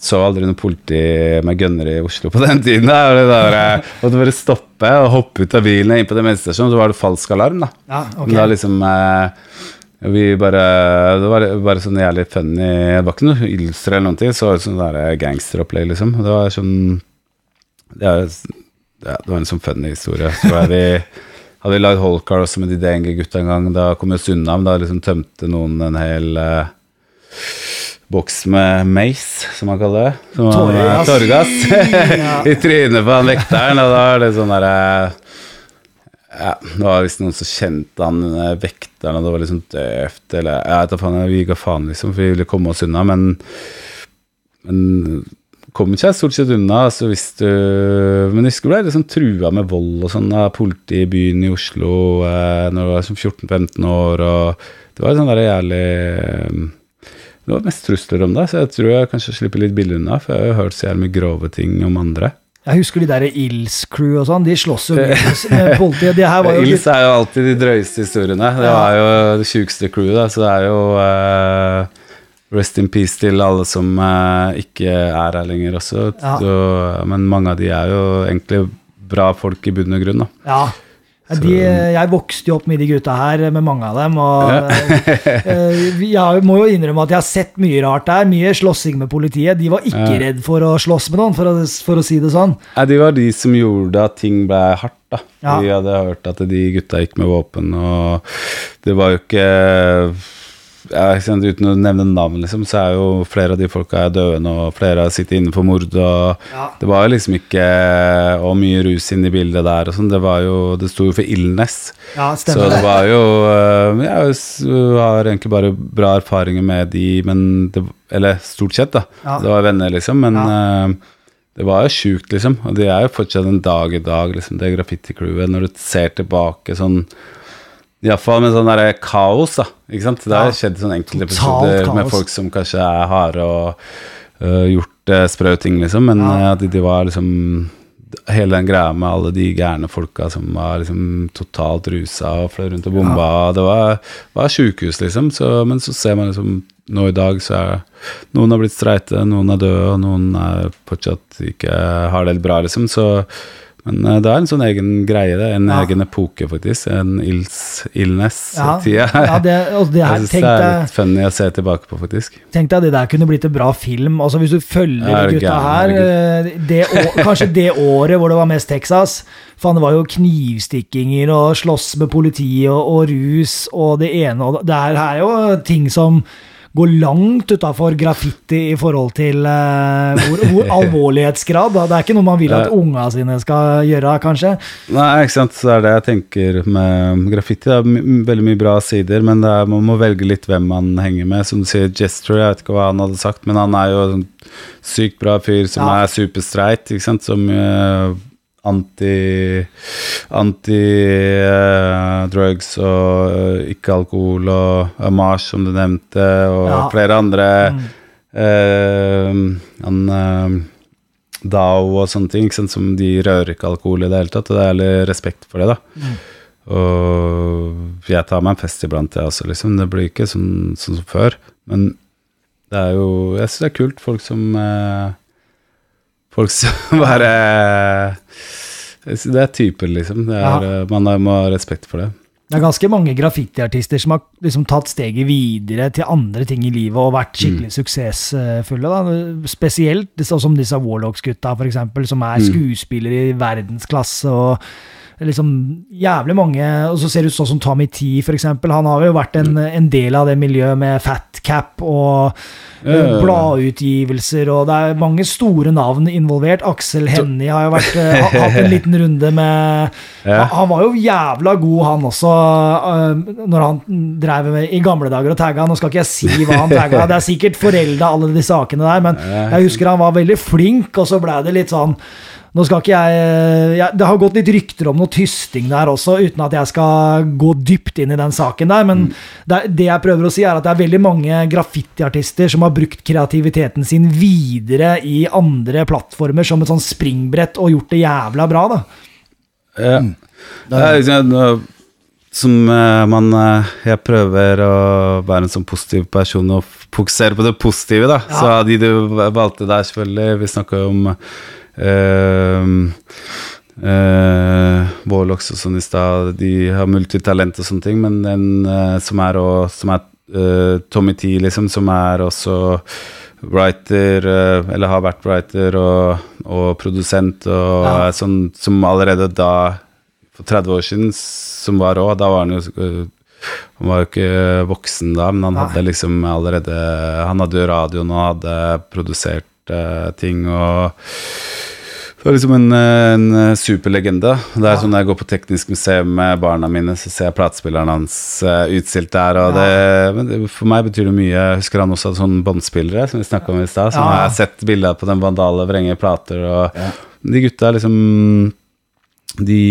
så aldri noen politi med gønner i Oslo på den tiden da, og det bare stoppe og hoppe ut av bilen inn på den bensinstasjonen, så var det falsk alarm da. Ja, ok. Men da liksom, det var bare sånn jævlig funny, det var ikke noe illustrere eller noen ting, så var det sånn der gangsteropplegg liksom, og det var sånn, det var en sånn funny historie, så var vi... Hadde vi lagd Holcar også med de DNG-gutta en gang, da kom jo Sunna, men da liksom tømte noen en hel... boks med meis, som man kaller det. Torgas. I trynet på han vekteren, og da var det sånn der... Ja, det var liksom noen som kjente han vekteren, og det var liksom døft, eller... Jeg vet faen, vi gikk faen liksom, for vi ville komme oss unna, men kom ikke jeg stort sett unna, så hvis du... Men jeg husker det ble liksom trua med vold og sånn, politi i byen i Oslo, når det var som 14-15 år, og det var sånn der jævlig... Det var mest trusler om det, så jeg tror jeg kanskje slipper litt billig unna, for jeg har jo hørt så jævlig mye grove ting om andre. Jeg husker de der Ils-crew og sånn, de slåss jo med politiet. Ils er jo alltid de drøyeste historiene, det var jo det sjukeste crew da, så det er jo rest in peace til alle som ikke er her lenger også, men mange av de er jo egentlig bra folk i bunn og grunn da. Ja. De, jeg vokste jo opp med de gutta her, med mange av dem, og jeg må jo innrømme at jeg har sett mye rart der, mye slåssing med politiet. De var ikke redd for å slåss med noen, for å si det sånn. Ja, det var de som gjorde at ting ble hardt, da. Ja. De hadde hørt at de gutta gikk med våpen, og det var jo ikke... uten å nevne navn, liksom, så jo flere av de folka døde nå, og flere sitter inne for mord, og det var jo liksom ikke, og mye rus inn i bildet der og sånn, det var jo, det stod jo for illness. Ja, stemmer det. Så det var jo, jeg har egentlig bare bra erfaringer med de, men det, eller stort sett da, det var venner liksom, men det var jo sjukt liksom, og det jo fortsatt en dag i dag liksom, det graffiti-crewet, når du ser tilbake sånn, i hvert fall med sånn der kaos da, ikke sant? Det har skjedd sånne enkelte episoder med folk som kanskje har og gjort sprø ting liksom, men de var liksom hele den greia med alle de gærne folka som var liksom totalt rusa og fløy rundt og bomba, det var sykehus liksom, så, men så ser man liksom nå i dag så noen har blitt streite, noen er døde og noen er fortsatt ikke har det helt bra liksom, så men det er en sånn egen greie, det en egen epoke faktisk, en illness-tida. Ja, det, det her, jeg synes det er litt funny å se tilbake på faktisk. Tenkte jeg det der kunne blitt en bra film, altså hvis du følger gutta her, kanskje det året hvor det var mest Texas, det var jo knivstikkinger og slåss med politiet og rus og det ene, og det her er jo ting som går langt utenfor graffiti i forhold til hvor alvorlighetsgrad da. Det ikke noe man vil at unga sine skal gjøre kanskje. Nei, ikke sant, så det jeg tenker med graffiti, det veldig mye bra sider, men man må velge litt hvem man henger med, som du sier Gesture, jeg vet ikke hva han hadde sagt, men han jo en sykt bra fyr som superstreit, ikke sant, som anti-drugs og ikke alkohol og Amash som du nevnte og flere andre DAO og sånne ting, ikke sant, som de rører ikke alkohol i det hele tatt, og det litt respekt for det da og jeg tar meg en fest iblant det også liksom, det blir ikke sånn som før, men det jo, jeg synes det kult folk som bare det typer liksom, det man må ha respekt for det. Det ganske mange graffiti-artister som har liksom tatt steget videre til andre ting i livet og vært skikkelig suksessfulle da, spesielt som disse Warlocks-gutta for eksempel, som skuespillere i verdensklasse og liksom jævlig mange, og så ser det ut sånn som Tommy T for eksempel, han har jo vært en del av det miljøet med Fat Cap og bladutgivelser, og det mange store navn involvert, Aksel Hennie har jo hatt en liten runde med, han var jo jævla god han også, når han drev med i gamle dager og tagget, nå skal ikke jeg si hva han tagget, det sikkert foreldet alle de sakene der, men jeg husker han var veldig flink, og så ble det litt sånn, nå skal ikke jeg, det har gått litt rykter om noe tysting der også, uten at jeg skal gå dypt inn i den saken der, men det jeg prøver å si at det veldig mange graffiti-artister som har brukt kreativiteten sin videre i andre plattformer som et sånn springbrett og gjort det jævla bra da. Ja, det liksom som jeg prøver å være en sånn positiv person og fokusere på det positive da, så de du valgte der selvfølgelig, vi snakker om Warlocks og sånn i stad, de har multitalent og sånne ting, men den som er Tommy T liksom, som også writer, eller har vært writer og produsent og sånn, som allerede da for 30 år siden som var også, da var han jo han var jo ikke voksen da, men han hadde liksom allerede, han hadde jo radioen og hadde produsert ting, og det var liksom en superlegende. Det sånn når jeg går på teknisk museum med barna mine, så ser jeg platespilleren hans utstilt der, og for meg betyr det mye. Jeg husker han også hadde sånne bandspillere som vi snakket om i sted, som har sett bilder på den vandale vrenge plater, og de gutta liksom de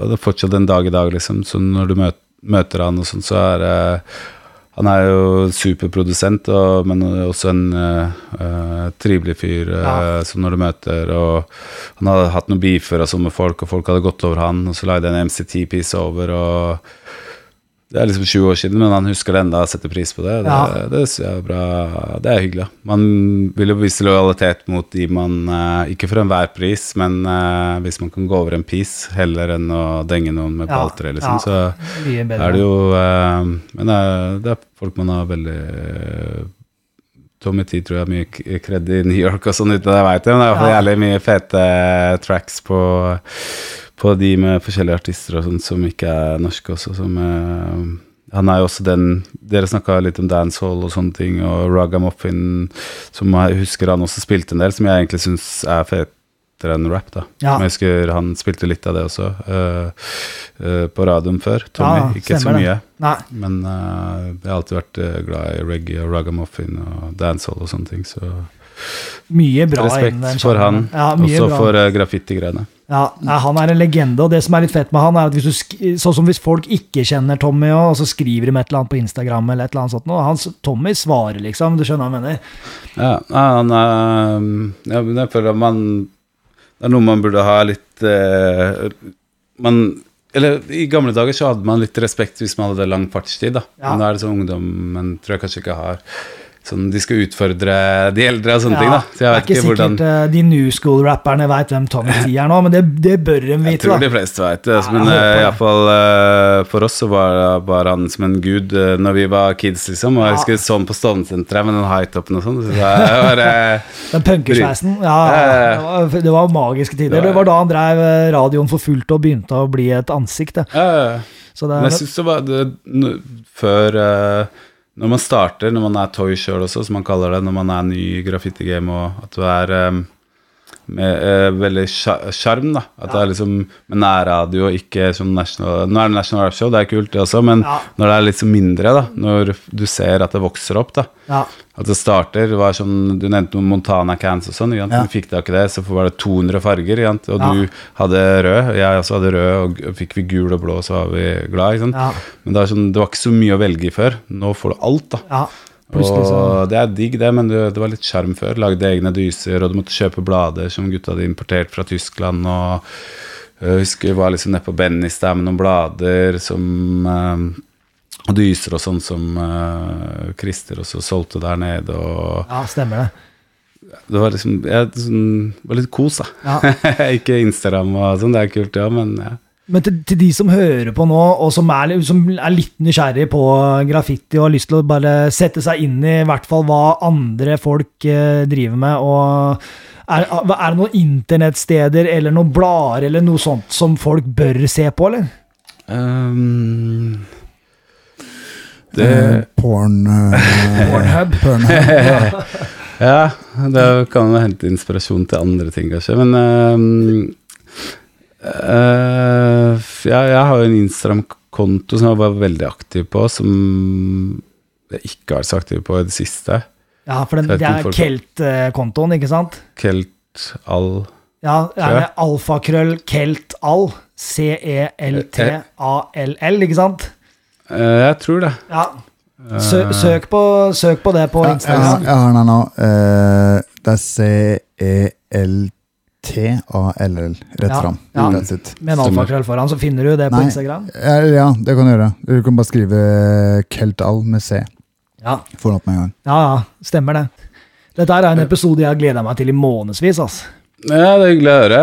det fortsatt en dag i dag liksom, så når du møter han og sånn, så det han jo superprodusent, men også en trivelig fyr som når du møter, og han hadde hatt noen beefer og sånn med folk, og folk hadde gått over han, og så lagde jeg en MC10-piece over, og Det er liksom 20 år siden, men han husker det enda og setter pris på det. Det synes jeg er bra. Det er hyggelig. Man vil jo vise lojalitet mot de man, ikke for enhver pris, men hvis man kan gå over en pris, heller enn å denge noen med paltre, liksom, så er det jo... men det er folk man har veldig... Tommy T tror jeg mye kredd i New York og sånn uten at jeg vet det, men det er i hvert fall jævlig mye fete tracks på de med forskjellige artister og sånt som ikke er norske også, som han er jo også den, dere snakket litt om dancehall og sånne ting, og ragamuffin, som jeg husker han også spilte en del, som jeg egentlig synes er fetere enn rap da. Ja. Jeg husker han spilte litt av det også, på radioen før, Tommy, ikke så mye, men jeg har alltid vært glad i reggae og ragamuffin og dancehall og sånne ting, så... Mye bra respekt for han, også bra. For graffiti-greiene. Ja, han er en legende, og det som er litt fett med han er at hvis sånn som hvis folk ikke kjenner Tommy, og så skriver de et eller annet på Instagram eller et eller annet sånt, og Tommy svarer liksom, du skjønner hva han mener. Men jeg føler at det er noe man burde ha litt eller i gamle dager så hadde man litt respekt hvis man hadde lang fartstid da, men da er det sånn ungdommen tror jeg kanskje ikke har sånn, de skal utfordre de eldre og sånne ting da. Så jeg vet ikke hvordan... Det er ikke sikkert de new school-rapperne vet hvem Tommy T er nå, men det bør de vite. Jeg tror de fleste vet det, men i hvert fall for oss så var han som en gud når vi var kids liksom, og jeg husker sånn på Stovnesenteret med den high-toppen og sånn. Så den punkersveisen, det var magiske tider. Det var da han drev radioen for fullt og begynte å bli et ansikt. Men jeg synes det var det, før... Når man starter, når man er toy selv også, som man kaller det, når man er ny i graffiti-game, og at du er veldig charm da, at det er liksom med nærradio, ikke som national, nå er det National Rap Show, det er kult det også, men når det er litt mindre da, når du ser at det vokser opp da, at det starter, var sånn, du nevnte noen Montana Cans og sånn, du fikk da ikke det, så var det 200 farger, og du hadde rød, jeg også hadde rød, og fikk vi gul og blå, så var vi glad, men det var, sånn, det var ikke så mye å velge i før, nå får du alt da. Og det er digg det, men det var litt skjerm før, lagde egne dyser, og du måtte kjøpe blader som gutta hadde importert fra Tyskland, og jeg husker vi var liksom nede på Bennis der med noen blader som, og dyser og sånn som Christer også solgte der nede. Og, stemmer det. Det var liksom, det var litt kos da. Ikke Instagram og sånn, det er kult men Men til de som hører på nå, og som er litt nysgjerrig på graffiti, og har lyst til å bare sette seg inn i hvert fall hva andre folk driver med, og er det noen internettsteder, eller noen blader, eller noe sånt som folk bør se på, eller? Pornhub. Det kan jo hente inspirasjon til andre ting, kanskje, men... jeg har jo en Instagram-konto som jeg var veldig aktiv på, som jeg ikke har vært så aktiv på i det siste. Ja, for det er Kelt-kontoen, ikke sant? Kelt-all. Ja, det er alfakrøll Kelt-all, C-E-L-T-A-L-L, ikke sant? Jeg tror det. Ja, søk på det på Instagram. Jeg har den nå. Det er C-E-L-T T-A-L-L, rett fram. Med en alfakrøll foran, så finner du det på Instagram? Ja, det kan du gjøre. Du kan bare skrive Keltal med C. Foran på en gang. Stemmer det. Dette er en episode jeg har gledet meg til i månedsvis, altså. Ja, det er hyggelig å høre.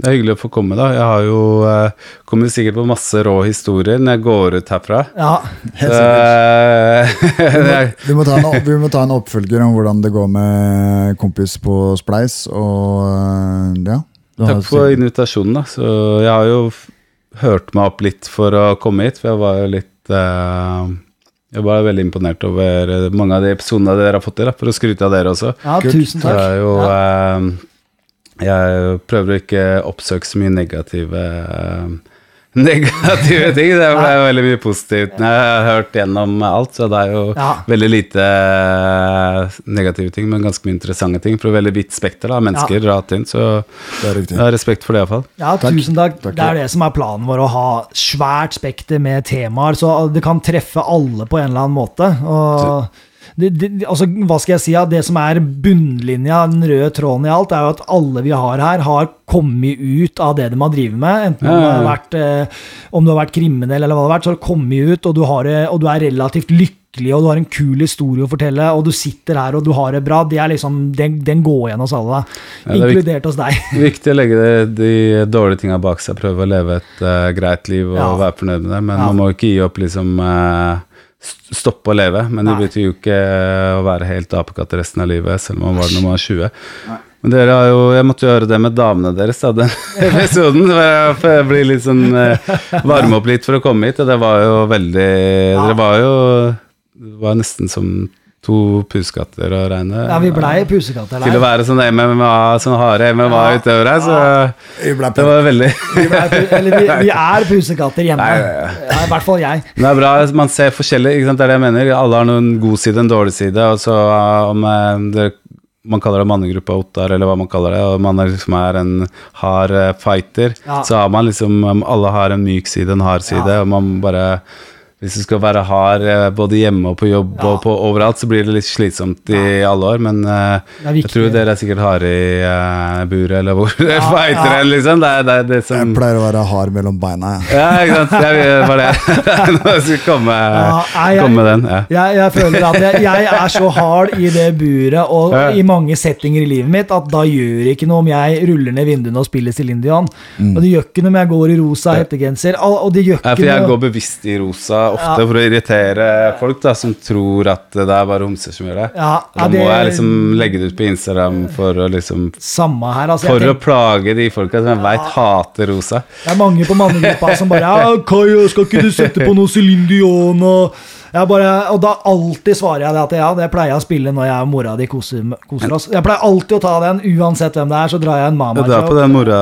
Det er hyggelig å få komme da. Jeg har jo kommet sikkert på masse rå historier når jeg går ut herfra. Ja, helt sikkert. Vi må ta en oppfølger om hvordan det går med kompis på Spleis. Takk for invitasjonen da. Så jeg har jo hørt meg opp litt for å komme hit, for jeg var jo litt... Jeg var veldig imponert over mange av de episodene dere har fått til, for å skryte av dere også. Ja, tusen takk. Jeg prøver å ikke oppsøke så mye negative ting, det er veldig mye positivt. Jeg har hørt gjennom alt, så det er jo veldig lite negative ting, men ganske mye interessante ting, for veldig vidt spekter av mennesker rett inn, så jeg har respekt for det i hvert fall. Ja, tusen takk. Det er det som er planen vår, å ha svært spekter med temaer, så det kan treffe alle på en eller annen måte, og... Altså, hva skal jeg si, at det som bunnlinja, den røde tråden I alt, jo at alle vi har her har kommet ut av det de har drivet med, enten om du har vært kriminell eller hva det har vært, så har du kommet ut, og du relativt lykkelig, og du har en kul historie å fortelle, og du sitter her og du har det bra, det liksom, den går igjen hos alle, inkludert hos deg. Det viktig å legge de dårlige tingene bak seg, prøve å leve et greit liv og være fornøyd med det, men man må ikke gi opp liksom... stoppe å leve, men det betyr jo ikke å være helt apekatt resten av livet, selv om man var når man var 20. Nei. Men dere har jo, jeg måtte jo høre det med damene deres da, den episoden, for jeg blir litt sånn varm opp litt for å komme hit, og det var jo veldig, det var nesten som 2 puskatter å regne. Ja, vi ble pusekatter. Til å være sånn MMA, sånn harde MMA-utøvere, så det var veldig... vi pusekatter hjemme. Ja, i hvert fall jeg. Det bra, man ser forskjellig, ikke sant, det jeg mener. Alle har noen god side, en dårlig side, og så om man kaller det mannegruppa Ottar, eller hva man kaller det, og man liksom en hard fighter, så har man liksom, alle har en myk side, en hard side, og man bare... Hvis du skal være hard både hjemme og på jobb og på overalt, så blir det litt slitsomt i alle år, men jeg tror dere sikkert hard i buret, eller hvor dere fighter, liksom. Det som... Jeg pleier å være hard mellom beina, ikke sant? Jeg var det. Nå skal jeg komme med den. Ja. Jeg føler at jeg så hard i det buret, og i mange settinger i livet mitt, at da gjør det ikke noe om jeg ruller ned vinduene og spiller til Indian, og det gjør ikke noe om jeg går i rosa hettegenser, og det gjør ikke noe... For jeg går bevisst i rosa, ofte for å irritere folk da, som tror at det bare homser som gjør det. Da må jeg liksom legge det ut på Instagram for å liksom samme her, altså, for å plage de folka som jeg vet hater rosa. Det mange på mannegruppa som bare Kaja, skal ikke du sette på noe Celine Dion og da alltid svarer jeg det at det pleier jeg å spille når jeg og mora de koser oss. Jeg pleier alltid å ta den, uansett hvem det så drar jeg en mama joke. På den mora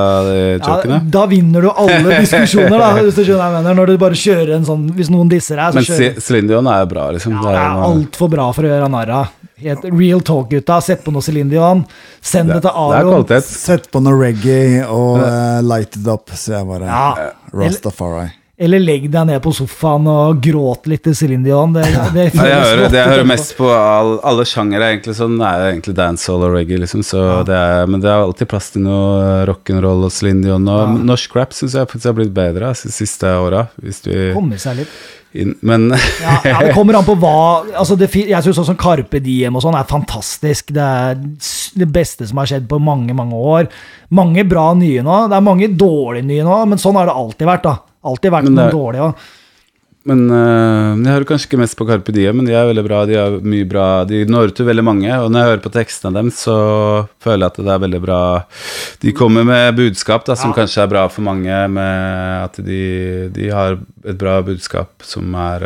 jokene. Da vinner du alle diskusjoner da, hvis du skjønner jeg mener, når du bare kjører en sånn, hvis noen disser deg, så kjører. Men Celine Dion jo bra liksom. Det alt for bra for å gjøre narra. Real talk gutta, sett på noe Celine Dion, send det til Aron. Sett på noe reggae og light it up, så jeg bare Rastafari. Eller legg deg ned på sofaen og gråt litt til Celine Dion. Jeg hører mest på alle sjangere, egentlig sånn, det egentlig dancehall og reggae, liksom, men det alltid plass til noe rock'n'roll og Celine Dion, og norsk rap synes jeg faktisk har blitt bedre de siste årene, hvis du... Kommer seg litt. Men det kommer an på hva altså jeg synes sånn Carpe Diem og sånn fantastisk, det det beste som har skjedd på mange år, mange bra nye nå, det mange dårlige nye nå, men sånn har det alltid vært da, alltid vært noen dårlige men jeg hører kanskje ikke mest på Carpe Diem, men de veldig bra, de mye bra, de når ut til veldig mange, og når jeg hører på tekstene dem så føler jeg at det veldig bra, de kommer med budskap da, som kanskje bra for mange, med at de har et bra budskap som jeg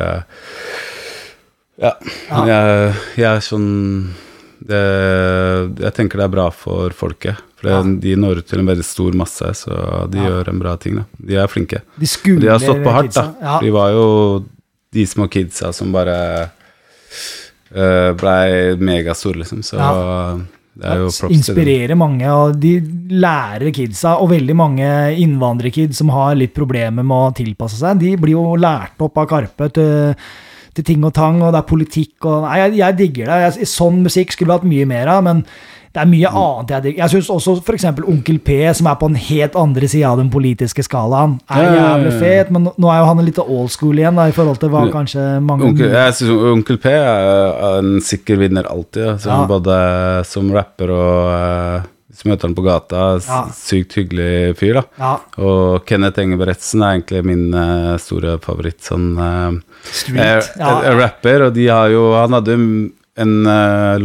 sånn jeg tenker det bra for folket, for de når ut til en veldig stor masse, så de gjør en bra ting da. De flinke. De har stått på hardt da. De var jo de små kidsa som bare ble megastor liksom, så det jo props. Inspirerer mange, og de lærer kidsa, og veldig mange innvandrerkids som har litt problemer med å tilpasse seg, de blir jo lært opp av Karpe til ting og tang, og det politikk og, jeg digger det, sånn musikk skulle vært mye mer av, men det mye annet jeg digger. Jeg synes også for eksempel Onkel P, som på en helt andre side av den politiske skalaen, jævlig fet, men nå jo han en lite old school igjen da, i forhold til hva kanskje mange... jeg synes Onkel P en sikker vinner alltid, både som rapper og møter han på gata, sykt hyggelig fyr da, og Kenneth Engebretsen egentlig min store favoritt, sånn rapper, og de har jo, han hadde en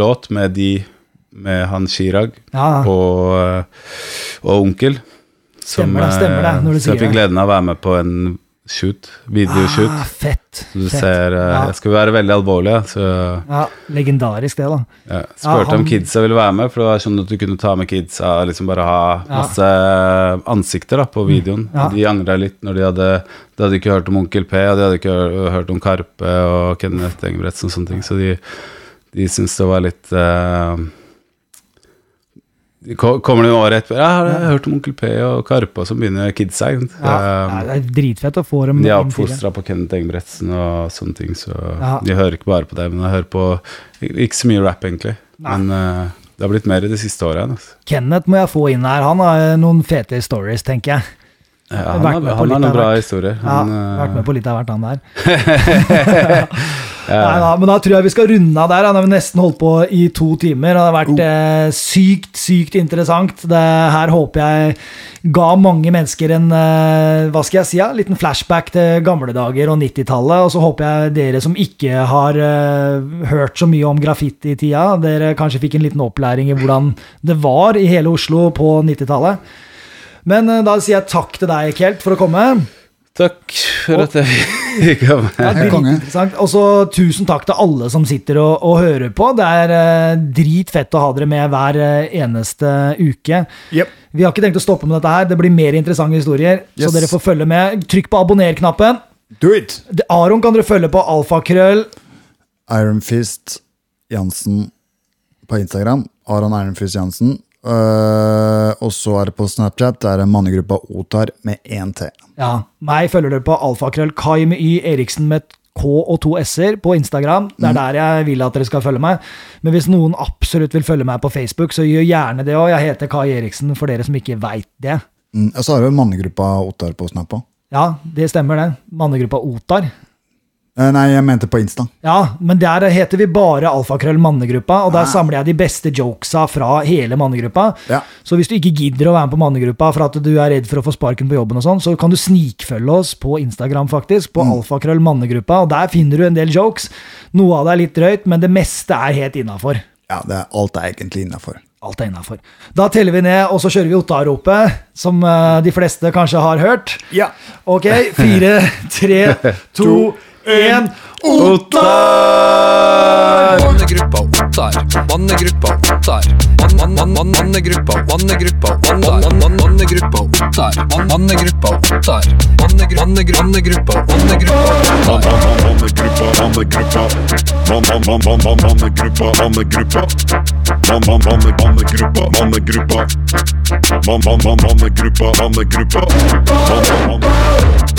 låt med han Chirag og onkel som jeg fikk gleden av å være med på en videoshoot. Fett. Du ser, jeg skal være veldig alvorlig, så legendarisk det da. Spurte om kidsa ville være med, for det var sånn at du kunne ta med kidsa, liksom bare ha masse ansikter da på videoen. De angret litt når de hadde ikke hørt om Onkel P, og de hadde ikke hørt om Karpe og Kenneth Engebretsen og sånne ting, så de syntes det var litt Kommer det noen år etterpå? Ja, jeg har hørt om Onkel P og Karpa som begynner kidsa. Ja, det er dritfett å få dem. De har oppfostret på Kenneth Engbretsen og sånne ting, så ja. De hører ikke bare på det, men de hører på ikke så mye rap egentlig. Nei. Men det har blitt mer i de siste årene. Altså. Kenneth må jeg få inn her, han har noen fete stories, tenker jeg. Ja, han har noen bra historier. Han har vært med på litt av hvert han der. Nei, men da tror jeg vi skal runde av der. Han har nesten holdt på i 2 timer. Det har vært sykt interessant. Det her håper jeg ga mange mennesker en, hva skal jeg si, liten flashback til gamle dager og 90-tallet. Og så håper jeg dere som ikke har hørt så mye om graffiti i tida, dere kanskje fikk en liten opplæring i hvordan det var i hele Oslo på 90-tallet. Men da sier jeg takk til deg, Kjelt, for å komme. Takk for at jeg kom. Ja, det blir interessant. Og så tusen takk til alle som sitter og hører på. Det er dritfett å ha dere med hver eneste uke. Yep. Vi har ikke tenkt å stoppe med dette her. Det blir mer interessante historier, så dere får følge med. Trykk på abonner-knappen. Do it! Aron kan dere følge på alfakrøll. Ironfist Jansen på Instagram. Aron Ironfist Jansen. Og så er det på Snapchat, der er mannegruppa Otar med 1T. Ja, meg følger dere på alfakrøll Kai med Y, Eriksen med K og 2 S'er på Instagram. Det er der jeg vil at dere skal følge meg. Men hvis noen absolutt vil følge meg på Facebook, så gjør gjerne det også. Jeg heter Kai Eriksen, for dere som ikke vet det. Og så har du mannegruppa Otar på Snap også. Ja, det stemmer det. Mannegruppa Otar. Nei, jeg mente på Insta. Ja, men der heter vi bare alfakrøll mannegruppa, og der samler jeg de beste jokesa fra hele mannegruppa. Ja. Så hvis du ikke gidder å være med på mannegruppa for at du er redd for å få sparken på jobben og sånn, så kan du snikfølge oss på Instagram faktisk, på alfakrøll mannegruppa, og der finner du en del jokes. Noe av det er litt drøyt, men det meste er helt innenfor. Ja, alt er egentlig innenfor. Alt er innenfor. Da teller vi ned, og så kjører vi Otta-ropet, som de fleste kanskje har hørt. Ja. Ok, 4, 3, 2... En Ottar! Mannegruppa Ottar. Mannegruppa Ottar. Mannegruppa Ottar. Mannegruppa Ottar. Mannegruppa Ottar. Mannegruppa Ottar. Mannegruppa Ottar.